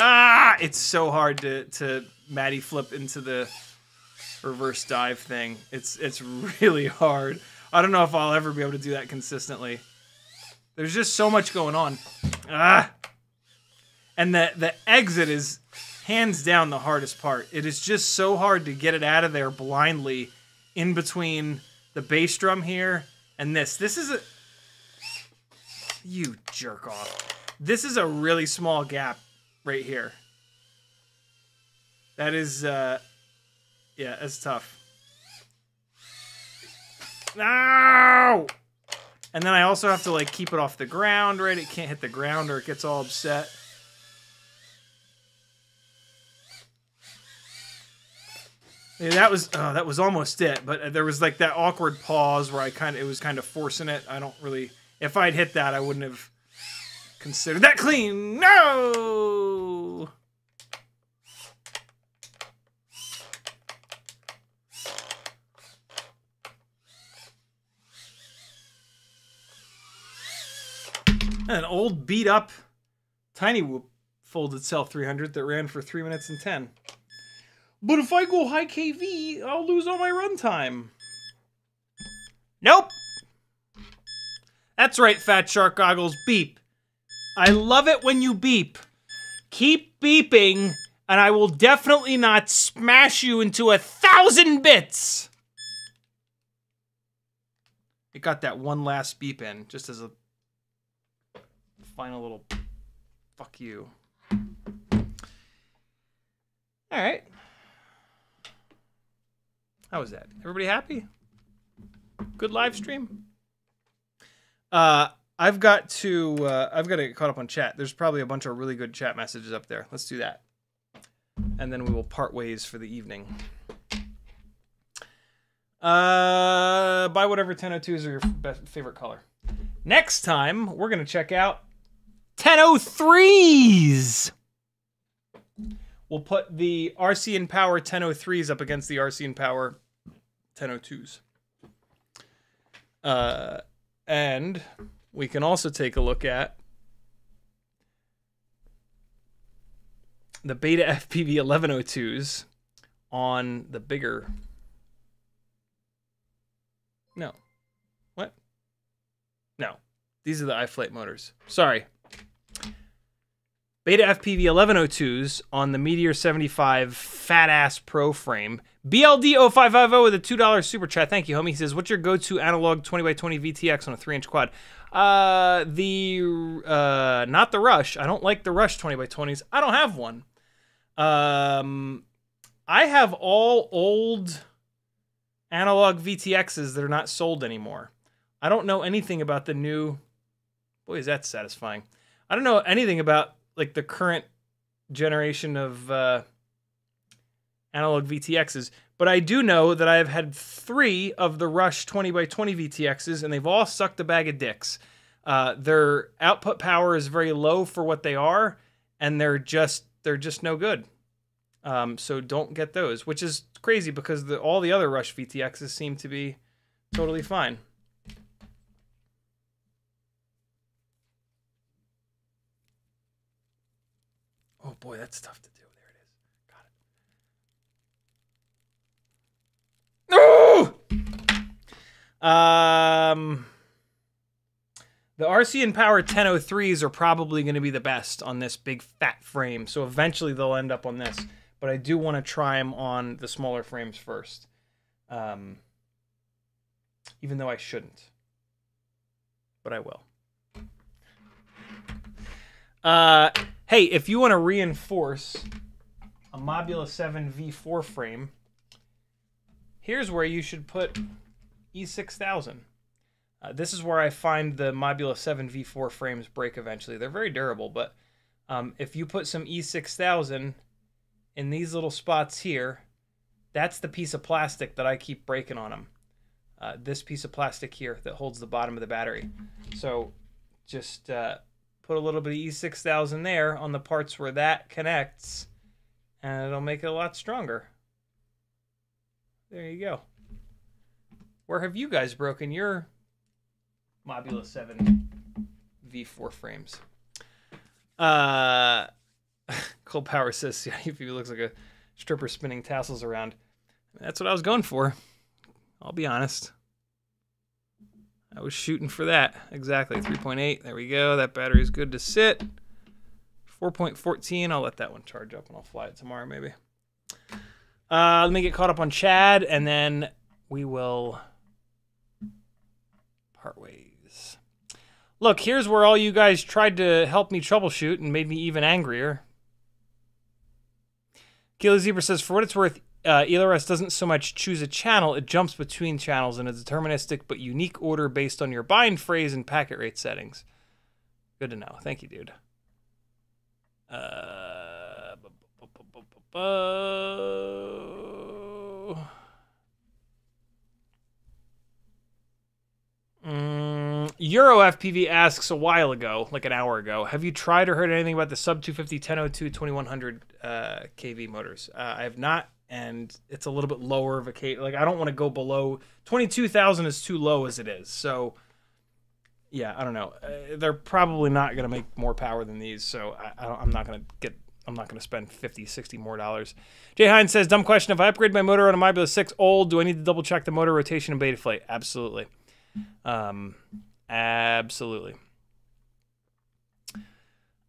Ah, it's so hard to Matty flip into the reverse dive thing. It's really hard. I don't know if I'll ever be able to do that consistently. There's just so much going on. Ah. And the exit is hands down the hardest part. It is just so hard to get it out of there blindly in between the bass drum here and this. This is a... You jerk off. This is a really small gap. Right here. That is, yeah, that's tough. No! And then I also have to like keep it off the ground, right? It can't hit the ground or it gets all upset. Yeah, that was almost it, but there was like that awkward pause where it was kind of forcing it. I don't really, if I'd hit that, I wouldn't have considered that clean. No. An old beat up Tiny Whoop folded cell 300 that ran for 3 minutes and 10. But if I go high KV, I'll lose all my runtime. Nope. That's right, Fat Shark Goggles. Beep. I love it when you beep. Keep beeping, and I will definitely not smash you into 1,000 bits. It got that one last beep in, just as a final little fuck you. All right. How was that? Everybody happy? Good live stream. I've got to get caught up on chat. There's probably a bunch of really good chat messages up there. Let's do that, and then we will part ways for the evening. Buy whatever 1002s are your favorite color. Next time we're gonna check out 1003s. We'll put the RCinPower 1003s up against the RCinPower 1002s. And we can also take a look at the Beta FPV 1102s on the bigger... No. What? No. These are the iFlight motors. Sorry. Beta FPV 1102s on the Meteor 75 Fat Ass Pro Frame. BLD0550 with a $2 super chat. Thank you, homie. He says, what's your go-to analog 20x20 VTX on a 3-inch quad? Not the Rush. I don't like the Rush 20x20s. I don't have one. I have all old analog VTXs that are not sold anymore. I don't know anything about the new... Boy, is that satisfying. I don't know anything about... like the current generation of analog VTXs. But I do know that I have had 3 of the Rush 20x20 VTXs, and they've all sucked a bag of dicks. Their output power is very low for what they are, and they're just no good. So don't get those, which is crazy because all the other Rush VTXs seem to be totally fine. Oh boy, that's tough to do. There it is. Got it. No! The RCinPower 1003s are probably going to be the best on this big fat frame, so eventually they'll end up on this. But I do want to try them on the smaller frames first, even though I shouldn't. But I will. Hey, if you want to reinforce a Mobula 7 V4 frame, here's where you should put E6000. This is where I find the Mobula 7 V4 frames break eventually. They're very durable, but if you put some E6000 in these little spots here, that's the piece of plastic that I keep breaking on them. This piece of plastic here that holds the bottom of the battery. So just... put a little bit of E6000 there on the parts where that connects, and it'll make it a lot stronger. There you go. Where have you guys broken your Mobula 7 V4 frames? Cold Power says, yeah, if he looks like a stripper spinning tassels around. That's what I was going for. I'll be honest. I was shooting for that. Exactly, 3.8. There we go. That battery's good to sit. 4.14. I'll let that one charge up and I'll fly it tomorrow maybe. Let me get caught up on Chad and then we will part ways. Look, here's where all you guys tried to help me troubleshoot and made me even angrier. Kilo Zebra says, for what it's worth, ELRS doesn't so much choose a channel, it jumps between channels in a deterministic but unique order based on your bind phrase and packet rate settings. Good to know. Thank you, dude. Euro FPV asks a while ago, like an hour ago, have you tried or heard anything about the sub 250 1002 2100 kV motors? I have not, and it's a little bit lower of a kV. Like, I don't want to go below 22,000 is too low as it is. So yeah, I don't know. They're probably not going to make more power than these, so I'm not going to spend $50, $60 more dollars. Jay Hines says, dumb question. If I upgrade my motor on a Mobula 6 old, do I need to double check the motor rotation and Betaflight? Absolutely. Absolutely.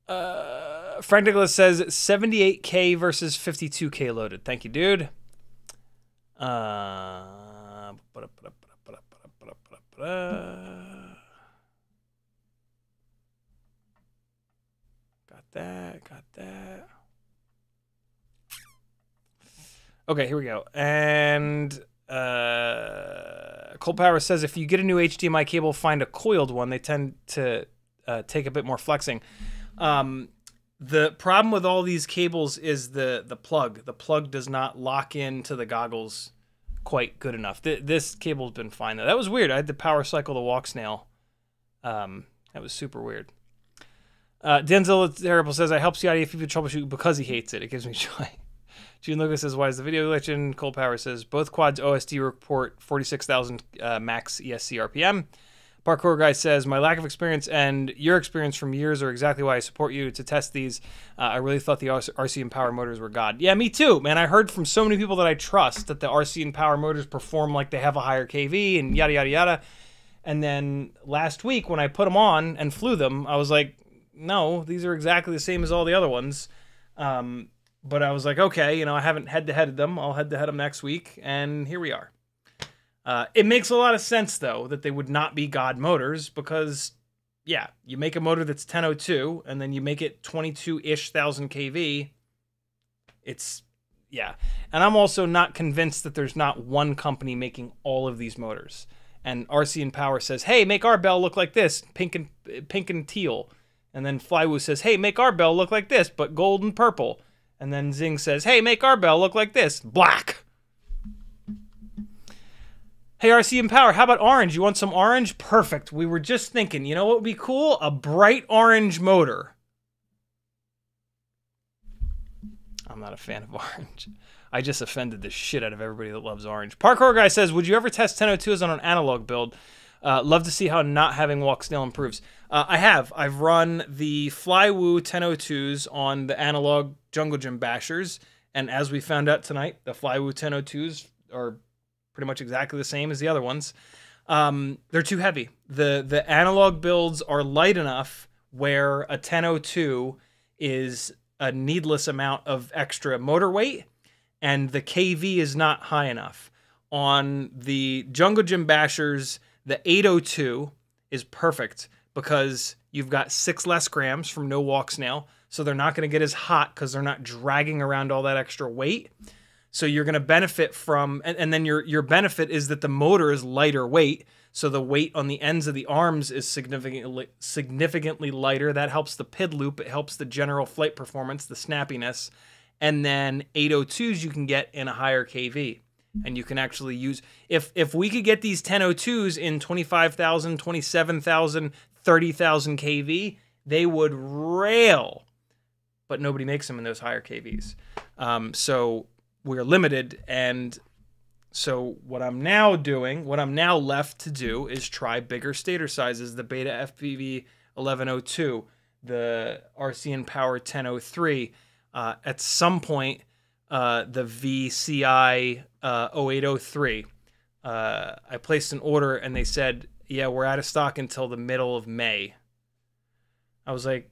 Frank Nicholas says 78K versus 52K loaded. Thank you, dude. Got that. Okay, here we go. And Cold Power says, if you get a new HDMI cable, find a coiled one. They tend to take a bit more flexing. The problem with all these cables is the plug. The plug does not lock into the goggles quite good enough. This cable's been fine, though. That was weird. I had to power cycle the Walksnail. That was super weird. Denzel Terrible says, I help CiottiFPV troubleshoot because he hates it. It gives me joy. June Lucas says, why is the video glitching? Cold Power says, both quads OSD report 46,000 max ESC RPM. Parkour Guy says, my lack of experience and your experience from years are exactly why I support you to test these. I really thought the RCinPower motors were God. Yeah, me too, man. I heard from so many people that I trust that the RCinPower motors perform like they have a higher KV and yada, yada, yada. And then last week when I put them on and flew them, I was like, no, these are exactly the same as all the other ones. But I was like, okay, you know, I haven't head-to-headed them. I'll head-to-head them next week, and here we are. It makes a lot of sense, though, that they would not be God motors because, yeah, you make a motor that's 1002, and then you make it 22-ish thousand kV. It's, yeah. And I'm also not convinced that there's not one company making all of these motors. And RCinPower says, hey, make our bell look like this, pink and teal. And then Flywoo says, hey, make our bell look like this, but gold and purple. And then Zing says, hey, make our bell look like this, black. Hey, RCinPower, how about orange? You want some orange? Perfect. We were just thinking, you know what would be cool? A bright orange motor. I'm not a fan of orange. I just offended the shit out of everybody that loves orange. Parkour Guy says, would you ever test 1002s on an analog build? Love to see how not having Walksnail improves. I have. I've run the Flywoo 1002s on the analog Jungle Gym Bashers, and as we found out tonight, the Flywoo 1002s are pretty much exactly the same as the other ones. They're too heavy. The analog builds are light enough where a 1002 is a needless amount of extra motor weight, and the KV is not high enough. On the Jungle Gym Bashers, the 802 is perfect because you've got 6 less grams from no Walksnail, so they're not going to get as hot because they're not dragging around all that extra weight. So you're going to benefit from, and then your benefit is that the motor is lighter weight, so the weight on the ends of the arms is significantly lighter. That helps the PID loop. It helps the general flight performance, the snappiness. And then 802s you can get in a higher KV. And you can actually use, if we could get these 1002s in 25,000, 27,000, 30,000 kV, they would rail. But nobody makes them in those higher KVs. So we're limited. And so what I'm now left to do is try bigger stator sizes, the Beta FPV 1102, the RCinPower 1003. At some point, the VCI 0803. I placed an order and they said, yeah, we're out of stock until the middle of May. I was like,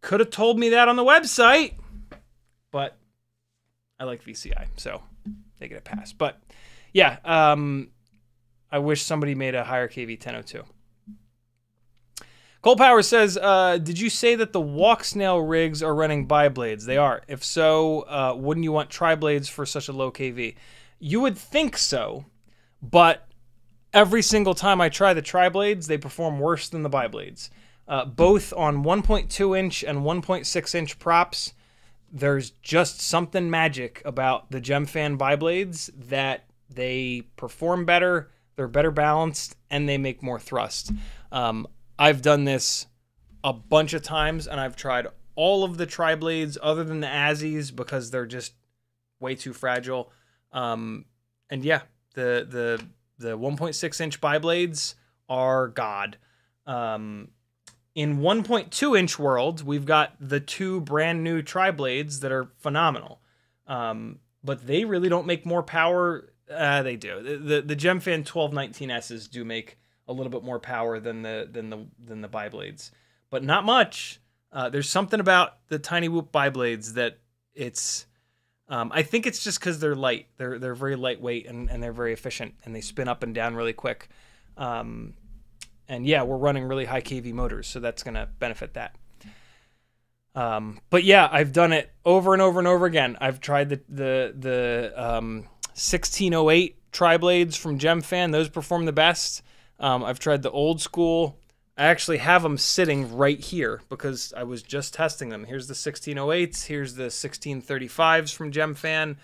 could have told me that on the website, but I like VCI, so they get a pass. But yeah, I wish somebody made a higher KV 1002. Cole Power says, did you say that the Walksnail rigs are running bi-blades? They are. If so, wouldn't you want tri-blades for such a low KV? You would think so, but every single time I try the tri-blades, they perform worse than the bi-blades. Both on 1.2 inch and 1.6 inch props, there's just something magic about the Gemfan bi-blades that they perform better, they're better balanced, and they make more thrust. I've done this a bunch of times, and I've tried all of the tri-blades other than the Azzies because they're just way too fragile. And yeah, the 1.6 inch bi-blades are God. In 1.2 inch world, we've got the two brand new tri-blades that are phenomenal. But they really don't make more power. They do. The Gemfan 1219Ss do make a little bit more power than the bi-blades, but not much. There's something about the Tiny Whoop bi-blades that it's, I think it's just because they're light. They're very lightweight and they're very efficient, and they spin up and down really quick. And yeah, we're running really high KV motors, so that's going to benefit that. But yeah, I've done it over and over and over again. I've tried the 1608 tri-blades from Gemfan. Those perform the best. I've tried the old school. I actually have them sitting right here because I was just testing them. Here's the 1608s. Here's the 1635s from Gemfan.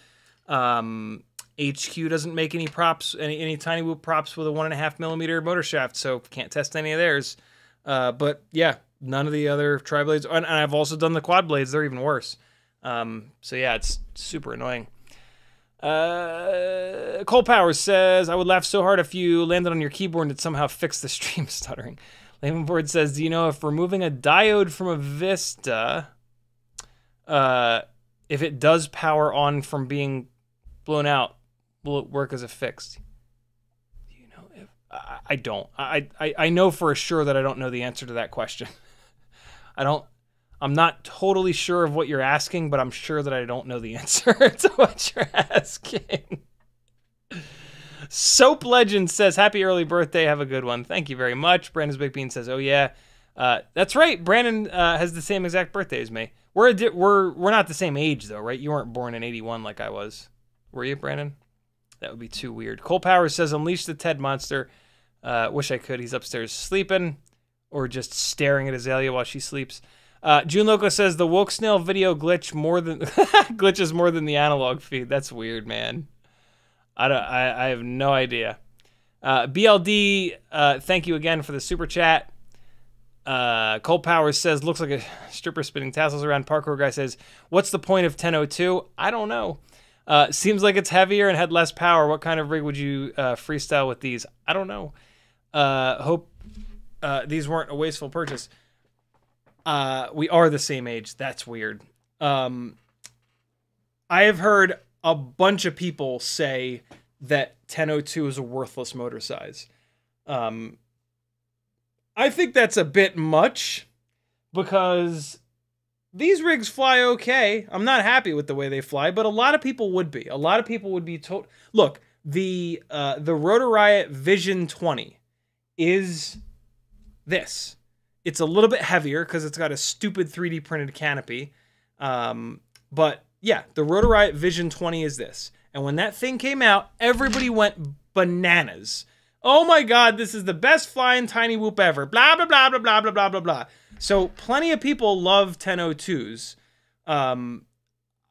HQ doesn't make any props, any Tiny Whoop props with a 1.5 millimeter motor shaft, so can't test any of theirs. But yeah, none of the other tri-blades, and I've also done the quad blades. They're even worse. So yeah, it's super annoying. Cole Powers says, I would laugh so hard if you landed on your keyboard and it somehow fixed the stream stuttering. Lavenboard says, do you know if removing a diode from a Vista, if it does power on from being blown out, will it work as a fixed? Do you know if I don't? I know for sure that I don't know the answer to that question. I'm not totally sure of what you're asking, but I'm sure that I don't know the answer to what you're asking. Soap Legend says, happy early birthday. Have a good one. Thank you very much. Brandon's Big Bean says, oh yeah. That's right. Brandon has the same exact birthday as me. We're not the same age though, right? You weren't born in 81 like I was. Were you, Brandon? That would be too weird. Cole Powers says, unleash the Ted monster. Wish I could. He's upstairs sleeping or just staring at Azalea while she sleeps. June Loco says the Walksnail video glitches more than the analog feed. That's weird, man. I have no idea. BLD, thank you again for the super chat. Cole Powers says, looks like a stripper spinning tassels around. Parkour guy says, what's the point of 1002? I don't know. Seems like it's heavier and had less power. What kind of rig would you freestyle with these? I don't know. Hope these weren't a wasteful purchase. We are the same age. That's weird. I have heard a bunch of people say that 1002 is a worthless motor size. I think that's a bit much because these rigs fly okay. I'm not happy with the way they fly, but a lot of people would be. A lot of people would be told, look, the Rotor Riot Vision 20 is this. It's a little bit heavier because it's got a stupid 3D printed canopy. But yeah, the Rotor Riot Vision 20 is this. And when that thing came out, everybody went bananas. Oh my God, this is the best flying Tiny Whoop ever. Blah, blah, blah, blah, blah, blah, blah, blah, blah. So plenty of people love 1002s.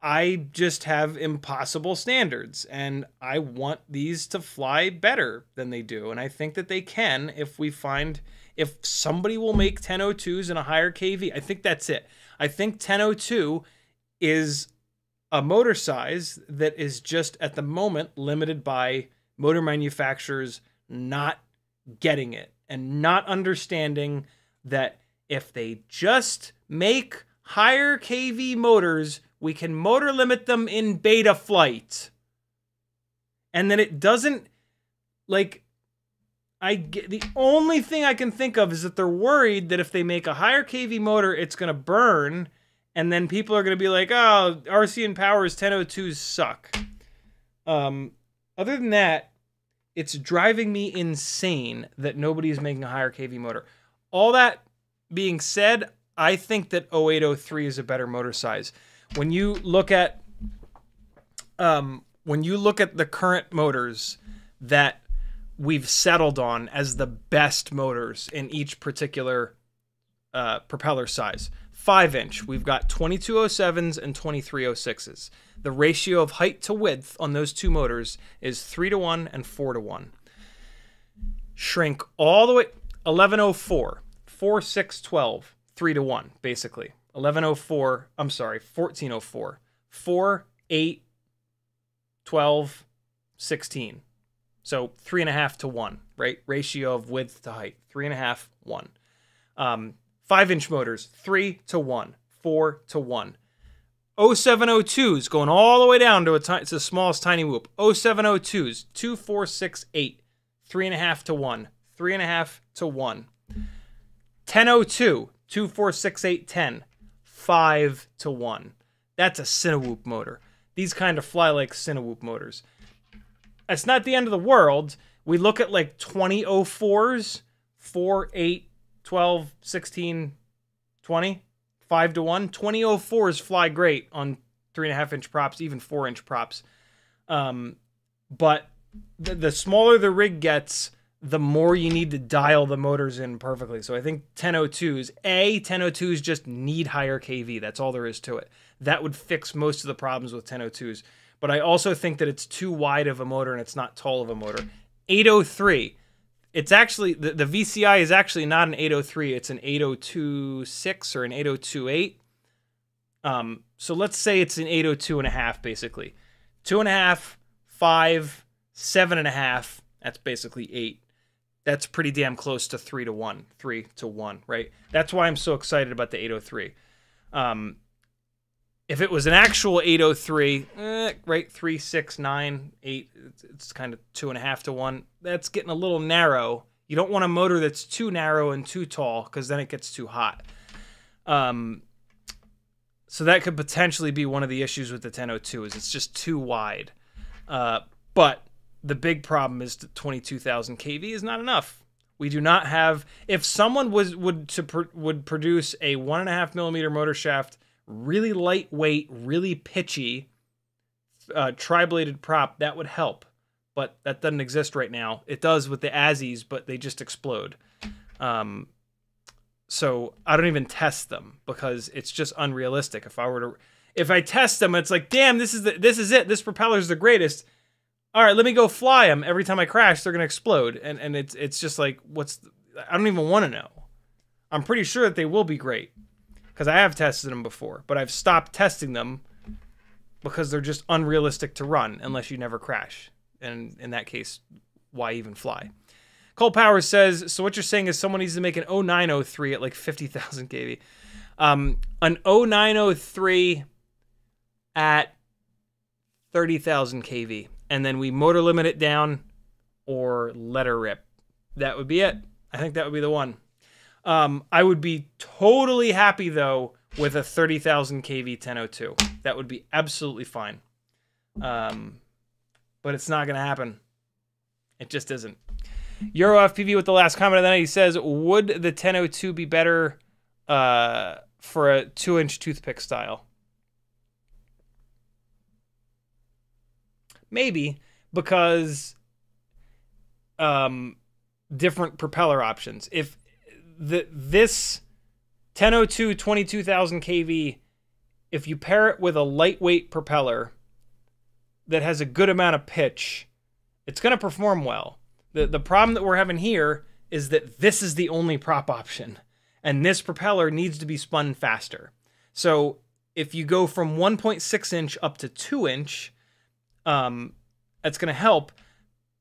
I just have impossible standards and I want these to fly better than they do. And I think that they can if we find... If somebody will make 1002s in a higher KV, I think that's it. I think 1002 is a motor size that is just at the moment limited by motor manufacturers not getting it and not understanding that if they just make higher KV motors, we can motor limit them in Betaflight. And then it doesn't, like... the only thing I can think of is that they're worried that if they make a higher KV motor, it's going to burn, and then people are going to be like, oh, RCinPower's 1002s suck. Other than that, it's driving me insane that nobody's making a higher KV motor. All that being said, I think that 0803 is a better motor size. When you look at the current motors that we've settled on as the best motors in each particular propeller size, 5-inch, we've got 2207s and 2306s. The ratio of height to width on those two motors is 3:1 and 4:1. Shrink all the way, 1104, 4612, 3:1, basically. 1104, I'm sorry, 1404, 4, 8, 12, 16. So 3.5 to 1, right? Ratio of width to height, 3.5, 1. 5-inch motors, 3:1, 4:1. 0702s going all the way down to the smallest tiny whoop. 0702s, 2, 4, 6, 8, 3.5 to 1, 3.5 to 1. 1002, 2, 4, 6, 8, 10, 5 to 1. That's a Cinewhoop motor. These kind of fly like Cinewhoop motors. It's not the end of the world. We look at like 2004s, 4, 8, 12, 16, 20, 5 to 1. 2004s fly great on 3.5-inch props, even 4-inch props. But the smaller the rig gets, the more you need to dial the motors in perfectly. So I think 1002s, 1002s just need higher KV. That's all there is to it. That would fix most of the problems with 1002s. But I also think that it's too wide of a motor and it's not tall of a motor. 803. It's actually, the VCI is actually not an 803. It's an 8026 or an 8028. So let's say it's an 802.5, basically. 2.5, 5, 7.5. That's basically 8. That's pretty damn close to 3:1. 3:1, right? That's why I'm so excited about the 803. If it was an actual 803, right, 3, 6, 9, 8, it's kind of 2.5 to 1. That's getting a little narrow. You don't want a motor that's too narrow and too tall because then it gets too hot. So that could potentially be one of the issues with the 1002 is it's just too wide. But the big problem is that 22,000 kV is not enough. We do not have. If someone would produce a 1.5 millimeter motor shaft, really lightweight, really pitchy, tri-bladed prop, that would help. But that doesn't exist right now. It does with the Azzies, but they just explode. So I don't even test them because it's just unrealistic. If I test them, it's like, damn, this is it. This propeller's the greatest. All right, let me go fly them. Every time I crash, they're gonna explode, and it's just like, I don't even want to know. I'm pretty sure that they will be great because I have tested them before, but I've stopped testing them because they're just unrealistic to run unless you never crash. And in that case, why even fly? Cole Power says, so what you're saying is someone needs to make an 0903 at like 50,000 kV. An 0903 at 30,000 kV. And then we motor limit it down or let her rip. That would be it. I think that would be the one. I would be totally happy, though, with a 30,000 kV 1002. That would be absolutely fine. But it's not going to happen. It just isn't. Euro FPV with the last comment of the night. He says, would the 1002 be better for a 2-inch toothpick style? Maybe, because different propeller options. If this 1002 22,000 kV, if you pair it with a lightweight propeller that has a good amount of pitch, it's going to perform well. The problem that we're having here is that this is the only prop option, and this propeller needs to be spun faster. So if you go from 1.6 inch up to 2-inch, that's going to help.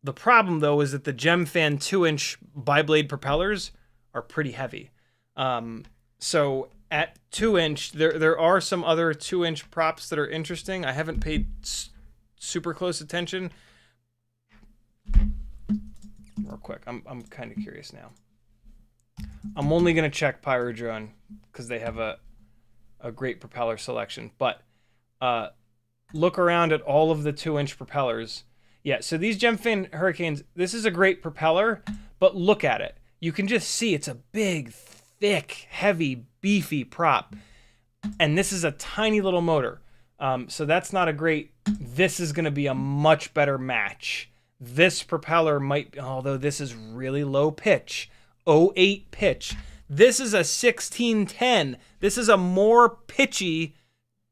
The problem, though, is that the Gemfan 2-inch bi-blade propellers are pretty heavy. So at 2-inch, there are some other 2-inch props that are interesting. I haven't paid super close attention. Real quick, I'm kind of curious now. I'm only gonna check PyroDrone because they have a great propeller selection. But look around at all of the 2-inch propellers. Yeah, so these Gemfan Hurricanes, this is a great propeller, but look at it. You can just see it's a big, thick, heavy, beefy prop. And this is a tiny little motor. So that's not a great, this is going to be a much better match. This propeller might, although this is really low pitch, 08 pitch. This is a 1610. This is a more pitchy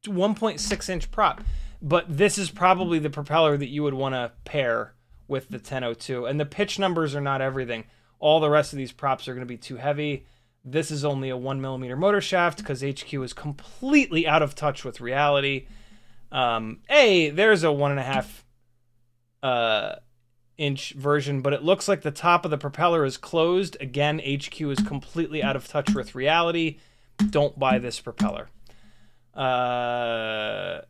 1.6 inch prop. But this is probably the propeller that you would want to pair with the 1002. And the pitch numbers are not everything. All the rest of these props are going to be too heavy. This is only a 1mm motor shaft because HQ is completely out of touch with reality. Hey, there's a 1.5 inch version, but it looks like the top of the propeller is closed. Again, HQ is completely out of touch with reality. Don't buy this propeller. No,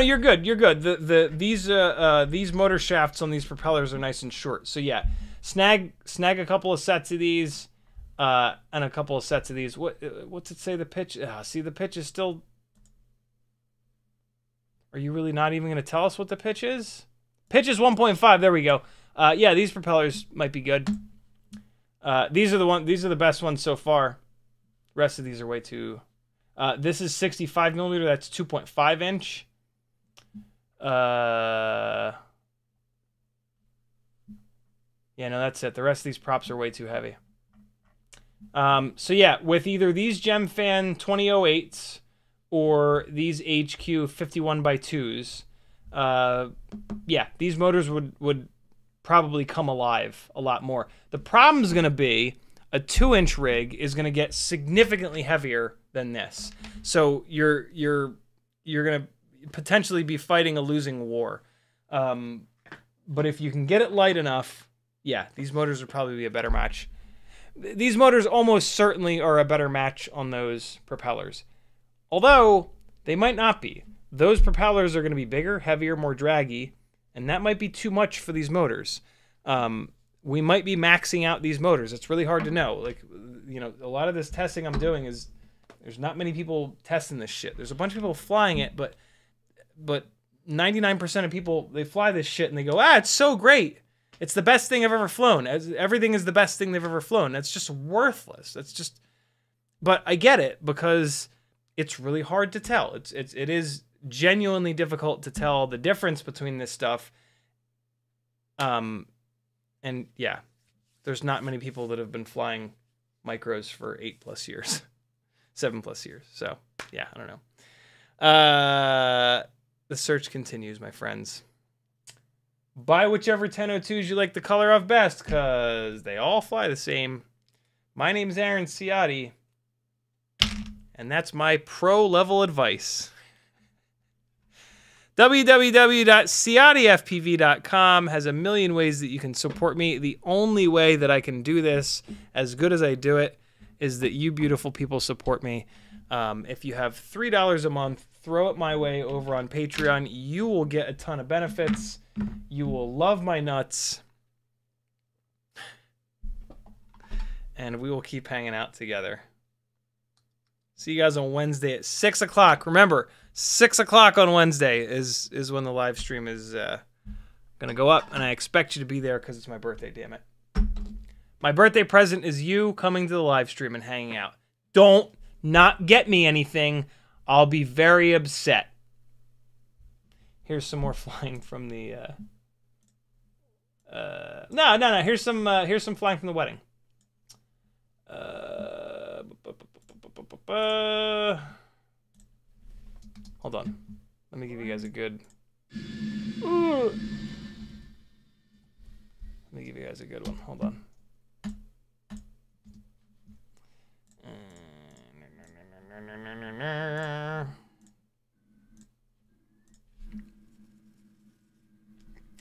you're good. You're good. These motor shafts on these propellers are nice and short. So yeah, snag a couple of sets of these, and a couple of sets of these. What's it say? The pitch? See, the pitch is still. Are you really not even going to tell us what the pitch is? Pitch is 1.5. There we go. Yeah, these propellers might be good. These are the best ones so far. The rest of these are way too. This is 65mm. That's 2.5 inch. Yeah, no, that's it. The rest of these props are way too heavy. So yeah, with either these Gemfan 2008s or these HQ 51x2s, yeah, these motors would probably come alive a lot more. The problem's gonna be a 2-inch rig is gonna get significantly heavier than this, so you're gonna potentially be fighting a losing war. But if you can get it light enough, yeah, these motors would probably be a better match. These motors almost certainly are a better match on those propellers, although they might not be. Those propellers are gonna be bigger, heavier, more draggy, and that might be too much for these motors. We might be maxing out these motors. It's really hard to know. Like, you know, a lot of this testing I'm doing is. There's not many people testing this shit. There's a bunch of people flying it, but 99% of people, they fly this shit and they go, it's so great. It's the best thing I've ever flown. Everything is the best thing they've ever flown. That's just worthless. That's just. But I get it because it's really hard to tell. It is genuinely difficult to tell the difference between this stuff. And yeah, there's not many people that have been flying micros for 8+ years. 7+ years. So yeah, I don't know. The search continues, my friends. Buy whichever 1002s you like the color of best, because they all fly the same. My name's Aaron Ciotti, and that's my pro-level advice. www.CiottiFPV.com has a million ways that you can support me. The only way that I can do this, as good as I do it, is that you beautiful people support me. If you have $3 a month, throw it my way over on Patreon. You will get a ton of benefits. You will love my nuts. And we will keep hanging out together. See you guys on Wednesday at 6 o'clock. Remember, 6 o'clock on Wednesday is when the live stream is going to go up. And I expect you to be there because it's my birthday, damn it. My birthday present is you coming to the live stream and hanging out. Don't not get me anything. I'll be very upset. Here's some more flying from the. No. Here's some flying from the wedding. Hold on. Let me give you guys a good. Let me give you guys a good one. Hold on.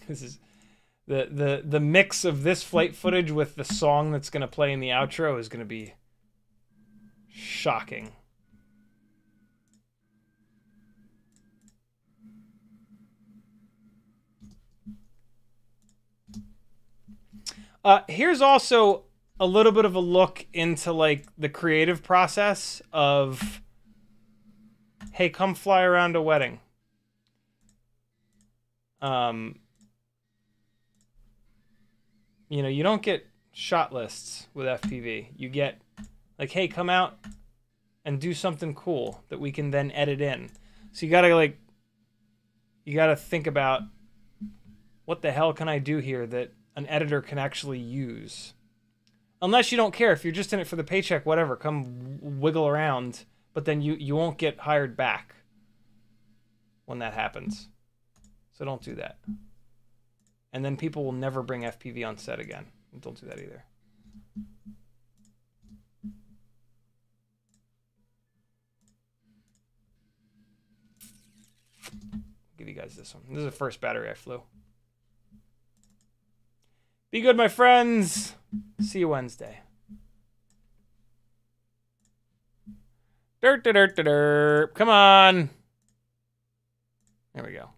This is the mix of this flight footage with the song that's gonna play in the outro is gonna be shocking. Here's also a little bit of a look into like the creative process of, hey, come fly around a wedding. You know, you don't get shot lists with FPV. You get Like, hey, come out and do something cool that we can then edit in. So you gotta, like, you gotta think about what the hell can I do here that an editor can actually use. Unless you don't care. If you're just in it for the paycheck, whatever, come wiggle around. But then you won't get hired back when that happens. So don't do that. And then people will never bring FPV on set again. Don't do that either. I'll give you guys this one. This is the first battery I flew. Be good, my friends. See you Wednesday. Come on. There we go.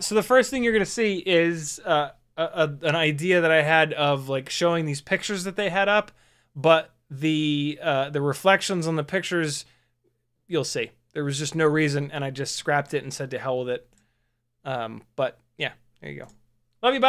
So the first thing you're going to see is an idea that I had of like showing these pictures that they had up, but the reflections on the pictures, you'll see. There was just no reason, and I just scrapped it and said to hell with it. But yeah, there you go. Love you,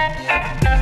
bye!